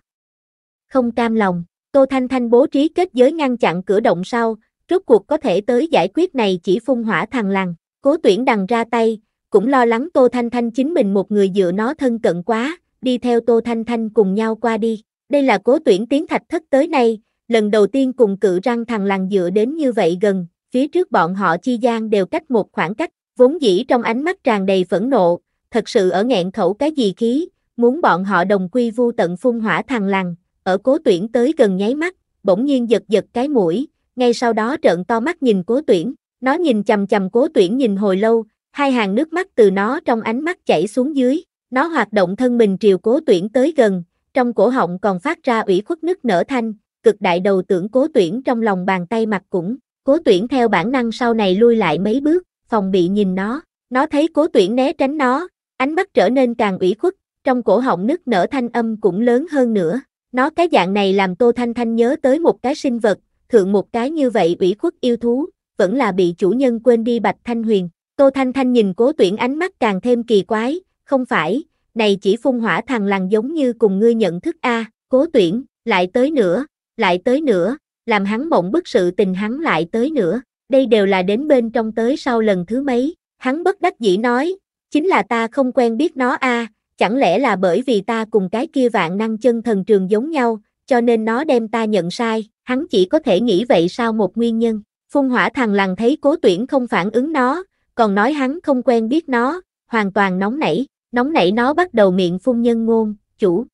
không cam lòng. Tô Thanh Thanh bố trí kết giới ngăn chặn cửa động sau, rốt cuộc có thể tới giải quyết này chỉ phun hỏa thằng lằn. Cố Tuyển đằng ra tay, cũng lo lắng Tô Thanh Thanh chính mình một người dựa nó thân cận quá, đi theo Tô Thanh Thanh cùng nhau qua đi. Đây là Cố Tuyển tiến thạch thất tới nay, lần đầu tiên cùng cự răng thằng lằn dựa đến như vậy gần, phía trước bọn họ chi gian đều cách một khoảng cách, vốn dĩ trong ánh mắt tràn đầy phẫn nộ, thật sự ở nghẹn khẩu cái gì khí, muốn bọn họ đồng quy vu tận phun hỏa thằng lằn. Ở Cố Tuyển tới gần nháy mắt, bỗng nhiên giật giật cái mũi, ngay sau đó trợn to mắt nhìn Cố Tuyển, nó nhìn chằm chằm Cố Tuyển nhìn hồi lâu, hai hàng nước mắt từ nó trong ánh mắt chảy xuống dưới, nó hoạt động thân mình triều Cố Tuyển tới gần, trong cổ họng còn phát ra ủy khuất nức nở thanh, cực đại đầu tưởng Cố Tuyển trong lòng bàn tay mặt cũng, Cố Tuyển theo bản năng sau này lui lại mấy bước, phòng bị nhìn nó, nó thấy Cố Tuyển né tránh nó, ánh mắt trở nên càng ủy khuất, trong cổ họng nức nở thanh âm cũng lớn hơn nữa. Nó cái dạng này làm Tô Thanh Thanh nhớ tới một cái sinh vật, thượng một cái như vậy ủy khuất yêu thú, vẫn là bị chủ nhân quên đi Bạch Thanh Huyền. Tô Thanh Thanh nhìn Cố Tuyển ánh mắt càng thêm kỳ quái, không phải, này chỉ phun hỏa thằng lằn giống như cùng ngươi nhận thức a, Cố Tuyển, lại tới nữa, lại tới nữa, làm hắn mộng bức sự tình hắn lại tới nữa, đây đều là đến bên trong tới sau lần thứ mấy, hắn bất đắc dĩ nói, chính là ta không quen biết nó a. Chẳng lẽ là bởi vì ta cùng cái kia vạn năng chân thần trường giống nhau, cho nên nó đem ta nhận sai, hắn chỉ có thể nghĩ vậy sao một nguyên nhân. Phun hỏa thằng lằn thấy Cố Tuyển không phản ứng nó, còn nói hắn không quen biết nó, hoàn toàn nóng nảy, nóng nảy nó bắt đầu miệng phun nhân ngôn, chủ.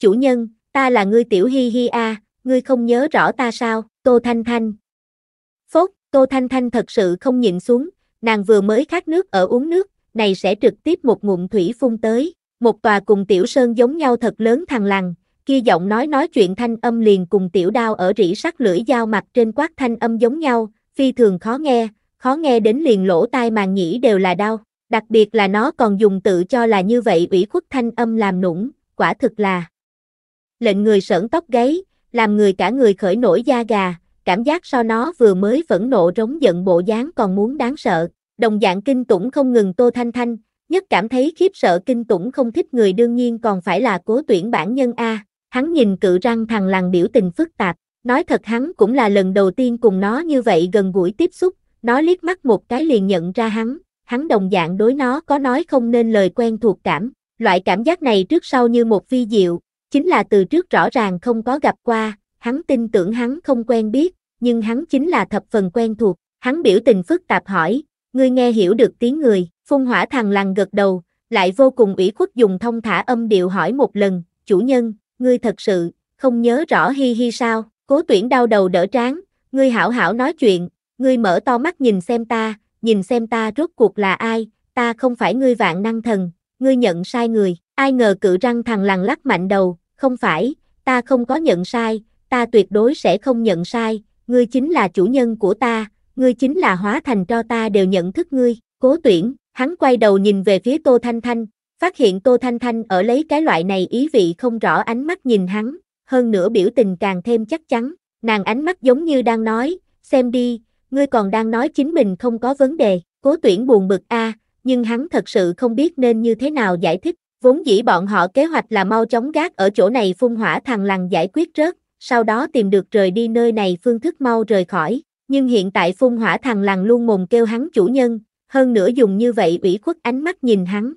Chủ nhân, ta là ngươi tiểu hi hi a, à, ngươi không nhớ rõ ta sao, Tô Thanh Thanh. Phốt, Tô Thanh Thanh thật sự không nhịn xuống, nàng vừa mới khát nước ở uống nước. Này sẽ trực tiếp một ngụm thủy phun tới, một tòa cùng tiểu sơn giống nhau thật lớn thằng lằn, kia giọng nói nói chuyện thanh âm liền cùng tiểu đao ở rỉ sắt lưỡi dao mặt trên quát thanh âm giống nhau, phi thường khó nghe, khó nghe đến liền lỗ tai màng nhĩ đều là đau, đặc biệt là nó còn dùng tự cho là như vậy ủy khuất thanh âm làm nũng, quả thực là lệnh người sởn tóc gáy, làm người cả người khởi nổi da gà, cảm giác so nó vừa mới phẫn nộ rống giận bộ dáng còn muốn đáng sợ. Đồng dạng kinh tủng không ngừng Tô Thanh Thanh, nhất cảm thấy khiếp sợ kinh tủng không thích người đương nhiên còn phải là Cố Tuyển bản nhân a. Hắn nhìn cự răng thằng lằn biểu tình phức tạp, nói thật hắn cũng là lần đầu tiên cùng nó như vậy gần gũi tiếp xúc, nó liếc mắt một cái liền nhận ra hắn, hắn đồng dạng đối nó có nói không nên lời quen thuộc cảm, loại cảm giác này trước sau như một vi diệu, chính là từ trước rõ ràng không có gặp qua, hắn tin tưởng hắn không quen biết, nhưng hắn chính là thập phần quen thuộc, hắn biểu tình phức tạp hỏi. Ngươi nghe hiểu được tiếng người, phun hỏa thằng lằn gật đầu, lại vô cùng ủy khuất dùng thông thả âm điệu hỏi một lần, chủ nhân, ngươi thật sự, không nhớ rõ hi hi sao, Cố Tuyển đau đầu đỡ trán, ngươi hảo hảo nói chuyện, ngươi mở to mắt nhìn xem ta, nhìn xem ta rốt cuộc là ai, ta không phải ngươi vạn năng thần, ngươi nhận sai người, ai ngờ cự răng thằng lằn lắc mạnh đầu, không phải, ta không có nhận sai, ta tuyệt đối sẽ không nhận sai, ngươi chính là chủ nhân của ta. Ngươi chính là hóa thành cho ta đều nhận thức ngươi, Cố Tuyển, hắn quay đầu nhìn về phía Tô Thanh Thanh, phát hiện Tô Thanh Thanh ở lấy cái loại này ý vị không rõ ánh mắt nhìn hắn, hơn nữa biểu tình càng thêm chắc chắn, nàng ánh mắt giống như đang nói, xem đi, ngươi còn đang nói chính mình không có vấn đề, Cố Tuyển buồn bực a, à, nhưng hắn thật sự không biết nên như thế nào giải thích, vốn dĩ bọn họ kế hoạch là mau chóng gác ở chỗ này phun hỏa thằng lằn giải quyết rớt, sau đó tìm được rời đi nơi này phương thức mau rời khỏi. Nhưng hiện tại phun hỏa thằng lằn luôn mồm kêu hắn chủ nhân, hơn nữa dùng như vậy ủy khuất ánh mắt nhìn hắn,